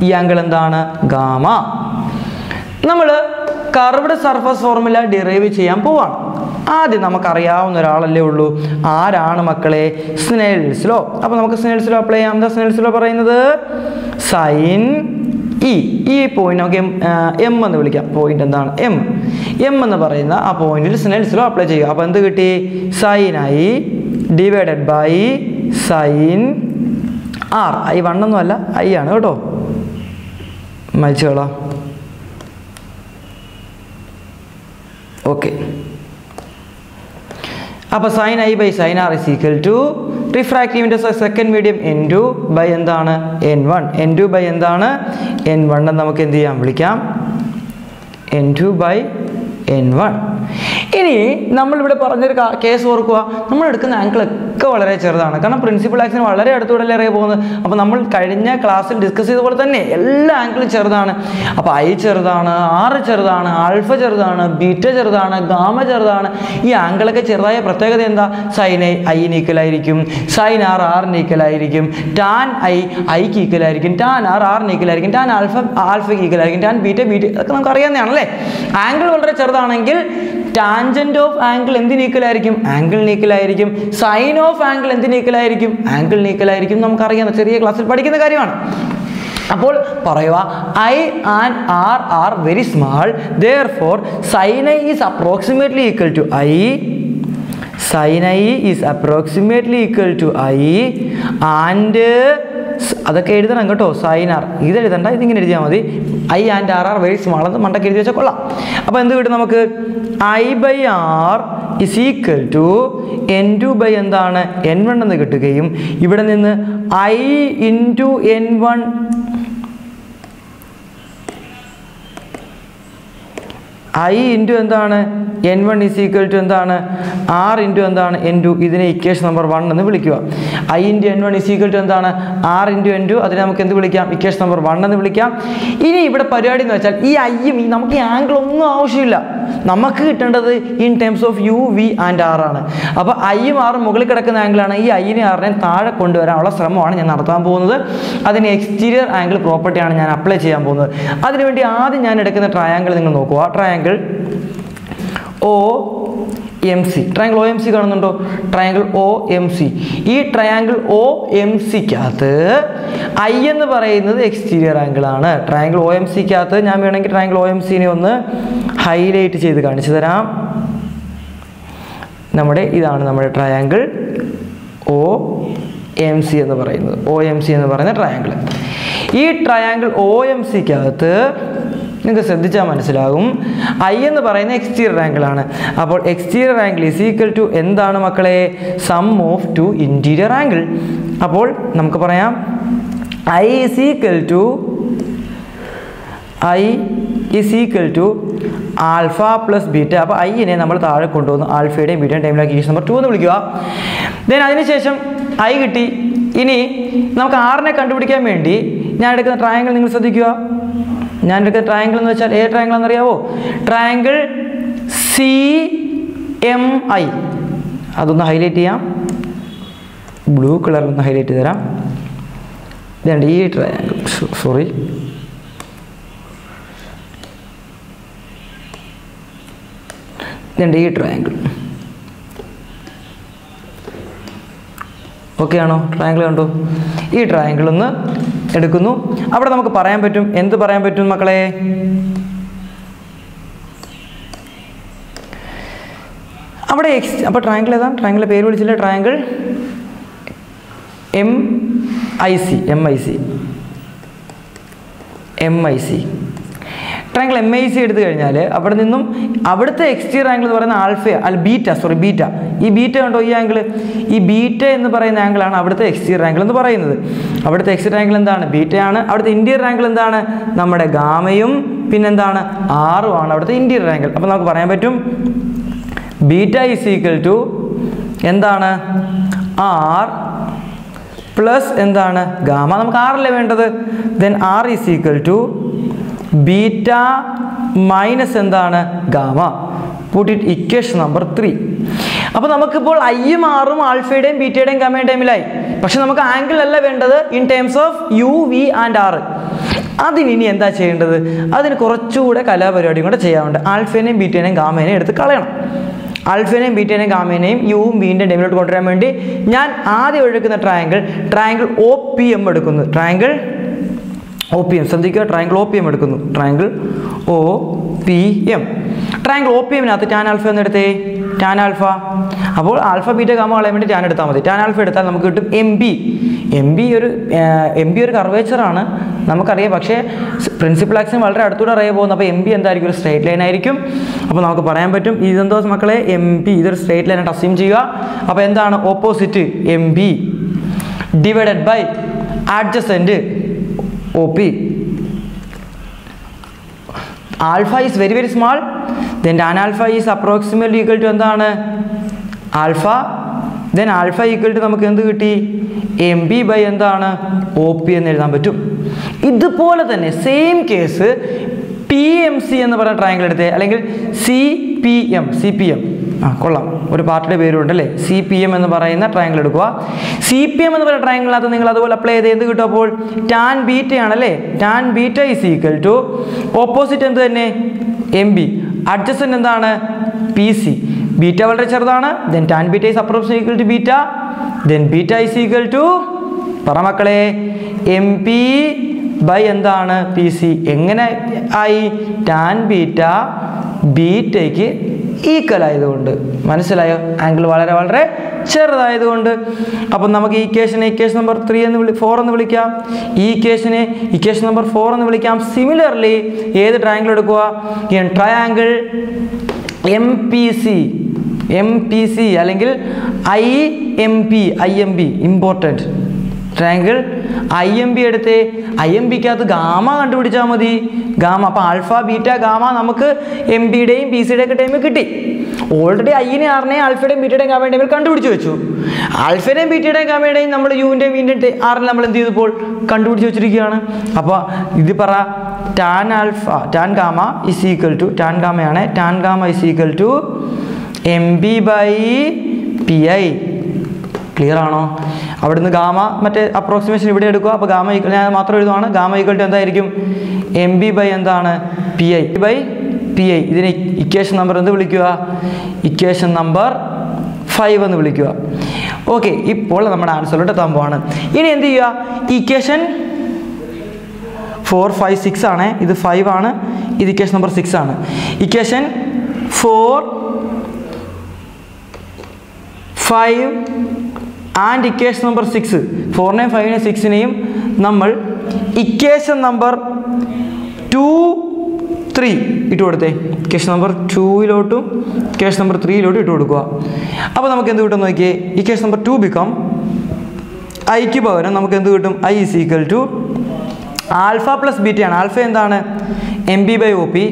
ഈ ആംഗിൾ എന്താണ് ഗാമ. നമ്മൾ കർവ്ഡ് സർഫസ് ഫോർമുല ഡിറൈവ് ചെയ്യാൻ പോവാണ്. ആദ്യം നമുക്കറിയാവുന്ന ഒരാളല്ലേ ഉള്ളൂ, ആരാണ് മക്കളെ? Snell's law. അപ്പോൾ നമുക്ക് സ്നെൽസ് ലോ അപ്ലൈ ചെയ്യാം. എന്താ സ്നെൽസ് ലോ പറയുന്നത്? സൈൻ ഇ, ഈ പോയിന്റ് നമുക്ക് എം എന്ന് വിളിക്കാം. പോയിന്റ് എന്താണ്? എം. എം എന്ന് പറയുന്ന ആ പോയിന്റിൽ സ്നെൽസ് ലോ അപ്ലൈ ചെയ്യുക. അപ്പോൾ എന്ത് കിട്ടി? Sine I divided by sine R. I വണ്ണൊന്നും അല്ല, ഐ ആണ് കേട്ടോ. മരിച്ചോളാം. ഓക്കെ, അപ്പോൾ sine I by sine R is equal to റിഫ്രാക്റ്റീവിൻ്റെ second medium N two by എന്താണ് N one. N two by എന്താണ് എൻ വൺ എന്ന് നമുക്ക് എന്ത് ചെയ്യാം? വിളിക്കാം N two by N one. ഇനി നമ്മളിവിടെ പറഞ്ഞൊരു കേസ് ഓർക്കുക, നമ്മൾ എടുക്കുന്ന ആംഗിളൊക്കെ വളരെ ചെറുതാണ്, കാരണം പ്രിൻസിപ്പൽ ആക്സിന് വളരെ അടുത്തൂടെയല്ലേ അറിയാൻ പോകുന്നത്. അപ്പോൾ നമ്മൾ കഴിഞ്ഞ ക്ലാസ്സിൽ ഡിസ്കസ് ചെയ്ത പോലെ തന്നെ എല്ലാ ആംഗിളും ചെറുതാണ്. അപ്പോൾ ഐ ചെറുതാണ്, ആർ ചെറുതാണ്, ആൽഫ ചെറുതാണ്, ബീറ്റ ചെറുതാണ്, ഗാമ ചെറുതാണ്. ഈ ആംഗിളൊക്കെ ചെറുതായ പ്രത്യേകത എന്താ? സൈൻ ഐ ഐന് ഈക്വലായിരിക്കും, സൈൻ ആർ ആറിന് ഈക്വലായിരിക്കും, ടാൻ ഐ ഐക്ക് ഈക്വലായിരിക്കും, ടാൻ ആർ ആറിന് ഈക്വലായിരിക്കും, ടാൻ ആൽഫ ആൽഫയ്ക്ക് ഈക്വലായിരിക്കും, ടാൻ ബീറ്റ ബീറ്റ. അതൊക്കെ നമുക്ക് അറിയാവുന്നതാണല്ലേ. ആംഗിൾ വളരെ ചെറുതാണെങ്കിൽ ടാൻജന്റ് ഓഫ് ആംഗിൾ എന്തിന് ഈക്വലായിരിക്കും? ആംഗിളിന് ഈക്വലായിരിക്കും. സൈൻ ഓഫ് ആംഗിൾ എന്തിന് ഈക്വലായിരിക്കും? ആംഗിളിന് ഈക്വലായിരിക്കും. നമുക്കറിയാം, ചെറിയ ക്ലാസ്സിൽ പഠിക്കുന്ന കാര്യമാണ്. അപ്പോൾ പറയുക I and R are very small, therefore sine I is approximately equal to I, sine I is approximately equal to I and അതൊക്കെ എഴുതണം കേട്ടോ. സൈൻ ആർ ഇതെഴുതണ്ട, ഇതിങ്ങനെ എഴുതിയാൽ മതി. I and R are very small എന്ന് മണ്ടൊക്കെ എഴുതി വെച്ചാൽ കൊള്ളാം. അപ്പോൾ എന്ത് കിട്ടും നമുക്ക്? I by R is equal to N two by എന്താണ് എൻ വൺ എന്ന് കിട്ടുകയും ഇവിടെ നിന്ന് I into N one I into എന്താണ് N one is equal to എന്താണ് ആർ ഇൻറ്റു എന്താണ് എൻ ടു. ഇതിനെ ഇക്വേഷൻ നമ്പർ വൺ എന്ന് വിളിക്കുക. I into N one is equal to എന്താണ് ആർ ഇൻറ്റു എൻ ടു. അതിനെ നമുക്ക് എന്ത് വിളിക്കാം? ഇക്വേഷൻ നമ്പർ വൺ എന്ന് വിളിക്കാം. ഇനി ഇവിടെ പരിപാടി എന്ന് വെച്ചാൽ ഈ ഐയും ഈ നമുക്ക് ഈ ആംഗിൾ ഒന്നും ആവശ്യമില്ല. നമുക്ക് കിട്ടേണ്ടത് in terms of U V and R ആണ്. അപ്പോൾ ഐയും ആറും മുകളിൽ കിടക്കുന്ന ആംഗിളാണ്. ഈ ഐനെ ആറിനെയും താഴെ കൊണ്ടുവരാനുള്ള ശ്രമമാണ് ഞാൻ നടത്താൻ പോകുന്നത്. അതിന് എക്സ്റ്റീരിയർ ആംഗിൾ പ്രോപ്പർട്ടിയാണ് ഞാൻ അപ്ലൈ ചെയ്യാൻ പോകുന്നത്. അതിനുവേണ്ടി ആദ്യം ഞാൻ എടുക്കുന്ന ട്രയാങ്കിൾ നിങ്ങൾ നോക്കുക. Triangle O M C, triangle O M C കാണുന്നുണ്ടോ? Triangle O M C. ഈ ട്രയാങ്കിൾ ഒ എം സിക്കകത്ത് ഐ എന്ന് പറയുന്നത് എക്സ്റ്റീരിയർ ആംഗിളാണ്. ട്രയാങ്കിൾ ഒ എം സിക്കകത്ത് ഞാൻ വേണമെങ്കിൽ ട്രയാങ്കിൾ ഒ എം സിനെ ഒന്ന് ഹൈലൈറ്റ് ചെയ്ത് കാണിച്ചു തരാം. നമ്മുടെ ഇതാണ് നമ്മുടെ ട്രയാങ്കിൾ ഒ എം സി എന്ന് പറയുന്നത്. ഒ എം സി എന്ന് പറയുന്ന ട്രയാങ്കിൾ. ഈ ട്രയാങ്കിൾ ഒ എം സിക്കകത്ത് നിങ്ങൾക്ക് ശ്രദ്ധിച്ചാൽ മനസ്സിലാകും ഐ എന്ന് പറയുന്ന എക്സ്റ്റീരിയർ ആംഗിളാണ്. അപ്പോൾ exterior angle is equal to എന്താണ് മക്കളെ? Sum of two interior angle. അപ്പോൾ നമുക്ക് പറയാം I is equal to alpha plus beta. അപ്പോൾ ഐനെ നമ്മൾ താഴെ കൊണ്ടുവന്നു ആൽഫയുടെയും ബീറ്റയും ടൈമിലേക്ക് ഇക്വേഷൻ നമ്പർ 2 എന്ന് വിളിക്കുക. ദെൻ അതിനുശേഷം ഐ കിട്ടി. ഇനി നമുക്ക് ആറിനെ കണ്ടുപിടിക്കാൻ വേണ്ടി ഞാൻ എടുക്കുന്ന ട്രയാങ്കിൾ നിങ്ങൾ ശ്രദ്ധിക്കുക. ഞാൻ എടുക്കുന്ന ട്രയാങ്കിൾ എന്ന് വെച്ചാൽ ഏത് ട്രയാങ്കിൾ എന്നറിയാവോ? Triangle C M I. അതൊന്ന് ഹൈലൈറ്റ് ചെയ്യാം, ബ്ലൂ കളറിലൊന്ന് ഹൈലൈറ്റ് ചെയ്ത് തരാം. ഇതുണ്ട് ഈ ട്രയാങ്കിൾ. സോറി, ഇതുണ്ട് ഈ ട്രയാങ്കിൾ. ഓക്കെ ആണോ? ട്രയാങ്കിൾ കണ്ടോ? ഈ ട്രയാങ്കിൾ ഒന്ന് എടുക്കുന്നു. അവിടെ നമുക്ക് പറയാൻ പറ്റും, എന്ത് പറയാൻ പറ്റും മക്കളെ? അവിടെ അപ്പോൾ ട്രയാങ്കിൾ ഏതാ? ട്രയാങ്കിളിൻ്റെ പേര് വിളിച്ചില്ല. Triangle M I C, M I C, M I C. Triangle M I C എടുത്തു കഴിഞ്ഞാൽ അവിടെ നിന്നും അവിടുത്തെ എക്സ്റ്റീരിയർ ആംഗിൾ എന്ന് പറയുന്ന ആൽഫ അല്ല ബീറ്റ, സോറി ബീറ്റ. ഈ ബീറ്റ കണ്ടോ? ഈ ആംഗിൾ, ഈ ബീറ്റ എന്ന് പറയുന്ന ആംഗിളാണ് അവിടുത്തെ എക്സ്റ്റീരിയർ ആംഗിൾ എന്ന് പറയുന്നത്. അവിടുത്തെ എക്സ്റ്റീരിയർ ആംഗിൾ എന്താണ്? ബീറ്റയാണ്. അവിടുത്തെ ഇന്റീരിയർ ആംഗിൾ എന്താണ്? നമ്മുടെ ഗാമയും പിന്നെന്താണ് ആറും ആണ് അവിടുത്തെ ഇന്റീരിയർ ആംഗിൾ. അപ്പോൾ നമുക്ക് പറയാൻ പറ്റും ബീറ്റ ഈസ് ഈക്വൽ ടു എന്താണ് ആർ പ്ലസ് എന്താണ് ഗാമ. നമുക്ക് ആറല്ലേ വേണ്ടത്? Then R is equal to beta minus എന്താണ് gamma. Put it equation number 3. അപ്പോൾ നമുക്കിപ്പോൾ I ഉം R ഉം ആൽഫയുടെയും ബീറ്റയുടെയും ഗാമയുടെയും ടൈമിലായി. പക്ഷെ നമുക്ക് ആംഗിൾ അല്ല വേണ്ടത് in terms of u v and r. അതിന് ഇനി എന്താ ചെയ്യേണ്ടത്? അതിന് കുറച്ചുകൂടെ കലാപരിപാടിയും കൂടെ ചെയ്യാറുണ്ട്. ആൽഫേനെയും ബീറ്റേനെയും ഗാമേനെയും എടുത്ത് കളയണം. ആൽഫേനെയും ബീറ്റേനെയും ഗാമേനെയും യുവും വീണ്ടും ടൈമിലോട്ട് കൊണ്ടുവരാൻ വേണ്ടി ഞാൻ ആദ്യം ഒഴുക്കുന്ന ട്രയാങ്കിൾ ഒ പി എം എടുക്കുന്നു. ട്രയാങ്കിൾ ഒ പി എം, ശ്രദ്ധിക്കുക, ട്രയാങ്കിൾ ഒ പി എം എടുക്കുന്നു. Triangle O P M, triangle O P എമ്മിനകത്ത് ടാൻ ആൽഫ എന്ന് എടുത്തേ, ടാൻ ആൽഫ. അപ്പോൾ ആൽഫ ബീറ്റ ഗാമ കളയാൻ വേണ്ടി ടാൻ എടുത്താൽ മതി. ടാൻ ആൽഫ എടുത്താൽ നമുക്ക് കിട്ടും എം ബി. എം ബി ഒരു കർവേച്ചറാണ് നമുക്കറിയാം, പക്ഷേ പ്രിൻസിപ്പൽ ആക്സിന് വളരെ അടുത്തൂടെ അറിയാൻ പോകുന്നു. അപ്പോൾ എം ബി എന്തായിരിക്കും? ഒരു സ്ട്രേറ്റ് ലൈൻ ആയിരിക്കും. അപ്പോൾ നമുക്ക് പറയാൻ പറ്റും ഇതെന്തോ മക്കളെ, എം ബി ഇതൊരു സ്ട്രേറ്റ് ലൈനായിട്ട് അസ്യൂം ചെയ്യുക. അപ്പോൾ എന്താണ് opposite M B divided by adjacent O P. Alpha is very very small, then tan alpha is approximately equal to എന്താണ്? Alpha. then alpha equal to നമുക്ക് എന്ത് കിട്ടി? എം ബി ബൈ എന്താണ്? ഒ പി എന്ന് എഴുതാൻ പറ്റും. ഇതുപോലെ തന്നെ same case P M C എന്ന് പറഞ്ഞ ട്രയാങ്കിൾ എടുത്തേ, അല്ലെങ്കിൽ C P M. C P M കൊള്ളാം, ഒരു പാർട്ടിയുടെ പേരുണ്ട് അല്ലേ, സി പി എം എന്ന് പറയുന്ന ട്രയാങ്കിൾ എടുക്കുക. സി പി എം എന്ന് പറയുന്ന ട്രയാങ്കിളിനകത്ത് നിങ്ങൾ അതുപോലെ അപ്ലൈ ചെയ്ത് എന്ത് കിട്ടും? അപ്പോൾ ടാൻ ബീറ്റയാണല്ലേ, tan beta is equal to opposite എന്ത് തന്നെ? M B. അഡ്ജസെൻ്റ് എന്താണ്? P C. ബീറ്റ വളരെ ചെറുതാണ്. Then tan beta is approximately equal to beta. Then beta is equal to പറ മക്കളെ എം പി ബൈ എന്താണ്? P C. എങ്ങനെ ആയി? ടാൻ ബീറ്റ ബീറ്റയ്ക്ക് ഈക്വൽ ആയതുകൊണ്ട്. മനസ്സിലായോ? ആംഗിൾ വളരെ വളരെ ചെറുതായതുകൊണ്ട്. അപ്പം നമുക്ക് ഇക്വേഷൻ നമ്പർ 3 എന്ന് 4 എന്ന് വിളിക്കാം. ഈ ഇക്വേഷനെ ഇക്വേഷൻ നമ്പർ 4 എന്ന് വിളിക്കാം. സിമിലർലി ഏത് ട്രയാങ്കിൾ എടുക്കുക? Triangle M P C, M P C അല്ലെങ്കിൽ I M P. I M P important. Triangle I M B എടുത്തേ, ഐ എം ബിക്കകത്ത് ഗാമ കണ്ടുപിടിച്ചാൽ മതി. ഗാമ, അപ്പോൾ ആൽഫ ബീറ്റ ഗാമ നമുക്ക് എം ബിയുടെയും പി സിയുടെയും ഒക്കെ ടൈമിൽ കിട്ടി. ഓൾറെഡി ഐനെ ആറിനെയും ആൽഫയുടെയും ബീറ്റയുടെയും ഗാമയുടെയും ടൈമിൽ കണ്ടുപിടിച്ച് വെച്ചു. ആൽഫയുടെയും ബീറ്റയുടെയും ഗാമയുടെയും നമ്മൾ യുവിൻ്റെയും വീൻ്റെയും ആറിനെ നമ്മൾ എന്ത് ചെയ്തപ്പോൾ കണ്ടുപിടിച്ച് വെച്ചിരിക്കുകയാണ്. അപ്പോൾ ഇത് പറ, tan alpha tan gamma is equal to, tan ഗാമയാണ്, tan gamma is equal to M B by P I. Clear ആണോ? അവിടുന്ന് ഗാമ മറ്റേ അപ്രോക്സിമേഷൻ ഇവിടെ എടുക്കുക. അപ്പോൾ ഗാമ ഈക്വൽ, ഞാൻ മാത്രം എഴുതുവാണ്, ഗാമ ഈക്വൽ ടു എന്തായിരിക്കും? എം ബി ബൈ എന്താണ്? P I by P I. ഇതിനെ ഇക്വേഷൻ നമ്പർ എന്ത് വിളിക്കുക? ഇക്വേഷൻ നമ്പർ 5 എന്ന് വിളിക്കുക. ഓക്കെ, ഇപ്പോൾ നമ്മുടെ ആൻസറിലോട്ട് എത്താൻ പോവാണ്. ഇനി എന്ത് ചെയ്യുക? ഇക്വേഷൻ 4, 5, 6 ആണേ, ഇത് 5 ആണ്, ഇത് ഇക്വേഷൻ നമ്പർ 6 ആണ്. ഇക്വേഷൻ 4, 5 ആൻഡ് ഇക്വേഷൻ നമ്പർ 6, 4നെയും 5നെയും 6നെയും നമ്മൾ ഇക്വേഷൻ നമ്പർ 2, 3 ഇട്ട് കൊടുത്തേ. ഇക്വേഷൻ നമ്പർ 2യിലോട്ടും ഇക്വേഷൻ നമ്പർ 3യിലോട്ടും ഇട്ട് കൊടുക്കുക. അപ്പോൾ നമുക്ക് എന്ത് കിട്ടും നോക്കിയേ? ഇക്വേഷൻ നമ്പർ 2 ബിക്കം ഐക്ക് പകരം നമുക്ക് എന്ത് കിട്ടും? I is equal to alpha plus ബീറ്റയാണ്. ആൽഫ എന്താണ്? M B by O P,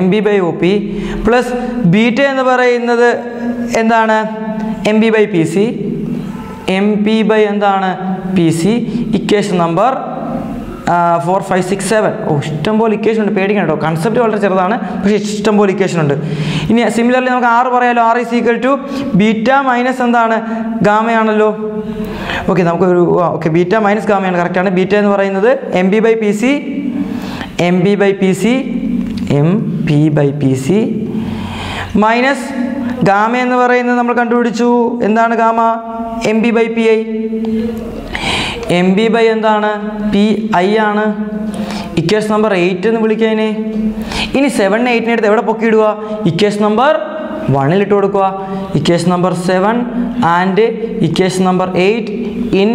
M B by O P plus beta എന്ന് പറയുന്നത് എന്താണ്? M B by P C, M P by എന്താണ്? P C. Equation number 4, 5, 6, 7. ഓ, ഇഷ്ടംപോലെ equation ഉണ്ട്, പേടിക്കണം കേട്ടോ. കൺസെപ്റ്റ് വളരെ ചെറുതാണ്, പക്ഷേ ഇഷ്ടംപോലെ ഇക്വേഷൻ ഉണ്ട്. ഇനി സിമിലർലി നമുക്ക് 6 പറയാമല്ലോ. 6 is equal to beta minus എന്താണ്? ഗാമയാണല്ലോ. ഓക്കെ, നമുക്കൊരു ഓക്കെ ബീറ്റ മൈനസ് ഗാമയാണ്, കറക്റ്റാണ്. ബീറ്റ എന്ന് പറയുന്നത് M B by P C, M B by P C, M P by P C minus gamma എന്ന് പറയുന്നത് നമ്മൾ കണ്ടുപിടിച്ചു. എന്താണ് gamma? M B by P I, M B by എന്താണ്? പി ഐ ആണ്. ഇക്വേഷൻ നമ്പർ 8 എന്ന് വിളിക്കാതിനെ. ഇനി 7, 8 എടുത്ത് എവിടെ പൊക്കിയിടുക? ഇക്വേഷൻ നമ്പർ 1ൽ ഇട്ട് കൊടുക്കുക. Equation number 7 and equation number 8 in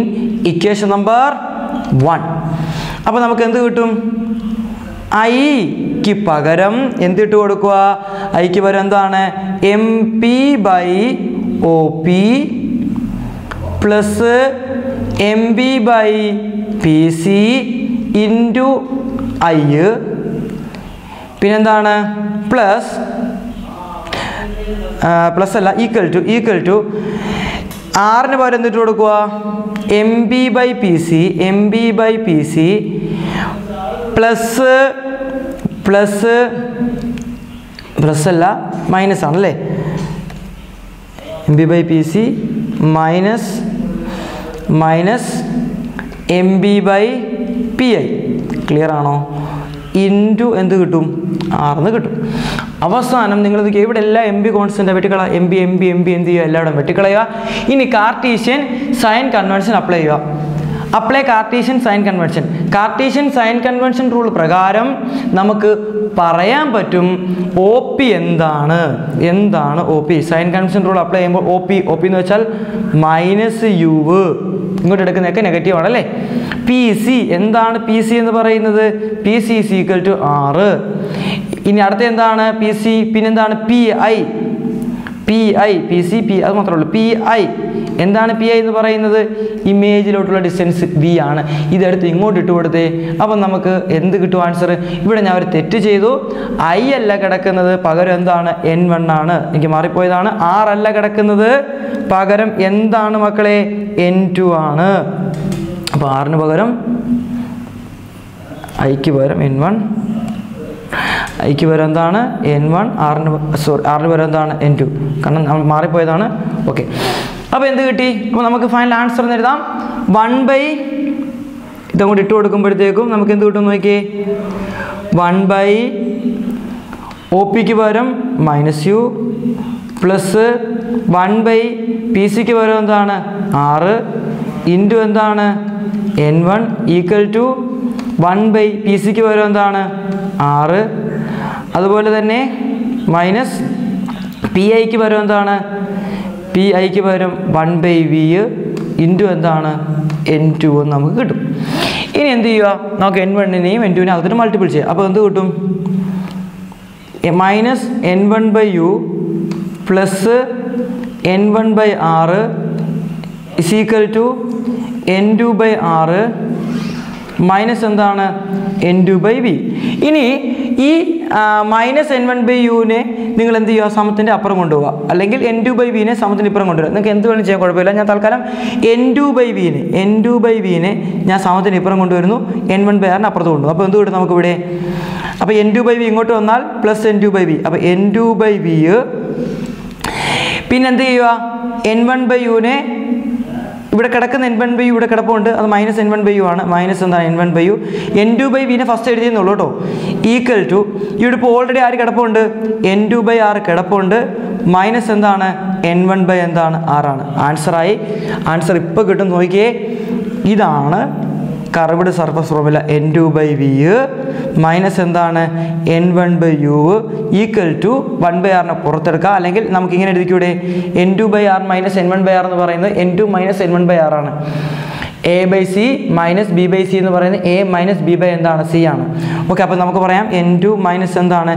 equation number 1. അപ്പോൾ നമുക്ക് എന്ത് കിട്ടും? ഐക്ക് പകരം എന്തിട്ട് കൊടുക്കുക? ഐക്ക് പകരം എന്താണ്? M P by O P plus M B by P C into I, പിന്നെന്താണ് പ്ലസ് പ്ലസ് അല്ല ഈക്വൽ ടു 6ന് പകരം എന്തിട്ട് കൊടുക്കുക? M B by P C, M B by P C plus അല്ല മൈനസ് ആണല്ലേ, MB by PC minus MB by PI. Clear ano? Into and the good are the good. Avasan, you gave it a MB constant, MB in the allowed vertical in a Cartesian sign conversion apply Cartesian sign conversion. Cartesian sign conversion rule pragaram Namak Parayam Patum OP Endana OP sign conversion rule apply OP no chal minus U. Negative or PC and PC and the Parain PC is equal to R. In Arthendana PC Pinandana PI PC P Almotroll PI and then PI in the Parain image local distance V on either thing more toward the Abanamaka and the good to answer. You would never tetchedo I lacadakanother Pagarandana N Vanana Gamaripoidana R lacadakanother Pagaram Endana Macale N2 honor. Barn Bagaram I Kibaram N1 I Kibarandana N1 R sorry R Barandana N2 Kanan Maripoidana. Okay. Up in the tea, Namaka final answer Nedam 1 by the wood to compare the gum, Namakan do to make 1 by OP Kibaram minus U plus 1 by PC Kibarandana R into Andana. N1 equal to 1 by PC की value अंदाना R अदो बोले तो ने minus PI की value अंदाना PI की value 1 by V into अंदाना N2 वो नाम के गुटू इन यंदी या ना के N1 ने नहीं N2 ने आलते ने multiple चे अब अंदर गुटू minus N1 by U plus N1 by R is equal to N2 by R minus N2 by V. Ini e, minus N1 by U ne ningal endu samathinte apparam konduva allengil N2 by V ne samathinte apparam konduva ningalku endu velum cheyan kodapilla njan thalkalam N2 by V ne njan samathinte apparam konduvarunu N1 by R ne apparathu konduva appo endu kidu namukku ivide appo N2 by V ingotte vannal plus N2 by V appo N2 by V pinne endu cheyya N1 by U ne ഇവിടെ കിടക്കുന്ന n1 by u ഇവിടെ കിടപ്പുണ്ട് അത് -n1 by u ആണ് minus എന്താണ് n1 by u n2 by v നെ first എഴുതിയെന്നുള്ളൂ ട്ടോ ഈക്വൽ ടു ഇവിടെ ഇപ്പോൾ ഓൾറെഡി ആര് കിടപ്പുണ്ട് n2 by r കിടപ്പുണ്ട് മൈനസ് എന്താണ് n1 by എന്താണ് r ആണ് ആൻസർ ആയി ആൻസർ ഇപ്പോ കിട്ടും നോക്കിയേ ഇതാണ് curved surface formula n2 by v minus എന്താണ് n1 by u equal to 1 by r നെ പുറത്തെടുക്കുക അല്ലെങ്കിൽ നമുക്ക് ഇങ്ങനെ എഴുതിക്കൂടെ n2 by r minus n1 by r എന്ന് പറയുന്നത് n2 minus n1 by r ആണ് a by c minus b by c എന്ന് പറയുന്നത് a minus b by എന്താണ് c ആണ് ഓക്കേ അപ്പോൾ നമുക്ക് പറയാം n2 minus എന്താണ്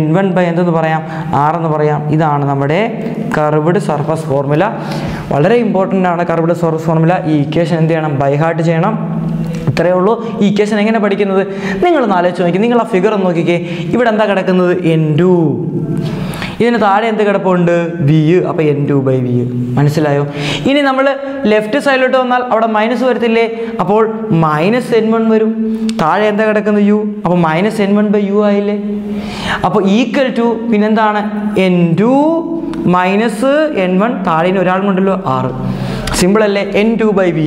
n1 by എന്തെന്ന് പറയാം r എന്ന് പറയാം ഇതാണ് നമ്മുടെ curved surface formula വളരെ important ആണ് curved surface formula ഈ equation എന്ത് ചെയ്യണം by heart ചെയ്യണം equation again a particular Ningle knowledge, Ningle figure on Noki, even under N2. In the third end, they got upon the VU up N2 by VU. Manasilayo. In a number left side out of minus where they upon minus N1 by U, third end they got U, upon minus N1 by U. I lay equal to Pinandana N2 minus N1, third in Ralmondalo R. Simple N2 by V,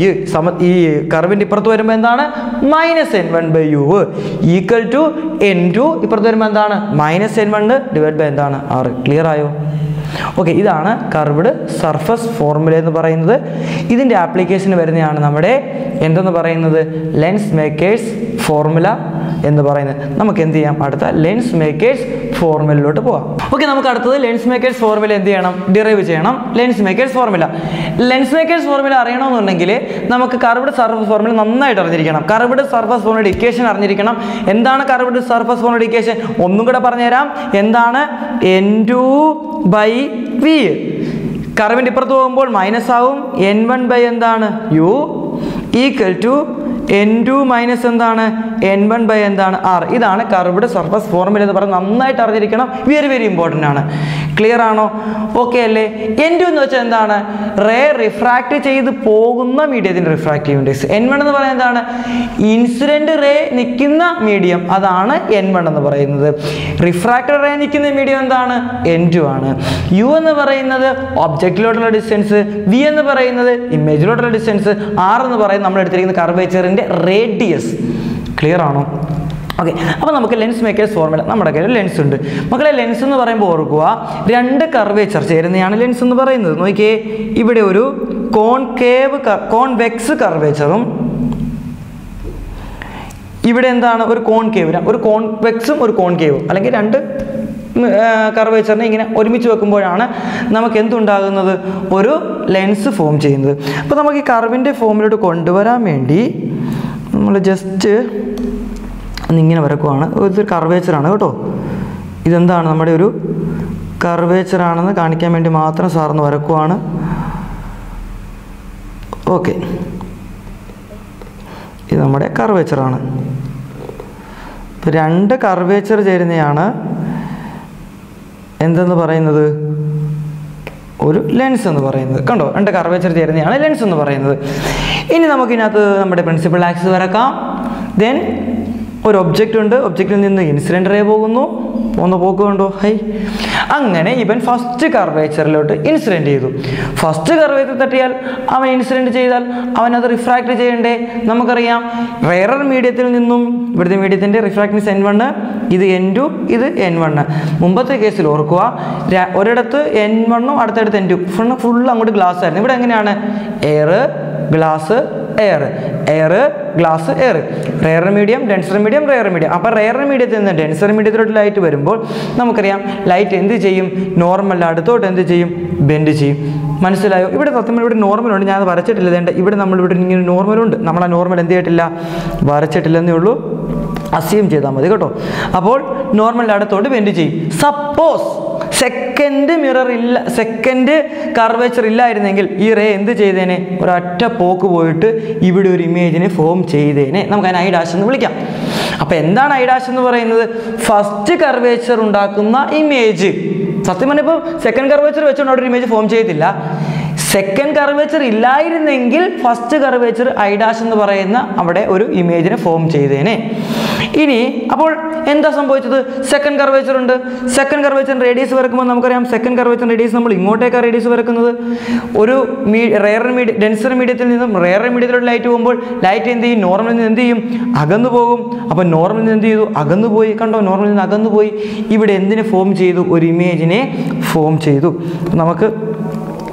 curve minus N1 by U equal to N2 minus N1 divided by N1 R. Clear? Okay, this is the curved surface formula. This is the application. Lens makers formula. In the Barana, Namakandiam Arta, lens makers formula. Okay, Namakata, lens makers formula in the Anam, derivative lens makers formula. Lens makers formula arena on Nagile, Namaka curved surface formula, Namna Rikanam, curved surface formula education are Nirikanam, Endana curved surface formula education, Omnugata Parneram, Endana N2 by V. Carbon Diperto minus N1 by Endana U equal to N2 minus N1 by R. This is the curved surface formula. Very, very important. Clear ano? Okay, le. N2 എന്ന് വെച്ചാൽ എന്താണ്? Ray refract ചെയ്തു പോകുന്ന മീഡിയത്തിന്റെ refractive index. N1 എന്ന് പറയുന്നത് എന്താണ്? Incident ray നിൽക്കുന്ന medium അതാണ് N1 എന്ന് പറയുന്നത്. Refracted ray നിൽക്കുന്ന medium എന്താണ്? N2 ആണ്. U എന്ന് പറയുന്നത് objectിലോട്ടുള്ള distance, V എന്ന് പറയുന്നത് imageിലോട്ടുള്ള distance, R എന്ന് പറയുന്നത് നമ്മൾ എടുത്തിരിക്കുന്ന curvatureന്റെ radius. Clear ano? Okay, now we have a lens maker's formula. We have a lens. Two curvatures. Lens is concave, convex curvature. Here is a concave, a convex and a concave. That is the curvature. We have a lens form. Now we have a formula. Just okay. This is the curvature. The curvature is lens. The curvature is lens. The principal axis. Then one object and object in the incident ray pogunnu one pokundo hi angane even first curvature lote incident cheedu first curvature tattiyal avan incident cheyidal avan adu refract cheyende namukariyam rarer mediumil ninnum ivide mediuminte refractance n1 idu n2 idu n1 mumbathe case il orkuva oredathu n1 um adathadathu n2 full angodu glass aayirunnu ivide enganeyana air glass air air glass air rare medium rare medium appo rare medium thende denser medium thode light varumbol namukariyam light endu cheyum normal adathote endu cheyum bend cheyum മനസ്സിലായോ ഇവിടെ സത്യം ഇവിടെ normal ഉണ്ട് ഞാൻ വരച്ചിട്ടില്ല ദേ ഇവിടെ നമ്മൾ ഇവിടെ ഇങ്ങനെ നോർമൽ ഉണ്ട് നമ്മൾ ആ നോർമൽ എന്ത് ചെയ്തിട്ടില്ല വരച്ചിട്ടില്ലെന്നേ ഉള്ളൂ അസ്യൂം ചെയ്താൽ മതി കേട്ടോ അപ്പോൾ നോർമൽ അടുത്തോട്ട് ബെൻഡ് ചെയ്യും സപ്പോസ് സെക്കൻഡ് മിറർ ഇല്ല സെക്കൻഡ് കർവേച്ചർ ഇല്ലായിരുന്നെങ്കിൽ ഈ റേ എന്ത് ചെയ്തേനെ ഒരു അറ്റ പോക്ക് പോയിട്ട് ഇവിടെ ഒരു ഇമേജിനെ ഫോം ചെയ്തേനെ നമുക്ക് അതിനെ ഐ ഡാഷ് എന്ന് വിളിക്കാം അപ്പോൾ എന്താണ് ഐ ഡാഷ് എന്ന് പറയുന്നത് ഫസ്റ്റ് കർവേച്ചർ ഉണ്ടാക്കുന്ന ഇമേജ് സത്യം പറഞ്ഞാൽ ഇപ്പോൾ സെക്കൻഡ് കർവേച്ചർ വെച്ചോണ്ട് അവിടെ ഒരു ഇമേജ് ഫോം ചെയ്തില്ല second curvature illayirunengil first curvature I dash ennu parayna avade oru image ne form cheyidene ini appol endha sambhavichadu second curvature radius varakkumbo namukariyam second curvature radius nammal ingoteka radius varakkunnathu oru rare medium denser mediumil ninnum rare mediumil light pogumbol light endu cheyum normal nil endu cheyum agannu pogum appo normal nil endu cheyu agannu poi kando normal nil agannu poi ivide endine form cheyidu oru image ne form cheyidu namakku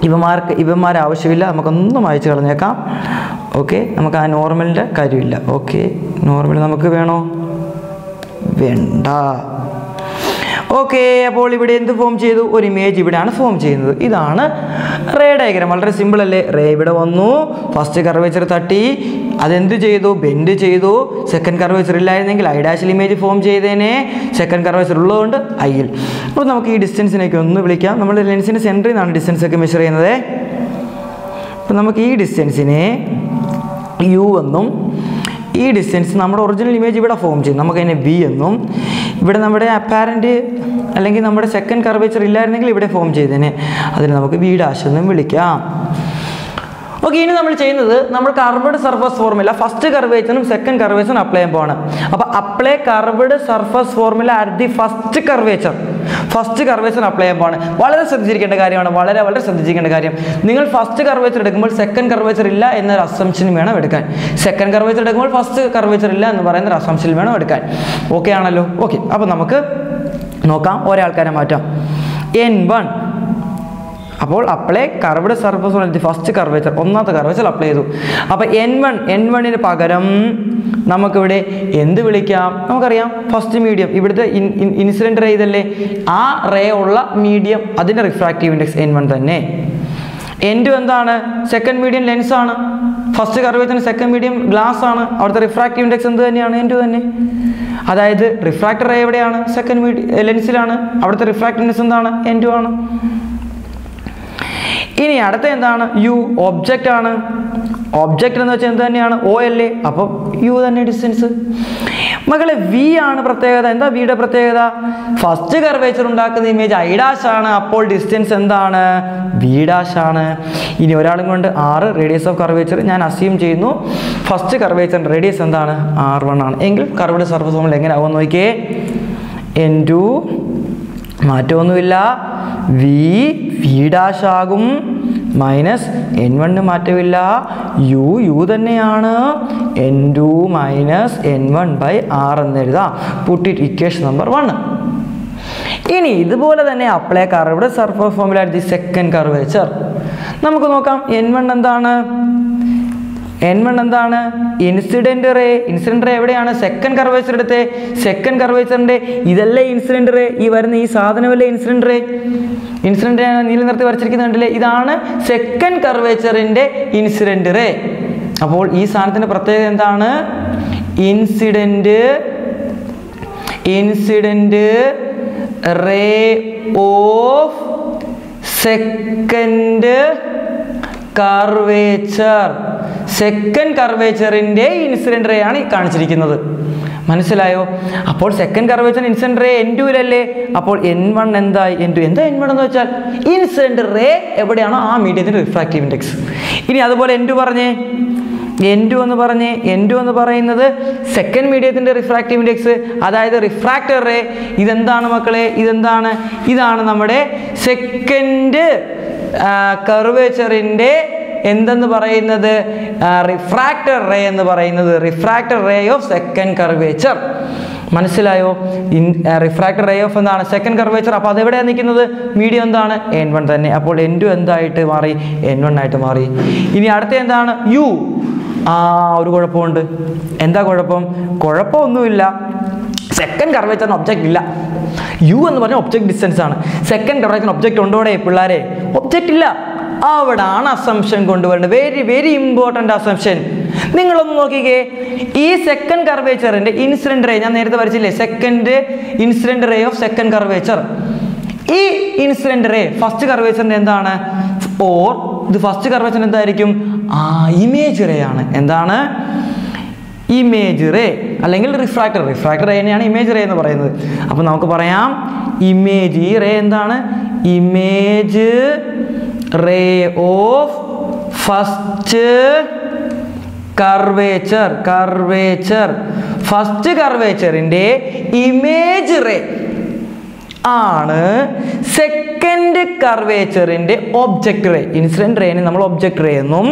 ഇവന്മാരെ ആവശ്യമില്ല നമുക്കൊന്നും അയച്ചു കളഞ്ഞേക്കാം okay നമുക്ക് ആ നോർമലിന്റെ കാര്യമില്ല okay normal നമുക്ക് വേണോ വേണ്ട ഓക്കെ അപ്പോൾ ഇവിടെ എന്ത് ഫോം ചെയ്തു ഒരു ഇമേജ് ഇവിടെയാണ് ഫോം ചെയ്യുന്നത് ഇതാണ് റേ ഡയഗ്രം വളരെ സിമ്പിൾ അല്ലേ റേ ഇവിടെ വന്നു ഫസ്റ്റ് കർവേച്ചർ തട്ടി അതെന്ത് ചെയ്തു ബെൻഡ് ചെയ്തു സെക്കൻഡ് കർവേച്ചർ ഇല്ലായിരുന്നെങ്കിൽ ഐ ഡാഷിൽ ഇമേജ് ഫോം ചെയ്തേനെ സെക്കൻഡ് കർവേച്ചർ ഉള്ളതുകൊണ്ട് ഐയിൽ അപ്പോൾ നമുക്ക് ഈ ഡിസ്റ്റൻസിനെയൊക്കെ ഒന്ന് വിളിക്കാം നമ്മൾ ലെൻസിന്റെ സെന്ററിൽ നിന്നാണ് ഡിസ്റ്റൻസ് ഒക്കെ മെഷർ ചെയ്യുന്നത് അപ്പോൾ നമുക്ക് ഈ ഡിസ്റ്റൻസിനെ യു എന്നും ഈ ഡിസ്റ്റൻസ് നമ്മുടെ ഒറിജിനൽ ഇമേജ് ഇവിടെ ഫോം ചെയ്യും നമുക്ക് അതിനെ വി എന്നും ഇവിടെ നമ്മുടെ അപ്പാരന്റ് അല്ലെങ്കിൽ നമ്മുടെ സെക്കൻഡ് കർവേച്ചർ ഇല്ലായിരുന്നെങ്കിൽ ഇവിടെ ഫോം ചെയ്തേനെ അതിനെ നമുക്ക് വി ഡാഷ് എന്നും വിളിക്കാം ഓക്കേ ഇനി നമ്മൾ ചെയ്യുന്നത് നമ്മൾ കർവ്ഡ് സർഫസ് ഫോർമുല ഫസ്റ്റ് കർവേച്ചറും സെക്കൻഡ് കർവേച്ചറും അപ്ലൈ ചെയ്യാൻ പോവാണ് അപ്പോൾ apply curved surface formula at the first curvature apply ചെയ്യാൻ പോവാണ് വളരെ ശ്രദ്ധിച്ചിരിക്കേണ്ട കാര്യമാണ് വളരെ ശ്രദ്ധിക്കേണ്ട കാര്യം നിങ്ങൾ ഫസ്റ്റ് കർവേച്ചർ എടുക്കുമ്പോൾ സെക്കൻഡ് കർവേച്ചർ ഇല്ല എന്ന ഒരു അസംപ്ഷൻ വേണം എടുക്കാൻ സെക്കൻഡ് കർവേച്ചർ എടുക്കുമ്പോൾ ഫസ്റ്റ് കർവേച്ചർ ഇല്ല എന്ന് പറയുന്ന ഒരു അസംപ്ഷൻ വേണം എടുക്കാൻ ഓക്കേ ആണല്ലോ ഓക്കേ അപ്പോൾ നമുക്ക് നോക്കാം ഓരോ ആൾക്കാരെ മാറ്റാം n1 അപ്പോൾ apply curved surface on the first curvature ഒന്നാമത്തെ കർവേച്ചർ അപ്ലൈ ചെയ്തു അപ്പോൾ n1 ന് പകരം നമുക്ക് ഇവിടെ എന്ത് വിളിക്കാം നമുക്കറിയാം ഫസ്റ്റ് മീഡിയം ഇവിടുത്തെ ഇൻസിഡന്റ് റേ ഇതല്ലേ ആ റേ ഉള്ള മീഡിയം അതിന്റെ റിഫ്രാക്റ്റീവ് ഇൻഡെക്സ് n1 തന്നെ n2 എന്താണ് സെക്കൻഡ് മീഡിയം ലെൻസ് ആണ് ഫസ്റ്റ് കർവേച്ചറിന് സെക്കൻഡ് മീഡിയം ഗ്ലാസ് ആണ് അവിടുത്തെ റിഫ്രാക്റ്റീവ് ഇൻഡെക്സ് എന്ത് തന്നെയാണ് n2 തന്നെ അതായത് റിഫ്രാക്റ്റർ റേ എവിടെയാണ് സെക്കൻഡ് മീഡിയം ലെൻസിലാണ് അവിടുത്തെ റിഫ്രാക്റ്റീവ് ഇൻഡെക്സ് എന്താണ് n2 ആണ് ഇനി അടുത്ത എന്താണ് യു ഒബ്ജക്റ്റ് ആണ് object and the Chantanian OLA, up U than distance. Magala V and Pratea and the Vida Pratea, first checker Vachurundaka image Ida Shana, pole distance and the Vida Shana. In your argument R radius of curvature and assume Jeno, first curvature and radius and R1 on angle, curved surface on Langan into Matonula V, Vida Shagum. Minus n1 to matavilla u thanneyanu n2 minus n1 by r ennu ezhudha. Put it equation number 1. Ini idupole thanne apply curved surface formula at the second curvature. Namukku nokkam n1 endana incident ray evideyana second curvature eduthe second curvature inde idelle incident ray ee varuna ee sadhanamelle incident ray ana neela nirthi varichirikkunnundile idana second curvature inde incident ray appol ee saanathinte pratyekada endana incident ray of second curvature second curvature in the incident ray and Manisilayo. Upon second curvature incident ray n2 n1 and the n1 and the child. Incident ray everyana median refractive index. In other word, n2 on the barane, second median refractive index, other refractor ray, Idandana second curvature in the എന്തെന്ന് പറയുന്നത് refractor ray of second curvature മനസ്സിലായോ refractor ray of എന്താണ് second curvature അപ്പോൾ അത് എവിടെയാണ് നിൽക്കുന്നത് medium എന്താണ് n1 തന്നെ അപ്പോൾ n2 എന്തായിട്ട് മാറി n1 ആയിട്ട് മാറി ഇനി അടുത്ത എന്താണ് u ഒരു കുഴപ്പമുണ്ട് എന്താ കുഴപ്പമൊന്നുമില്ല second curvature ആണ് object ഇല്ല u എന്ന് പറഞ്ഞാൽ object distance ആണ് second curvature object ഉണ്ടോടെ പിള്ളാരെ object ഇല്ല Avadana assumption konduvarana very important assumption. Ningalum nokkike ee second curvature inde incident ray njan nerathu varichille second incident ray of second curvature. E incident ray first curvature inde endana or the first curvature endayirikkum image ray aanu endana image ray allengil refractor ray eneyana image ray ennu parayunnathu appo namukku parayam image ee ray endana image ray of first curvature first curvature inde image ray ആണ് second curvature inde object ray incident ray ne nammal object ray ennum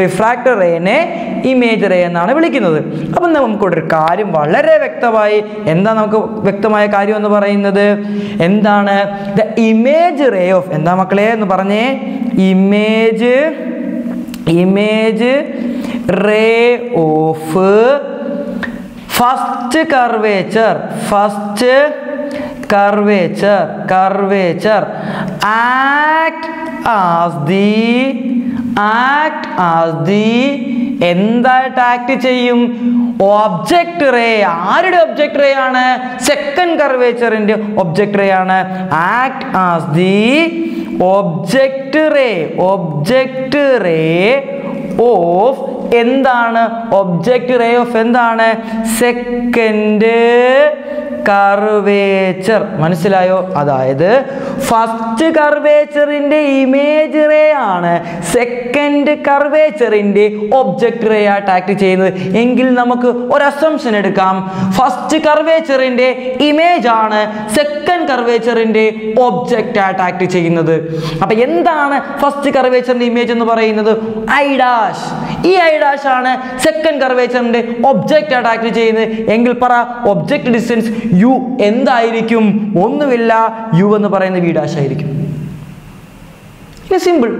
refractor ray ne image ray ennaanu vilikkunnathu appo namukku oru karyam വളരെ വ്യക്തമായി എന്താ നമുക്ക് വ്യക്തമായ കാര്യം എന്ന് പറയുന്നത് എന്താണ് the image ray of എന്താ മക്കളെ എന്ന് പറഞ്ഞേ image ray of first curvature act as the and that act cheyum object ray aanu second curvature inde object ray aanu act as the object ray of object ray of second curvature മനസ്സിലായോ അതായത് first കർവേച്ചറിന്റെ image ray ആണ് second കർവേച്ചറിന്റെ object ray ആയിട്ട് act ചെയ്യുന്നത് എങ്കിൽ നമുക്ക് ഒരു അസംപ്ഷൻ എടുക്കാം ഫസ്റ്റ് കർവേച്ചറിന്റെ ഇമേജ് ആണ് സെക്കൻഡ് കർവേച്ചറിന്റെ ഒബ്ജക്റ്റ് ആയിട്ട് ആക്ട് ചെയ്യുന്നത് അപ്പോൾ എന്താണ് ഫസ്റ്റ് കർവേച്ചറിന്റെ ഇമേജ് എന്ന് പറയുന്നത് I' ആണ് സെക്കൻഡ് കർവേച്ചറിന്റെ ഒബ്ജക്റ്റ് ആയിട്ട് ആക്ട് ചെയ്യുന്നത് എങ്കിൽ പറ ഒബ്ജക്റ്റ് ഡിസ്റ്റൻസ് u എന്തായിരിക്കും ഒന്നുമില്ല u എന്ന് പറയുന്ന v' ആയിരിക്കും ഇത് സിമ്പിൾ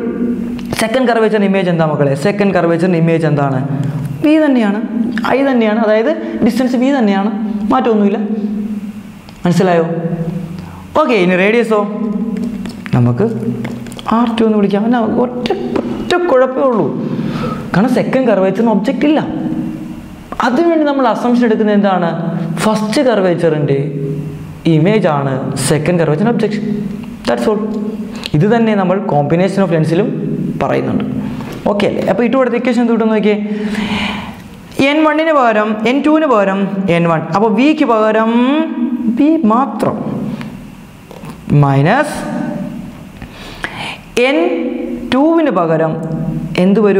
സെക്കൻഡ് കർവേച്ചറിന്റെ ഇമേജ് എന്താ മക്കളെ സെക്കൻഡ് കർവേച്ചറിന്റെ ഇമേജ് എന്താണ് v തന്നെയാണ് i തന്നെയാണ് അതായത് ഡിസ്റ്റൻസ് v തന്നെയാണ് മാറ്റമൊന്നുമില്ല മനസ്സിലായോ ഓക്കേ ഇനി റേഡിയസോ നമുക്ക് r2 എന്ന് വിളിക്കാം അല്ല ഒറ്റ കുഴപ്പമേ ഉള്ളൂ കാരണം സെക്കൻഡ് കർവേച്ചറിന് ഒബ്ജക്റ്റ് ഇല്ല അതിനു വേണ്ടി നമ്മൾ അസംപ്ഷൻ എടുക്കുന്നത് എന്താണ് ഫസ്റ്റ് കർവേച്ചറിന്റെ ഇമേജ് ആണ് സെക്കൻഡ് കർവേച്ചറിന്റെ ഒബ്ജക്റ്റ് ദാറ്റ്സ് ഓൾ ഇത് തന്നെ നമ്മൾ കോമ്പിനേഷൻ ഓഫ് ലെൻസിലും പറയുന്നുണ്ട് Okay, now we will do the equation. N1 is N2 is N1. Now V is V matram. Minus N2 is N1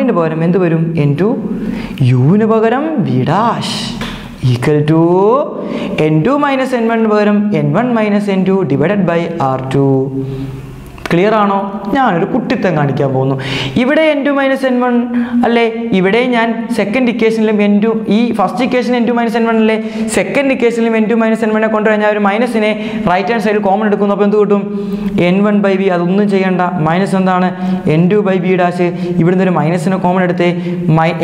is N2. U is V dash. Equal to N2 minus N1 N1 minus N2 divided by R2. Clear ano? Naan oru kuttitthan kanikkan povunu. Ivide n2 minus n1 alle ivide njan second equation ilum n2 ee first equation n2 minus n1 alle second equation ilum n2 minus n1 ne kondu kanjal oru minus ine right hand side common edukunu appo endu kittum n1 by v adonnum cheyanda minus endana n2 by v dash ividunnu oru minus ine common eduthe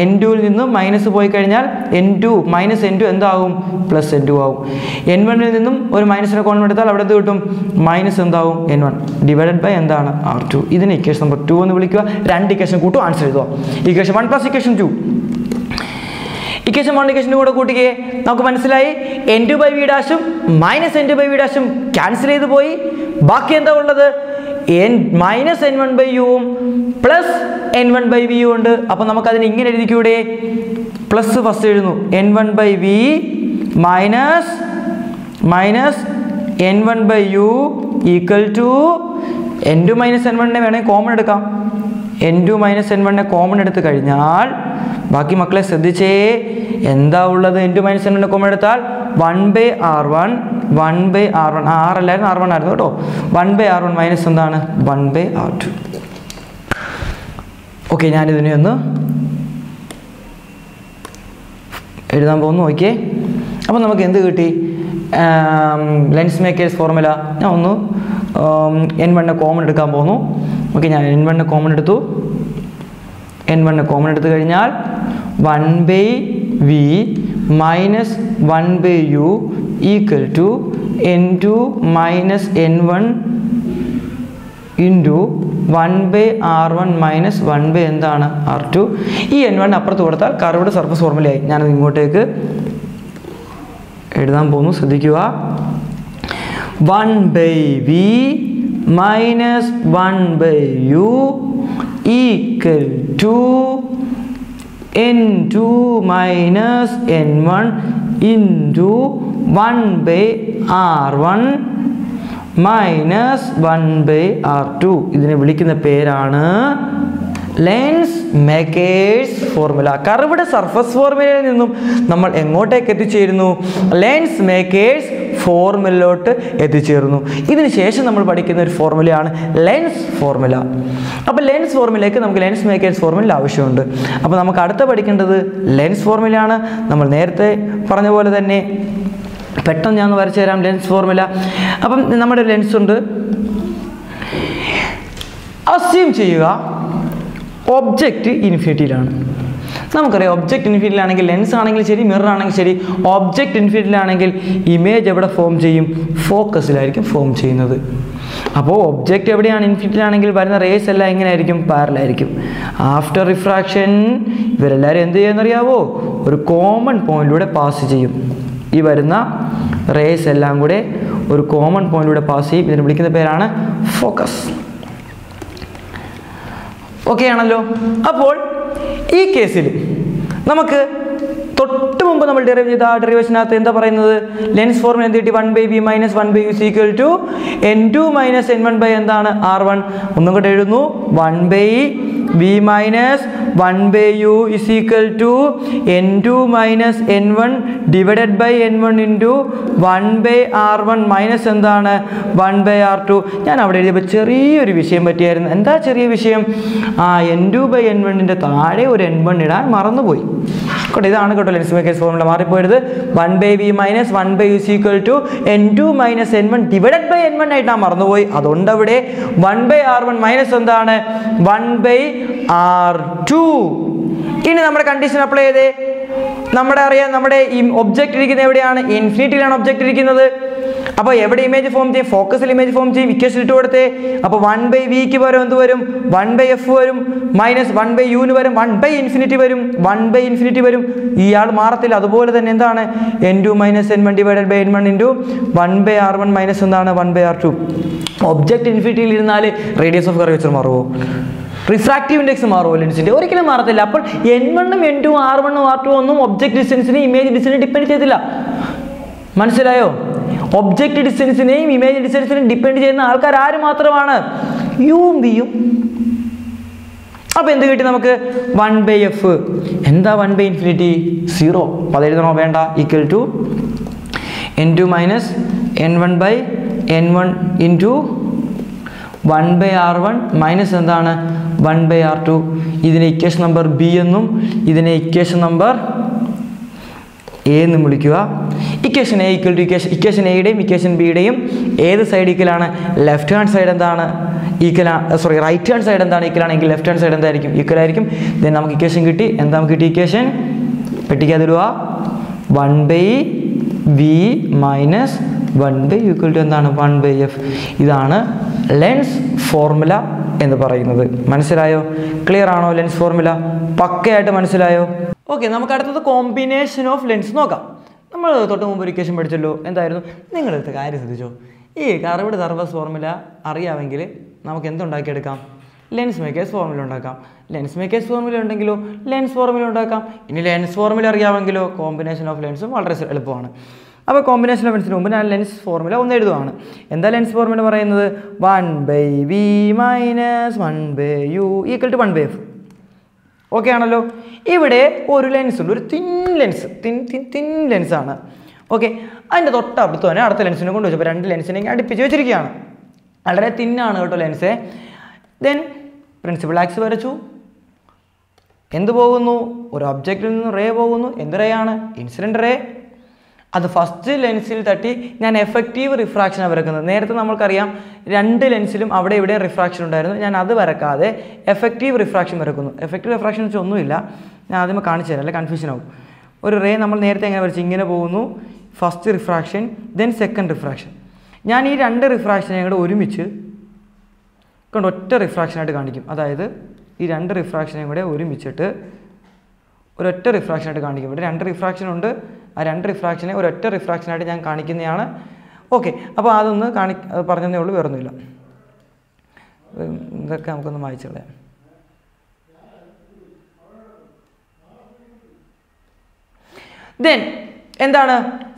n2 il ninnum minus poi kanjal n2 minus n2 endu aagum plus n2 aagum n1 il ninnum oru minus ine common eduthal avade kittum minus endavum n1 divided by R2. This is equation number 2 and the equation to answer equation 1 plus equation 2. Equation 1 equation 2 കൂടി കേ നമുക്ക് മനസ്സിലായി n2 by v dash minus n2 by v dash cancel ചെയ്തു പോയി ബാക്കി എന്താ ഉള്ളത് n minus n1 by u plus n1 by v ഉണ്ട് അപ്പോൾ നമുക്ക് അതിനെ ഇങ്ങനെ എഴുതിക്കൂടെ plus first എഴുതുന്നു n1 by v minus n1 by u equal to n2 minus n1 ने मैंने common रखा, n2 minus n1 ने common रखते करी नाल, बाकी मक्कले सदिचे, यंदा उल्ला तो n2 minus n1 ने common रखता है, 1 by r1, r lane r1 are दो, 1 by r1 minus संधाना, 1 by r2. Okay यानी दुनिया ना, इधर बोलूँ ओके, अपन नमक यंदे गुटी, lens maker's formula, ना उन्नो n1 ने common എടുക്കാൻ പോകുന്നു ഓക്കേ ഞാൻ n1 ने common എടുത്തു n1 ने common എടുത്തു കഴിഞ്ഞാൽ 1/v - 1/u = n2 - n1 * 1/r1 - 1/ എന്താണ് r2 ഈ n1 അപ്പുറത്ത് കൊടുത്താൽ കർവ്ഡ് സർഫസ് ഫോർമുലയായി ഞാൻ ഇങ്ങോട്ടേക്ക് എഴുതാൻ പോകുന്നു ശ്രദ്ധിക്കുക 1 by v minus 1 by u equal to n2 minus n1 into 1 by r1 minus 1 by r2. ഇതിനെ വിളിക്കുന്ന പേരാണ് lens maker's formula. Curved surface formula യിൽ നിന്നും നമ്മൾ എങ്ങോട്ടേക്ക് എത്തിച്ചേരുന്നു lens maker's formula ോട്ട് എത്തിച്ചേരുന്നു. ഇതിനു ശേഷം നമ്മൾ പഠിക്കുന്ന ഒരു ഫോർമുലയാണ് ലെൻസ് ഫോർമുല. അപ്പോൾ ലെൻസ് ഫോർമുലയ്ക്ക് നമുക്ക് ലെൻസ് മേക്കേഴ്സ് ഫോർമുല ആവശ്യമുണ്ട്. അപ്പോൾ നമുക്ക് അടുത്ത പഠിക്കേണ്ടത് ലെൻസ് ഫോർമുലയാണ്. നമ്മൾ നേരത്തെ പറഞ്ഞ പോലെ തന്നെ പെട്ടെന്ന് ഞാൻ വരച്ചു തരാം ലെൻസ് ഫോർമുല. അപ്പം നമ്മുടെ ഒരു ലെൻസ് ഉണ്ട്. അസ്യൂം ചെയ്യുക ഒബ്ജക്റ്റ് ഇൻഫിനിറ്റിയിലാണ്. നമുക്കറിയാം ഒബ്ജക്റ്റ് ഇൻഫിനിറ്റിയിലാണെങ്കിൽ ലെൻസ് ആണെങ്കിലും ശരി മിറർ ആണെങ്കിലും ശരി ഒബ്ജക്റ്റ് ഇൻഫിനിറ്റിയിലാണെങ്കിൽ ഇമേജ് എവിടെ ഫോം ചെയ്യും ഫോക്കസിലായിരിക്കും ഫോം ചെയ്യുന്നത്. അപ്പോൾ ഒബ്ജക്റ്റ് എവിടെയാണ് ഇൻഫിനിറ്റിയിലാണെങ്കിൽ വരുന്ന റേസ് എല്ലാം എങ്ങനെയായിരിക്കും പാരലായിരിക്കും. ആഫ്റ്റർ റിഫ്രാക്ഷൻ ഇവരെല്ലാവരും എന്ത് ചെയ്യുമെന്നറിയാവോ ഒരു കോമൺ പോയിന്റിലൂടെ പാസ് ചെയ്യും. ഈ വരുന്ന റേസ് എല്ലാം കൂടെ ഒരു കോമൺ പോയിന്റിലൂടെ പാസ് ചെയ്യും. ഇതിനെ വിളിക്കുന്ന പേരാണ് ഫോക്കസ്. ഓക്കെ ആണല്ലോ. അപ്പോൾ ഈ കേസിൽ നമുക്ക് തൊട്ട് മുമ്പ് നമ്മൾ ഡെറിവ് ചെയ്ത ആ ഡെറിവേഷനകത്ത് എന്താ പറയുന്നത് ലെൻസ് ഫോർമുല എന്ത് കിട്ടി 1/v - 1/u = n2 - n1 / എന്താണ് r1 ഒന്നും കൂടെ എഴുതുന്നു 1/v - 1/u = n2 - n1 / n1 * 1/r1 - എന്താണ് 1/r2 ഞാൻ അവിടെ എഴുതിയ ചെറിയൊരു വിഷയം പറ്റിയായിരുന്നു. എന്താ ചെറിയ വിഷയം ആ n2 / n1 ന്റെ താഴെ ഒരു n1 ഇടാൻ മറന്നുപോയി. കേട്ടോ ഇതാണ് കേട്ടോ lens makers formula മാറിപ്പോയത് 1/v - 1/u = n2 - n1 / n1 ആയിട്ടാ മറന്നുപോയി. അതുകൊണ്ട് അവിടെ 1/r1 - എന്താണ് 1/r2. ഇനി നമ്മുടെ കണ്ടീഷൻ അപ്ലൈ ചെയ്തേ നമ്മുടെ അറിയാം നമ്മുടെ ഈ ഒബ്ജക്റ്റ് ഇരിക്കുന്നത് എവിടെയാണ് ഇൻഫിനിറ്റിയിലാണ് ഒബ്ജക്റ്റ് ഇരിക്കുന്നത്. അപ്പോൾ എവിടെ ഇമേജ് ഫോം ചെയ്യും ഫോക്കസിൽ ഇമേജ് ഫോം ചെയ്യും ഇക്വേഷൻ ഇട്ട് കൊടുത്തേ. അപ്പോൾ 1/v പകരം എന്ത് വരും 1/f വരും മൈനസ് 1/u വരും 1/∞ വരും 1/∞ വരും ഇയാൾ മാറത്തില്ല. അതുപോലെ തന്നെ എന്താണ് n2 - n1 / n1 * 1/r1 - എന്താണ് 1/r2. ഒബ്ജക്റ്റ് ഇൻഫിനിറ്റിയിൽ ഇരുന്നാൽ റേഡിയസ് ഓഫ് കർവേച്ചർ മാറുമോ refractive index मारो वाले निश्चित और इकने मारते ला पर n1 न n2 r1 न r2 अन्नम object distance ने image distance ने depend चेतिला मनसे लायो object distance ने image distance ने depend चेतना हर का राय मात्रा वाना यूं भी यूं अब इन दिक्कतें ना मके 1/f इंदा 1/∞ 0 पढ़े तो ना Bandra equal to n2 minus n1 by n1 into 1/r1 minus इंदा आना 1/r2 इधने equation number b num इधने equation number a नुमुली क्यों equation a equal to equation a डे equation b डे a द side equal आना left hand side इंदा आना sorry, right hand side and the left hand side and then we equation and the equation 1 by v minus 1 by equal to 1 by f. This is lens formula in the paradigm. Clear on lens formula. Okay, now we have the combination of lens. Now, we will take lens maker's formula. Lens maker's formula is lens formula. This lens formula is combination of lenses. Now, combination of lenses lens formula. The lens formula is 1 by v minus 1 by u equal to 1 by f. Okay, now, here is one lens, a thin lens. Thin lens. Okay, and the top lens is two lenses. Already thin lens. Then principal axis varachu. Endu povunu, or object ninnu ray povunu, endu ray aanu, incident ray. Adu first lens il thatti nan effective refraction varakkunnu. Nerathe namukku ariyam rendu lensilum avade ivide refraction undayirunnu. Nan adu varakade effective refraction varakkunnu. Effective refraction ennu onnu illa. Nan adume kaanichu tharalla confusion avum. Or ray nammal nerathe engane varachu ingane povunu, first refraction, then second refraction. Now, we have two refraction. Then,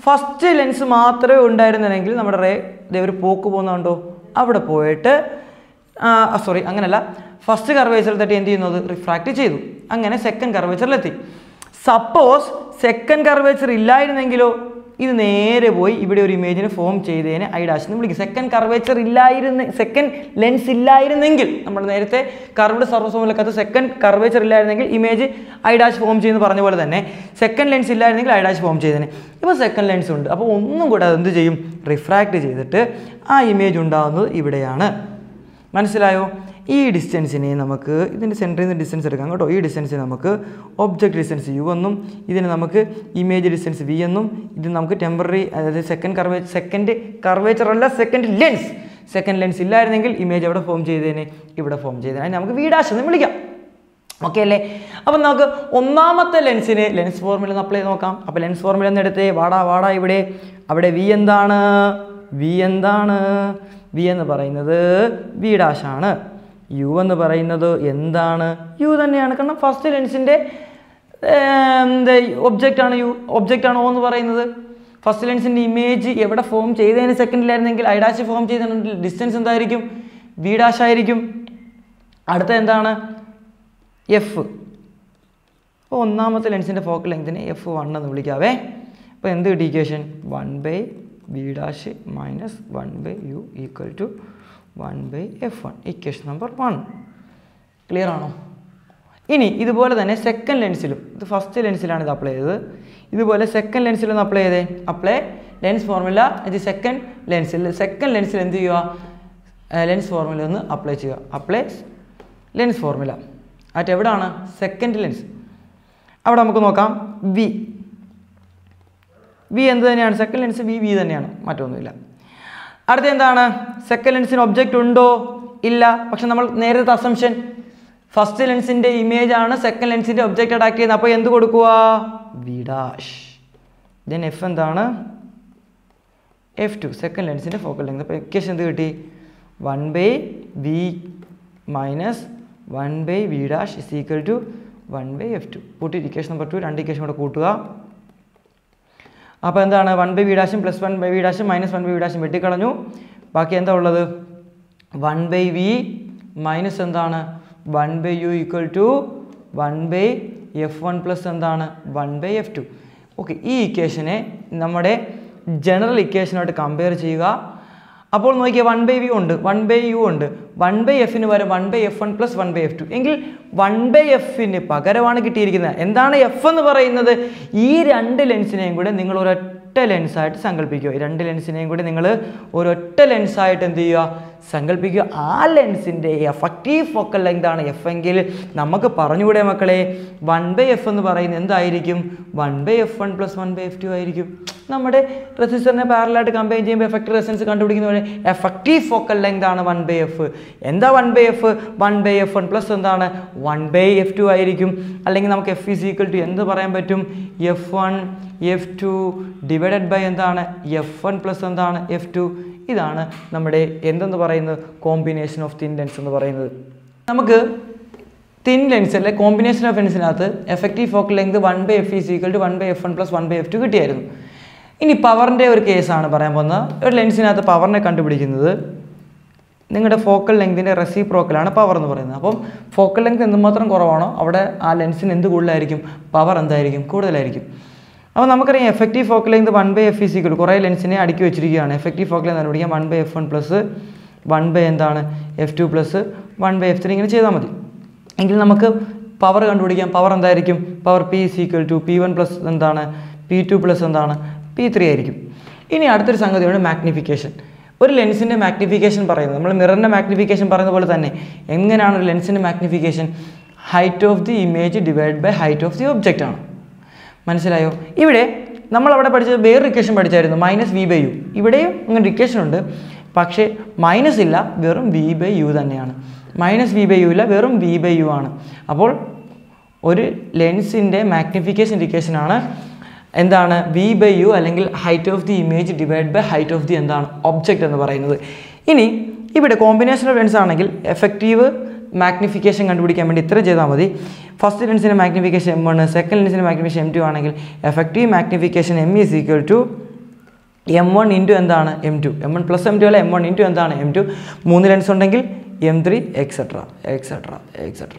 first lens മാത്രമേ ഉണ്ടായിരുന്നെങ്കിൽ നമ്മുടെ ray ദേവര് പോക്ക് പോകുന്നുണ്ടോ അവിടെ പോയിട്ട് sorry അങ്ങനല്ല first കർവേച്ചറിൽ തട്ടി എന്തു ചെയ്യുന്നു റിഫ്രാക്റ്റ് ചെയ്തു അങ്ങനെ സെക്കൻഡ് കർവേച്ചറിൽ എത്തി സപ്പോസ് സെക്കൻഡ് കർവേച്ചർ ഇല്ലായിരുന്നെങ്കിലോ ഇത് നേരെ പോയി ഇവിടെ ഒരു ഇമേജിനെ ഫോം ചെയ്തേനെ ഐ ഡാഷ് എന്ന് വിളിക്കും സെക്കൻഡ് കർവേച്ചർ ഇല്ലായിരുന്നു സെക്കൻഡ് ലെൻസ് ഇല്ലായിരുന്നെങ്കിൽ നമ്മൾ നേരത്തെ കർവ്ഡ് സർഫേസ് മൂലക്കത്തെ സെക്കൻഡ് കർവേച്ചർ ഇല്ലായിരുന്നെങ്കിൽ ഇമേജ് ഐ ഡാഷ് ഫോം ചെയ്യുന്നു പറഞ്ഞ പോലെ തന്നെ സെക്കൻഡ് ലെൻസ് ഇല്ലായിരുന്നെങ്കിൽ ഐ ഡാഷ് ഫോം ചെയ്തേനെ ഇപ്പോൾ സെക്കൻഡ് ലെൻസ് ഉണ്ട് അപ്പോൾ ഒന്നും കൂടി അത് എന്ത് ചെയ്യും റിഫ്രാക്റ്റ് ചെയ്തിട്ട് ആ ഇമേജ് ഉണ്ടാവുന്നത് ഇവിടെയാണ് മനസ്സിലായോ ഈ ഡിസ്റ്റൻസിനെ നമുക്ക് ഇതിന്റെ സെന്ററിൽ നിന്ന് ഡിസ്റ്റൻസ് എടുക്കാം കേട്ടോ ഈ ഡിസ്റ്റൻസ് നമുക്ക് ഒബ്ജക്റ്റ് ഡിസ്റ്റൻസ് u എന്നും ഇതിനെ നമുക്ക് ഇമേജ് ഡിസ്റ്റൻസ് v എന്നും ഇത് നമുക്ക് ടെമ്പററി അതായത് സെക്കൻഡ് കർവേച്ചർ അല്ല സെക്കൻഡ് ലെൻസ് ഇല്ലായിരുന്നെങ്കിൽ ഇമേജ് അവിടെ ഫോം ചെയ്തേനെ ഇവിടെ ഫോം ചെയ്തേനെ അതിനെ നമുക്ക് v' എന്ന് വിളിക്കാം ഓക്കേ അല്ലേ അപ്പോൾ നമുക്ക് ഒന്നാമത്തെ ലെൻസിനെ ലെൻസ് ഫോർമുല അപ്ലൈ ചെയ്ത് നോക്കാം അപ്പോൾ ലെൻസ് ഫോർമുല എന്ന് എടുത്തേ വാടാ ഇവിടെ അവിടെ v എന്ന് പറയുന്നത് v' ആണ് u എന്ന് പറയുന്നത് എന്താണ് u തന്നെയാണ് കാരണം ഫസ്റ്റ് ലെൻസിന്റെ ഒബ്ജക്റ്റ് ആണ് u ഒബ്ജക്റ്റ് ആണ് o എന്ന് പറയുന്നത് ഫസ്റ്റ് ലെൻസിന്റെ ഇമേജ് എവിടെ ഫോം ചെയ്തേനെ സെക്കൻഡിലായിരുന്നെങ്കിൽ i' ഫോം ചെയ്തേനെ ഡിസ്റ്റൻസ് എന്തായിരിക്കും v' ആയിരിക്കും അടുത്ത എന്താണ് f ഒന്നാമത്തെ ലെൻസിന്റെ ഫോക്കൽ ലെങ്ത്തിനെ f1 എന്ന് വിളിക്കാവേ അപ്പോൾ എന്ത് കിട്ടി equation 1/v' - 1/u equal to 1/f1 equation number 1 clear ആണോ ഇനി ഇതുപോലെ തന്നെ സെക്കൻഡ് ലെൻസിലും ഇത് ഫസ്റ്റ് ലെൻസിലാണ് ഇത് അപ്ലൈ ചെയ്തത് ഇതുപോലെ സെക്കൻഡ് ലെൻസിലും അപ്ലൈ ചെയ്തേ അപ്ലൈ ലെൻസ് ഫോർമുല ഇത് സെക്കൻഡ് ലെൻസിൽ എന്തു ചെയ്യുക ലെൻസ് ഫോർമുല ഒന്ന് അപ്ലൈ ചെയ്യുക അപ്ലൈ ലെൻസ് ഫോർമുല അത് എവിടാണ് സെക്കൻഡ് ലെൻസ് അവിടെ നമുക്ക് നോക്കാം v എന്ത് തന്നെയാണ് സെക്കൻഡ് ലെൻസ് v തന്നെയാണ് മറ്റൊന്നുമില്ല അടുത്ത എന്താണ് സെക്കൻഡ് ലെൻസിന് ഒബ്ജക്റ്റ് ഉണ്ടോ ഇല്ല പക്ഷെ നമ്മൾ നേരത്തെ അസംപ്ഷൻ ഫസ്റ്റ് ലെൻസിന്റെ ഇമേജ് ആണ് സെക്കൻഡ് ലെൻസിന്റെ ഒബ്ജക്റ്റ് അറ്റാക്ക് ചെയ്യുന്നത് അപ്പോൾ എന്ത് കൊടുക്കുക v' then f എന്താണ് f2 സെക്കൻഡ് ലെൻസിന്റെ ഫോക്കൽ ലെങ്ത് അപ്പോൾ ഇക്വേഷൻ എന്ത് കിട്ടി 1/v - 1 by v dash is equal to 1 by f2. Put it equation number 2, and equation number 2. Now, 1 by v dash plus 1 by v dash minus 1 by v dash. Now, 1 by v minus 1 by u equal to 1 by f1 plus 1 by f2. Okay, this equation is general equation to compare. Now, 1 by v, 1 by u, 1 by f, 1 by f1 plus 1 by f2. Engil 1 by f in Pagaravana Kitirigina. And then f on the Vara in the E Randel lens in Anguda, Ningle or a lens site, Sangal Pico, Randel lens in Anguda, Ningle or a lens site and the Sangal Pico, all lens in the effective focal length on f angle, Namaka Paranuda Macale, 1 by f on the Vara in the Irigum, 1 by f1 plus 1 by f2 Irigum. Namade resistance and parallel to campaign, effective resistance contributing effective focal length on 1 by f. And the 1 by f, 1 by f1 plus 1 by f2 आयरिक्यूम अलग ना f is equal to यंदा परायम बैठूम f1 f2 divided by f1 plus f2 इधाना नम्मरे यंदा परायम combination of thin lens नम्मरे thin lens ले combination of lens नाते effective focal length 1 by f is equal to 1 by f1 plus 1 by f2 की टेरिंग इनी power ने एक case आना परायम बंदा एक lens नाते power ने कंट्रीब्यूट किन्दे focal length is reciprocal and power. So, focal length is the lens is the power and the so, effective focal length 1 by f is equal to lens effective focal length 1 by f1 plus 1 by f2 plus 1 by f3 so, power and power p is equal to p1 plus p2 plus p3 this is the magnification. Lens in a magnification mirror magnification lens in magnification height of the image divided by height of the object. Manasilayo Ivide Namala purchase bare equation minus v by u. Ivide equation under Pakshe minus illa verum v by u than minus v by u illa verum v by u on Apol lens in the magnification equation and then v by u height of the image divided by height of the object. This is a combination of lens effective magnification. First lens in magnification m1, second lens in magnification m2. Effective magnification m is equal to m1 into m2. m1 plus m2 m1 into m2. 3 lens m3 etc. etc. etc.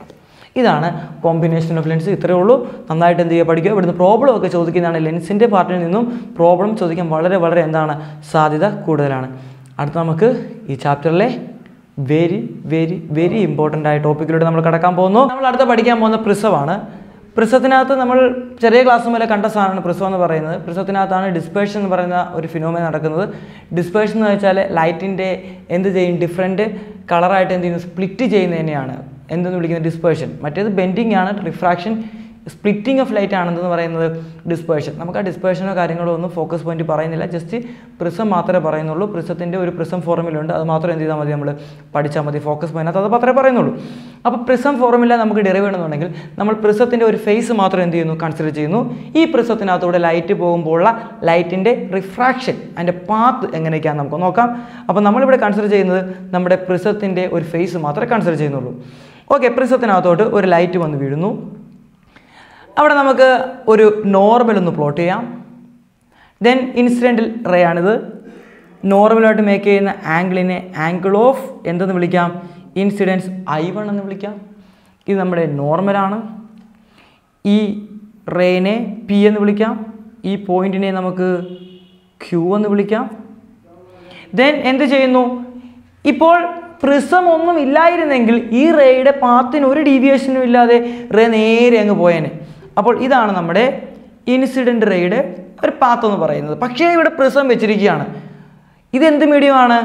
This is a combination of lenses. This is the problem. This is the lens. This is the problem. This is the problem. This chapter very important topic. We will talk about the prism. Prism is a class of prism. Prism is a dispersion phenomenon. Dispersion is light in different color split. Dispersion. But bending and refraction, splitting of light and dispersion. We have dispersion and focus point. Just prism prism formula. Focus point. Prism formula we derive. We prism phase consider. This prism light refraction and path. We consider prism phase. Okay, prism is light. Now, we will plot normal. Then, incident ray is normal to make an angle in angle of incidence I1. This is normal. E ray is P. E point is Q. Then, what prism ഒന്നും ഇല്ലായിരുന്നെങ്കിൽ ഈ റേയുടെ പാത്തിന് ഒരു ഡീവിയേഷനും ഇല്ലാതെ ray നേരെ അങ്ങ് പോയേനെ. അപ്പോൾ ഇതാണ് നമ്മുടെ ഇൻസിഡന്റ് റേയുടെ ഒരു പാത്ത് എന്ന് പറയുന്നത്. പക്ഷേ ഇവിടെ പ്രിസം വെച്ചിരിക്കുകയാണ്. ഇത് എന്ത് മീഡിയം ആണ്?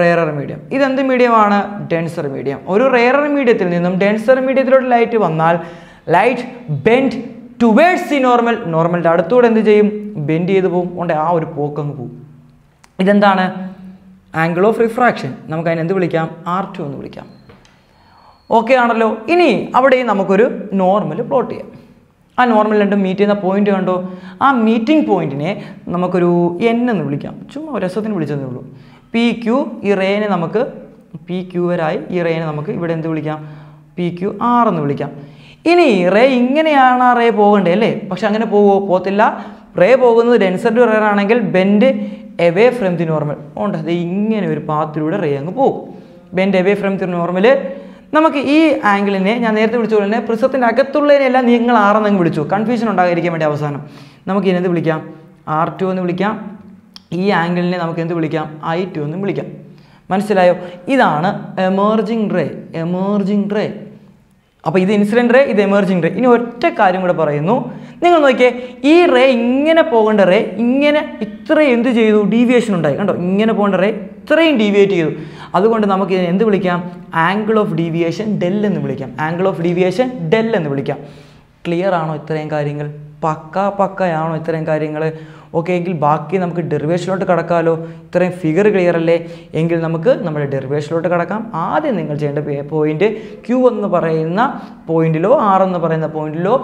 Rarer medium. ഇത് എന്ത് മീഡിയം ആണ്? Denser medium. ഒരു റേറർ മീഡിയത്തിൽ നിന്നും ഡെൻസർ മീഡിയത്തിലോട്ട് ലൈറ്റ് വന്നാൽ light bend towards the normal. നോർമലിന്റെ അടുത്തൂടെ എന്ത് ചെയ്യും? ബെൻഡ് ചെയ്തു പോകും. ഓണ്ടേ ആ ഒരു പോക്ക് അങ്ങ് പോകും. ഇതെന്താണ്? Angle of refraction. We call R2. Okay, now we plot normal. Plot a normal meet the point. That meeting point we N. PQ, PQ, PQ, PQR എന്ന് വിളിക്കാം. ഇനി റേ ഇങ്ങനെയാണ് ആ റേ പോകേണ്ടത് അല്ലേ? പക്ഷെ അങ്ങനെ പോവോ? പോകത്തില്ല. റേ പോകുന്നത് ഡെൻസർ ടു റെയർ ആണെങ്കിൽ bend away from the normal ഉണ്ട്. അത് ഇങ്ങനെ ഒരു പാത്തിലൂടെ റേ അങ്ങ് പോകും. Bend away from the normal. നമുക്ക് ഈ ആംഗിളിനെ ഞാൻ നേരത്തെ വിളിച്ചു പോലെ തന്നെ പ്രിസത്തിൻ്റെ അകത്തുള്ളതിനെല്ലാം നിങ്ങൾ ആറെന്നങ്ങ് വിളിച്ചു, കൺഫ്യൂഷൻ ഉണ്ടാകാതിരിക്കാൻ വേണ്ടി. അവസാനം നമുക്ക് ഇതിനെന്ത് വിളിക്കാം? ആർ ടു എന്ന് വിളിക്കാം. ഈ ആംഗിളിനെ നമുക്ക് എന്ത് വിളിക്കാം? ഐ ടു എന്നും വിളിക്കാം. മനസ്സിലായോ? ഇതാണ് എമേർജിംഗ് റേ. Emerging ray. അപ്പോൾ ഇത് ഇൻസിഡൻറ്റ് റേ, ഇത് എമേർജിംഗ് റേ. ഇനി ഒറ്റ കാര്യം കൂടെ പറയുന്നു, നിങ്ങൾ നോക്കിയേ, ഈ റേ ഇങ്ങനെ പോകേണ്ട റേ ഇങ്ങനെ ഇത്രയും എന്ത് ചെയ്തു? ഡീവിയേഷൻ ഉണ്ടായി. കണ്ടോ, ഇങ്ങനെ പോകേണ്ട റേ ഇത്രയും ഡീവിയേറ്റ് ചെയ്തു. അതുകൊണ്ട് നമുക്ക് ഇതിനെ എന്ത് വിളിക്കാം? ആംഗിൾ ഓഫ് ഡീവിയേഷൻ ഡെൽ എന്ന് വിളിക്കാം. ആംഗിൾ ഓഫ് ഡീവിയേഷൻ ഡെൽ എന്ന് വിളിക്കാം. ക്ലിയർ ആണോ ഇത്രയും കാര്യങ്ങൾ? പക്കയാണോ ഇത്രയും കാര്യങ്ങൾ? ഓക്കെ എങ്കിൽ ബാക്കി നമുക്ക് ഡെറിവേഷനിലോട്ട് കടക്കാമല്ലോ. ഇത്രയും ഫിഗർ ക്ലിയർ അല്ലേ? എങ്കിൽ നമുക്ക് നമ്മുടെ ഡെറിവേഷനിലോട്ട് കടക്കാം. ആദ്യം നിങ്ങൾ ചെയ്യേണ്ട പോയിൻറ്റ് ക്യൂ എന്ന് പറയുന്ന പോയിൻറ്റിലോ ആർ എന്ന് പറയുന്ന പോയിൻറ്റിലോ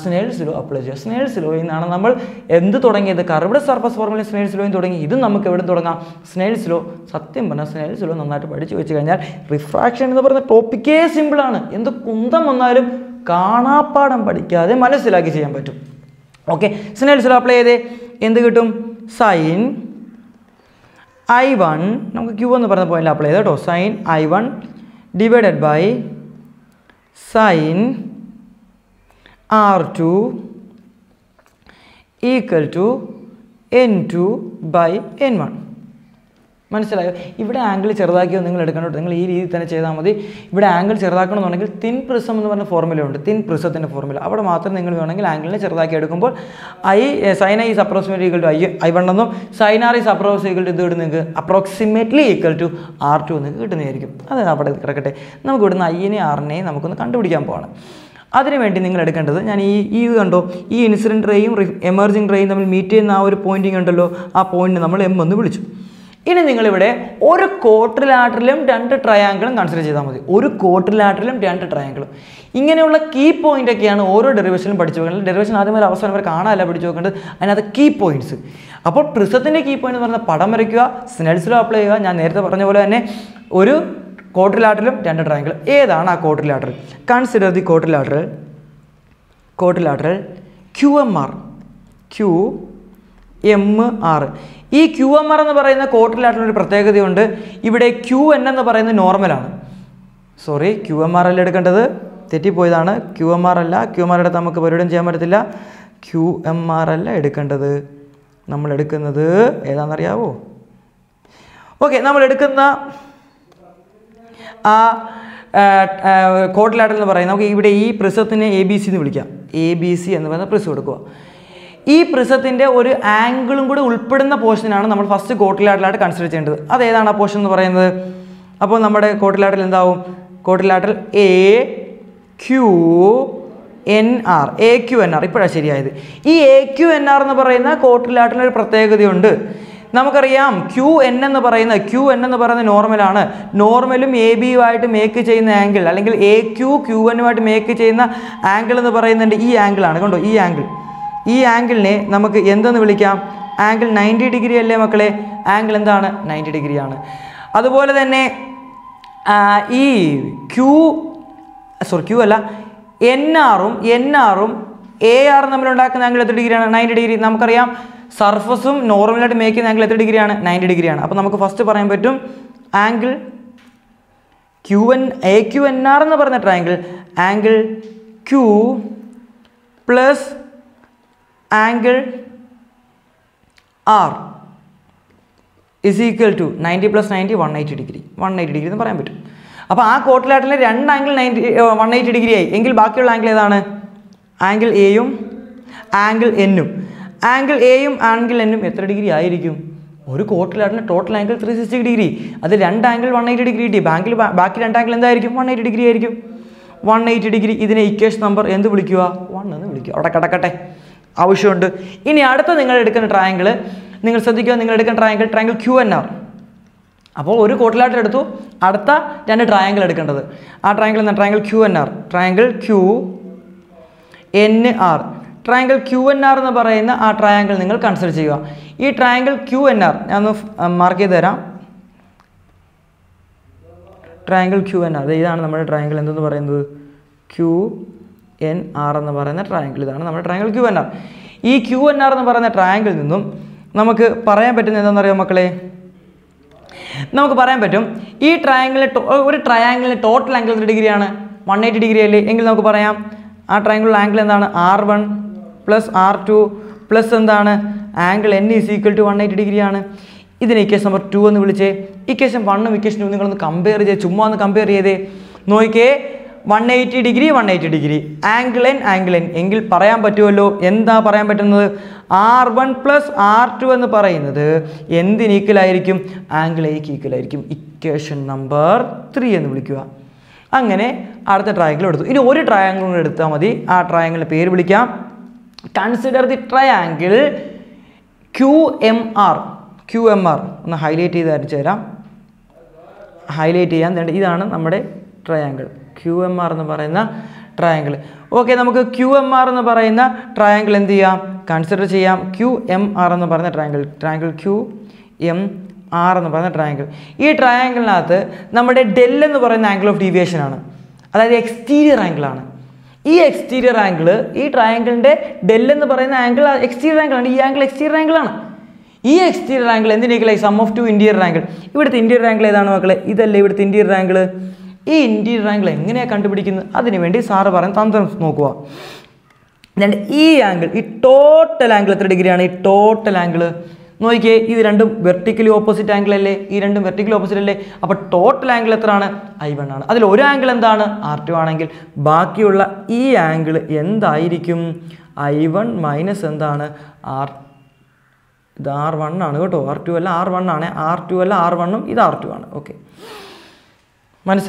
സ്നെൽസ് ലോ അപ്ലൈ ചെയ്യുക. സ്നെൽസ് ലോ എന്നാണ് നമ്മൾ എന്ത് തുടങ്ങിയത്? കർവ്ഡ് സർഫസ് ഫോർമുലയും സ്നെൽസ് ലോയും തുടങ്ങി. ഇത് നമുക്ക് എവിടെ തുടങ്ങാം? Snell's law. സത്യം പറഞ്ഞാൽ സ്നെൽസ് ലോ നന്നായിട്ട് പഠിച്ചു വെച്ച് കഴിഞ്ഞാൽ റിഫ്രാക്ഷൻ എന്ന് പറയുന്ന ടോപ്പിക്കേ സിമ്പിളാണ്. എന്ത് കുന്തം വന്നാലും കാണാപ്പാടം പഠിക്കാതെ മനസ്സിലാക്കി ചെയ്യാൻ പറ്റും. ഓക്കെ, സ്നെൽസ് ലോ അപ്ലൈ ചെയ്തേ എന്ത് കിട്ടും? സൈൻ ഐ വൺ, നമുക്ക് ക്യൂ എന്ന് പറഞ്ഞ പോയിൻ്റ് അപ്ലൈ ചെയ്ത് കേട്ടോ, sine I one divided by sine R two equal to N two by N one. മനസ്സിലായോ? ഇവിടെ ആംഗിൾ ചെറുതാക്കിയോ നിങ്ങൾ എടുക്കണോ? നിങ്ങൾ ഈ രീതിയിൽ തന്നെ ചെയ്താൽ മതി. ഇവിടെ ആംഗിൾ ചെറുതാക്കണമെന്നുണ്ടെങ്കിൽ തിൻ പ്രിസം എന്ന് പറഞ്ഞ ഫോർമുലയുണ്ട്, തിൻ പ്രിസത്തിൻ്റെ ഫോർമുല. അവിടെ മാത്രം നിങ്ങൾ വേണമെങ്കിൽ ആംഗിളിനെ ചെറുതാക്കി എടുക്കുമ്പോൾ I sine I is approximate equal to I I വണ്ണെന്നും sine R is approx equal to ഇത് ഇവിടെ നിങ്ങൾക്ക് approximately equal to R two എന്ന് കിട്ടുന്നതായിരിക്കും. അത് അവിടെ കിടക്കട്ടെ. നമുക്ക് ഇവിടുന്ന് ഐനെ ആറിനെയും നമുക്കൊന്ന് കണ്ടുപിടിക്കാൻ പോകണം. അതിനുവേണ്ടി നിങ്ങൾ എടുക്കേണ്ടത്, ഞാൻ ഈ കണ്ടോ, ഈ ഇൻസിഡൻറ്റ് റേയും എമർജിംഗ് റേയും തമ്മിൽ മീറ്റ് ചെയ്യുന്ന ആ ഒരു പോയിൻറ്റിങ് ഉണ്ടല്ലോ, ആ പോയിൻറ്റ് നമ്മൾ എം എന്ന് വിളിച്ചു. ഇനി നിങ്ങളിവിടെ ഒരു ക്വാഡ്രിലാറ്ററലും രണ്ട് ട്രയാങ്കിളും കൺസിഡർ ചെയ്താൽ മതി. ഒരു ക്വാഡ്രിലാറ്ററലും രണ്ട് ട്രയാങ്കിളും. ഇങ്ങനെയുള്ള കീ പോയിൻ്റൊക്കെയാണ് ഓരോ ഡെറിവേഷനും പഠിച്ചു വെക്കേണ്ടത്. ഡെറിവേഷൻ ആദ്യം വരെ അവസാനം വരെ കാണാനല്ല പഠിച്ചു വെക്കേണ്ടത്, അതിനകത്ത് കീ പോയിൻറ്റ്സ്. അപ്പോൾ പ്രിസത്തിൻ്റെ കീ പോയിൻ്റ് എന്ന് പറഞ്ഞാൽ പടം വരയ്ക്കുക, സ്നെൽസ് ലോ അപ്ലൈ ചെയ്യുക. ഞാൻ നേരത്തെ പറഞ്ഞ പോലെ തന്നെ ഒരു ക്വാഡ്രിലാറ്ററലും രണ്ട് ട്രയാങ്കിളും. ഏതാണ് ആ quadrilateral? Consider the quadrilateral. Quadrilateral Q M R, Q M R. ഈ ക്യു എം ആർ എന്ന് പറയുന്ന ക്വാഡ്രിലാറ്ററലിനൊരു പ്രത്യേകതയുണ്ട്. ഇവിടെ ക്യു എൻ എന്ന് പറയുന്നത് നോർമലാണ്. സോറി, ക്യു എം ആർ അല്ല എടുക്കേണ്ടത്, തെറ്റിപ്പോയതാണ്. ക്യു എം ആർ അല്ല, ക്യു എം ആർ എടുത്ത് നമുക്ക് പരിപാടിയും ചെയ്യാൻ പറ്റത്തില്ല. ക്യു എം ആർ അല്ല എടുക്കേണ്ടത്. നമ്മൾ എടുക്കുന്നത് ഏതാണെന്നറിയാവോ? ഓക്കെ, നമ്മൾ എടുക്കുന്ന ആ ക്വാഡ്രിലാറ്ററൽ എന്ന് പറയുന്നത് നമുക്ക് ഇവിടെ ഈ പ്രിസത്തിനെ എ ബി സി എന്ന് വിളിക്കാം. എ ബി സി എന്ന് പറയുന്ന പ്രിസം എടുക്കുക. ഈ പ്രിസത്തിൻ്റെ ഒരു ആംഗിളും കൂടി ഉൾപ്പെടുന്ന പോർഷനാണ് നമ്മൾ ഫസ്റ്റ് ക്വാഡ്രിലാറ്ററലായിട്ട് കൺസിഡർ ചെയ്യേണ്ടത്. അതേതാണ് ആ പോർഷൻ എന്ന് പറയുന്നത്? അപ്പോൾ നമ്മുടെ ക്വാഡ്രിലാറ്ററൽ എന്താവും? Quadrilateral A Q N R, A Q N R. ഇപ്പോഴാണ് ശരിയായത്. ഈ എ ക്യു എൻ ആർ എന്ന് പറയുന്ന ക്വാഡ്രിലാറ്ററലിന് ഒരു പ്രത്യേകതയുണ്ട്. നമുക്കറിയാം ക്യു എൻ എന്ന് പറയുന്ന നോർമലാണ്. നോർമലും എ ബി യുമായിട്ട് മേക്ക് ചെയ്യുന്ന ആംഗിൾ, അല്ലെങ്കിൽ എ ക്യു ക്യു എന്നുമായിട്ട് മേക്ക് ചെയ്യുന്ന ആംഗിൾ എന്ന് പറയുന്നുണ്ട് ഈ ആംഗിളാണ്. കണ്ടോ, ഈ ആംഗിൾ. ഈ ആംഗിളിനെ നമുക്ക് എന്തെന്ന് വിളിക്കാം? ആംഗിൾ 90 ഡിഗ്രി അല്ലേ മക്കളെ? ആംഗിൾ എന്താണ്? 90 ഡിഗ്രിയാണ്. അതുപോലെ തന്നെ ഈ ക്യു അല്ല എൻ ആറും എ ആറും തമ്മിലുണ്ടാക്കുന്ന ആംഗിൾ എത്ര ഡിഗ്രിയാണ്? 90 ഡിഗ്രി. നമുക്കറിയാം സർഫസും നോർമലായിട്ട് മേക്ക് ചെയ്യുന്ന ആംഗിൾ എത്ര ഡിഗ്രിയാണ്? 90 ഡിഗ്രിയാണ്. അപ്പോൾ നമുക്ക് ഫസ്റ്റ് പറയാൻ പറ്റും angle A Q N R എന്ന് പറഞ്ഞ triangle angle Q plus angle R is equal to 90 + 90 180 degree. 180 degree എന്ന് പറയാൻ പറ്റും. അപ്പോൾ ആ ക്വാഡ്രിലാറ്ററിലെ രണ്ട് ആംഗിൾ 180 ഡിഗ്രി ആയി. എങ്കിൽ ബാക്കിയുള്ള ആംഗിൾ ഏതാണ്? ആംഗിൾ എയും ആംഗിൾ എന്നും. ആംഗിൾ എയും ആംഗിൾ എന്നും എത്ര ഡിഗ്രി ആയിരിക്കും? ഒരു ക്വാഡ്രിലാറ്ററിലെ ടോട്ടൽ ആംഗിൾ 360 ഡിഗ്രി. അത് രണ്ട് ആംഗിൾ 180 ഡിഗ്രി കിട്ടി. ബാക്കി രണ്ട് ആംഗിൾ എന്തായിരിക്കും? 180 ഡിഗ്രി ആയിരിക്കും. 180 ഡിഗ്രി. ഇതിനെ ഇക്വേഷൻ നമ്പർ എന്ത് വിളിക്കുക? 1 എന്ന് വിളിക്കുക. അവിടെ കിടക്കട്ടെ, ആവശ്യമുണ്ട്. ഇനി അടുത്ത നിങ്ങൾ എടുക്കുന്ന ട്രയാങ്കിൾ നിങ്ങൾ ശ്രദ്ധിക്കുക. നിങ്ങൾ എടുക്കുന്ന ട്രയാങ്കിൾ ക്യു എൻ ആർ. അപ്പോൾ ഒരു ക്വാഡ്രിലാറ്ററൽ എടുത്തു, അടുത്ത രണ്ട് ട്രയാങ്കിൾ എടുക്കേണ്ടത്. ആ ട്രയാങ്കിൾ എന്നാൽ triangle Q N R, triangle Q N R. Triangle Q N R എന്ന് പറയുന്ന ആ ട്രയാങ്കിൾ നിങ്ങൾ കൺസിഡർ ചെയ്യുക. ഈ ട്രയാങ്കിൾ ക്യു എൻ ആർ ഞാൻ ഒന്ന് മാർക്ക് ചെയ്ത് തരാം. triangle QNR. That is our triangle. QNR is our triangle. That is our triangle QNR. This QNR is our triangle. This triangle is total angle 180 degree. That triangle angle is R1 plus R2 plus angle N is equal to 180 degree. This is case number 2. This case number 1 is compare 180 degree, 180 degree. Angle N, angle N. Angle R1 plus R2 and the equal angle A equal. Equation number 3. That's the triangle. This is one triangle. Consider the triangle QMR. QMR. We highlight it. Highlight it. This is our triangle. QMR triangle. Okay, we have QMR triangle. Consider QMR triangle. Triangle QMR triangle. This triangle is del angle of deviation. That is exterior angle. This exterior angle, this triangle is del angle exterior angle. This angle is exterior angle. This exterior angle is sum of two interior angle. This is interior angle. This is interior angle. This interior angle is contributing. That is the then this angle, this total angle, this total angle. This is vertically opposite angle. This is vertically opposite. So total angle is I1. That is one angle R2 angle. Bakiulla this angle is I1 minus R2. This is R1, R2, R1, R2, R1, this is R2. Okay. Now, what is R2,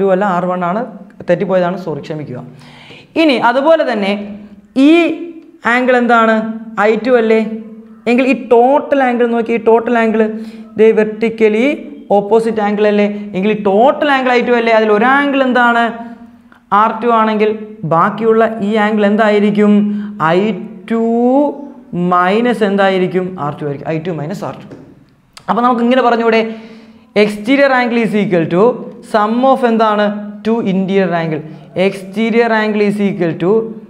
R1, R2, sorry, now, this angle is I2, this total angle, they vertically opposite angle, this total angle I2, that is one angle R2 angle, this angle I2 minus R2 I2 minus R2. Now, exterior angle is equal to sum of two interior angle. Exterior angle is equal to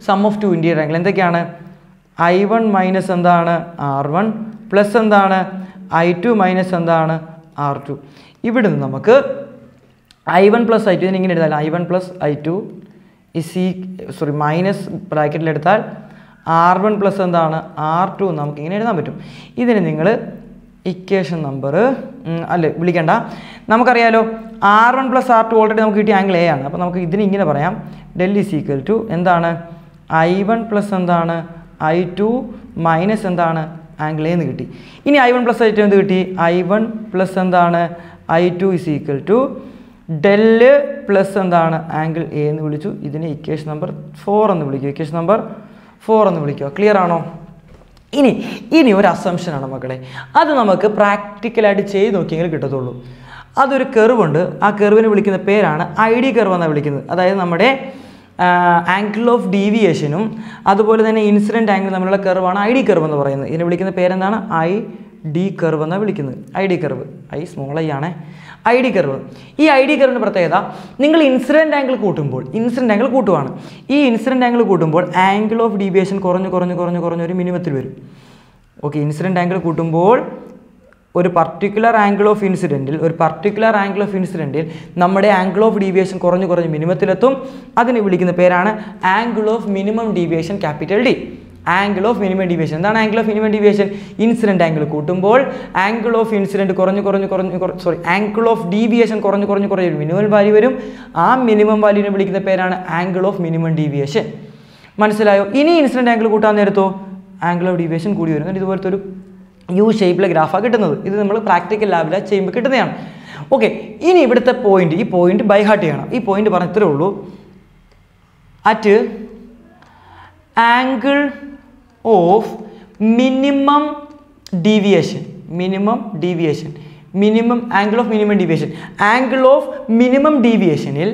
sum of two interior angle. I1 minus R1 plus I2 minus R2. Now, I1 plus I2 I1 plus I2 is equal, sorry, minus bracket R1 plus R2 this is equation number R1 plus R2 already angle A so del is equal to I1 plus I2 minus angle A this I1 plus I2 I1 plus I2 is equal to del plus angle A ennu vilichu idine equation number 4 ennu vilichu equation number 4 ennu vilichu clear aano ini or assumption aanu makale adu namakku practical aayittu chey nokkengil kittathullu adu or curve undu aa curve ne vilikkunna perana id curve enna vilikkunnu adayithu nammade angle of deviation um adu pole thane incident angle nammulla curve aanu id curve ennu parayunu idine vilikkunna per endana id curve enna vilikkunnu id curve I small I aanu ID curve. This ID curve is the incident angle. This incident angle is the angle of deviation. Okay, incident angle is a particular angle of incident. We angle of deviation. That is angle of minimum deviation capital D. Angle of minimum deviation. That angle of minimum deviation. Incident angle kutumbol. Angle of incident sorry. Angle of deviation minimal value verum. Minimum value ne vilikkunna perana angle of minimum deviation. Manasilayo. Ini incident angle kootan nertho angle of deviation koodi verum. Idu porthu oru U shape la graph kittunnathu. Idu nammal practical lab la cheyumbo kittudeyanu. Okay. Ini ividuthe point. Ee point by heart cheyanam. Ee point paranjathe ullu. At angle of angle of minimum deviation il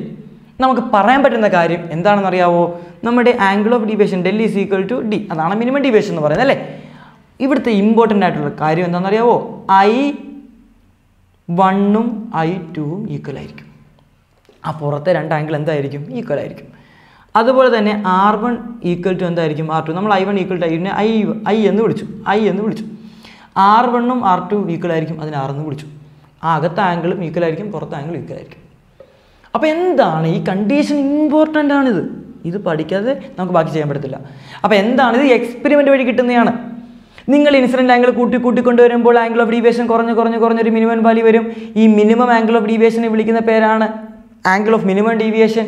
namakku parayan pattunna karyam endaannu ariyavo nammade angle of deviation del is equal to d adana minimum deviation nu parayunnathalle ഇവിടുത്തെ important ആയിട്ടുള്ള കാര്യം എന്താണെന്ന് അറിയാവോ I1 ഉം I2 ഉം equal ആയിരിക്കും ആ പുറത്തെ രണ്ട് ആംഗിൾ എന്തായിരിക്കും ഈക്വൽ ആയിരിക്കും അതുപോലെ തന്നെ R1 ഈക്വൽ ടു എന്തായിരിക്കും R2 നമ്മൾ I1 ഈക്വൽ ടു I1 നെ I എന്ന് വിളിച്ചു R1 ഉം R2 ഈക്വൽ ആയിരിക്കും അതിനെ R എന്ന് വിളിച്ചു അകത്തെ ആംഗിളും ഈക്വൽ ആയിരിക്കും പുറത്തെ ആംഗിൾ ഈക്വൽ ആയിരിക്കും അപ്പോൾ എന്താണ് ഈ കണ്ടീഷൻ ഇമ്പോർട്ടന്റ് ആണ് ഇത് ഇത് പഠിക്കാതെ നമുക്ക് ബാക്കി ചെയ്യാൻ പറ്റില്ല അപ്പോൾ എന്താണ് ഇത് എക്സ്പെരിമെന്റ് വഴി കിട്ടുന്നതാണ് നിങ്ങൾ ഇൻസിഡന്റ് ആംഗിൾ കൂട്ടി കൊണ്ടുവരുമ്പോൾ ആംഗിൾ ഓഫ് ഡീവിയേഷൻ കുറഞ്ഞു ഒരു മിനിമം വാല്യൂ വരും ഈ മിനിമം ആംഗിൾ ഓഫ് ഡീവിയേഷനെ വിളിക്കുന്ന പേരാണ് angle of minimum deviation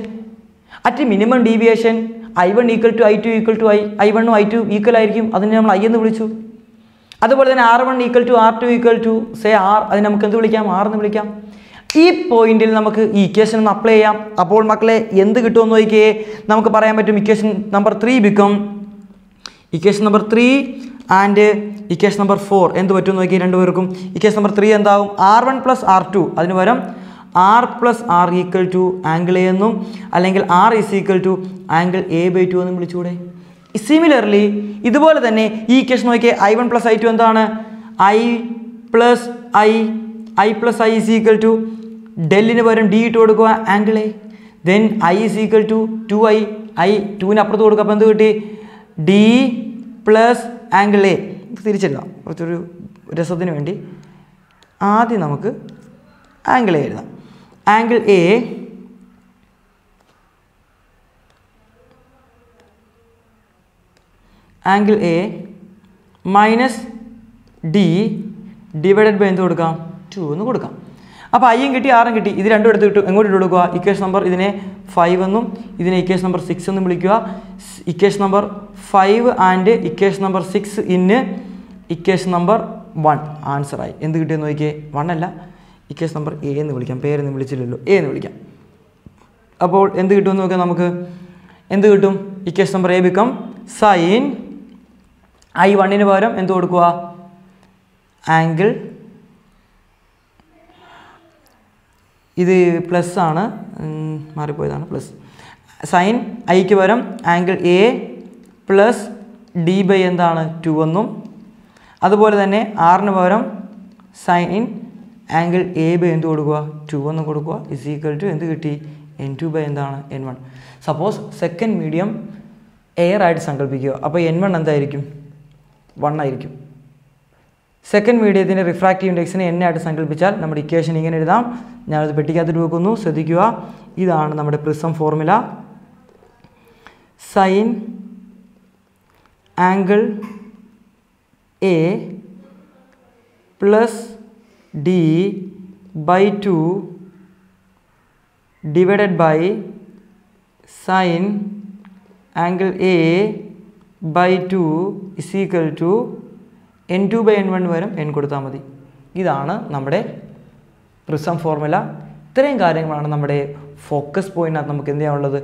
at minimum deviation I1 equal to I2 equal to I1 ഉം I2 ഈക്വൽ ആയിരിക്കും അതിനെ നമ്മൾ I എന്ന് വിളിച്ചു അതുപോലെ തന്നെ R1 equal to R2 equal to say R അതിനെ നമുക്ക് എന്ത് വിളിക്കാം R എന്ന് വിളിക്കാം ഈ പോയിന്റിൽ നമുക്ക് ഈ ഇക്വേഷൻ ഒന്ന് അപ്ലൈ ചെയ്യാം അപ്പോൾ മക്കളെ എന്ത് കിട്ടുമെന്ന് നോക്കിയേ നമുക്ക് പറയാൻ പറ്റും equation number 3 become equation number 3 and equation number 4 എന്ത് പറ്റുമെന്ന് നോക്കിയേ രണ്ടുപേർക്കും ഇക്വേഷൻ നമ്പർ 3 എന്താവും R1 പ്ലസ് R2 അതിന് പകരം R plus R equal to angle A എന്നും അല്ലെങ്കിൽ R is equal to angle A by 2 എന്നും വിളിച്ചുകൂടെ സിമിലർലി ഇതുപോലെ തന്നെ ഈ ഇക്വേഷൻ നോക്കിയാൽ I1 plus I2 എന്താണ് I plus I is equal to ഡെല്ലിന് പകരം D ഇട്ട് കൊടുക്കുക angle A then I is equal to 2i I 2ന് അപ്പുറത്ത് കൊടുക്കുക അപ്പോൾ എന്ത് കിട്ടി D plus angle A തിരിച്ചെഴുതാം കുറച്ചൊരു രസത്തിന് വേണ്ടി ആദ്യം നമുക്ക് ആംഗിൾ A എഴുതാം angle A minus D divided by എന്ത് കൊടുക്കാം 2 എന്ന് കൊടുക്കാം അപ്പോൾ ഐയും കിട്ടി ആറും കിട്ടി ഇത് രണ്ടും എടുത്ത് കിട്ടും എങ്ങോട്ട് ഇട്ട് കൊടുക്കുക ഇക്വേഷൻ നമ്പർ ഇതിനെ 5 എന്നും ഇതിനെ ഇക്വേഷൻ നമ്പർ 6 എന്നും വിളിക്കുക equation number 5 and equation number 6 ഇന്ന് ഇക്വേഷൻ നമ്പർ 1 ആൻസറായി എന്ത് കിട്ടിയെന്ന് നോക്കിയേ 1 അല്ല ഇക്വേഷൻ നമ്പർ എ എന്ന് വിളിക്കാം പേരെന്ന് വിളിച്ചില്ലല്ലോ എ എന്ന് വിളിക്കാം അപ്പോൾ എന്ത് കിട്ടുമെന്ന് നോക്കാം നമുക്ക് എന്ത് കിട്ടും equation number A become sine I1 പകരം എന്ത് കൊടുക്കുക ആംഗിൾ ഇത് പ്ലസ് ആണ് മാറിപ്പോയതാണ് പ്ലസ് സൈൻ ഐക്ക് പകരം angle A plus D by എന്താണ് 2 എന്നും അതുപോലെ തന്നെ ആറിന് പകരം സൈൻ ആംഗിൾ എ ബൈ എന്ത് കൊടുക്കുക 2 എന്ന് കൊടുക്കുക ഇസ് ഈക്വൽ ടു എന്ത് കിട്ടി N2 ബൈ എന്താണ് N1 suppose second medium air ആയിട്ട് സങ്കല്പിക്കുക അപ്പോൾ N1 എന്തായിരിക്കും 1 ആയിരിക്കും സെക്കൻഡ് മീഡിയത്തിൻ്റെ റിഫ്രാക്റ്റീവ് ഇൻഡെക്സിനെ N ആയിട്ട് സങ്കല്പിച്ചാൽ നമ്മുടെ ഇക്വേഷൻ ഇങ്ങനെ എഴുതാം ഞാനത് പെട്ടിക്കകത്തിട്ട് വെക്കുന്നു ശ്രദ്ധിക്കുക ഇതാണ് നമ്മുടെ prism formula sine angle A plus D by 2 divided by sine angle A by 2 is equal to N2 by N1 വരും N കൊടുത്താൽ മതി ഇതാണ് നമ്മുടെ പ്രിസം ഫോർമുല ഇത്രയും കാര്യങ്ങളാണ് നമ്മുടെ ഫോക്കസ് പോയിൻറ്റിനകത്ത് നമുക്ക് എന്ത് ചെയ്യാനുള്ളത്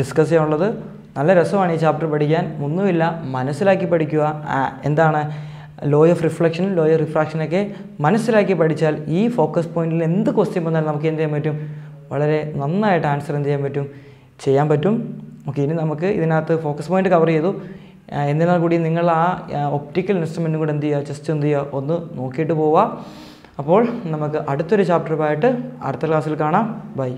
ഡിസ്കസ് ചെയ്യാനുള്ളത് നല്ല രസമാണ് ഈ ചാപ്റ്റർ പഠിക്കാൻ ഒന്നുമില്ല മനസ്സിലാക്കി പഠിക്കുക എന്താണ് ലോ ഓഫ് റിഫ്ലക്ഷനും ലോ ഓഫ് റിഫ്രാക്ഷനൊക്കെ മനസ്സിലാക്കി പഠിച്ചാൽ ഈ ഫോക്കസ് പോയിൻറ്റിൽ എന്ത് ക്വസ്റ്റ്യൻ വന്നാലും നമുക്ക് എന്ത് ചെയ്യാൻ പറ്റും വളരെ നന്നായിട്ട് ആൻസർ എന്ത് ചെയ്യാൻ പറ്റും ഓക്കെ ഇനി നമുക്ക് ഇതിനകത്ത് ഫോക്കസ് പോയിന്റ് കവർ ചെയ്തു എന്നിരുന്നാൽ കൂടി നിങ്ങൾ ആ ഒപ്റ്റിക്കൽ ഇൻസ്ട്രുമെൻറ്റും കൂടെ എന്ത് ചെയ്യുക ജസ്റ്റ് എന്ത് ചെയ്യുക ഒന്ന് നോക്കിയിട്ട് പോവുക അപ്പോൾ നമുക്ക് അടുത്തൊരു ചാപ്റ്ററുമായിട്ട് അടുത്ത ക്ലാസ്സിൽ കാണാം ബൈ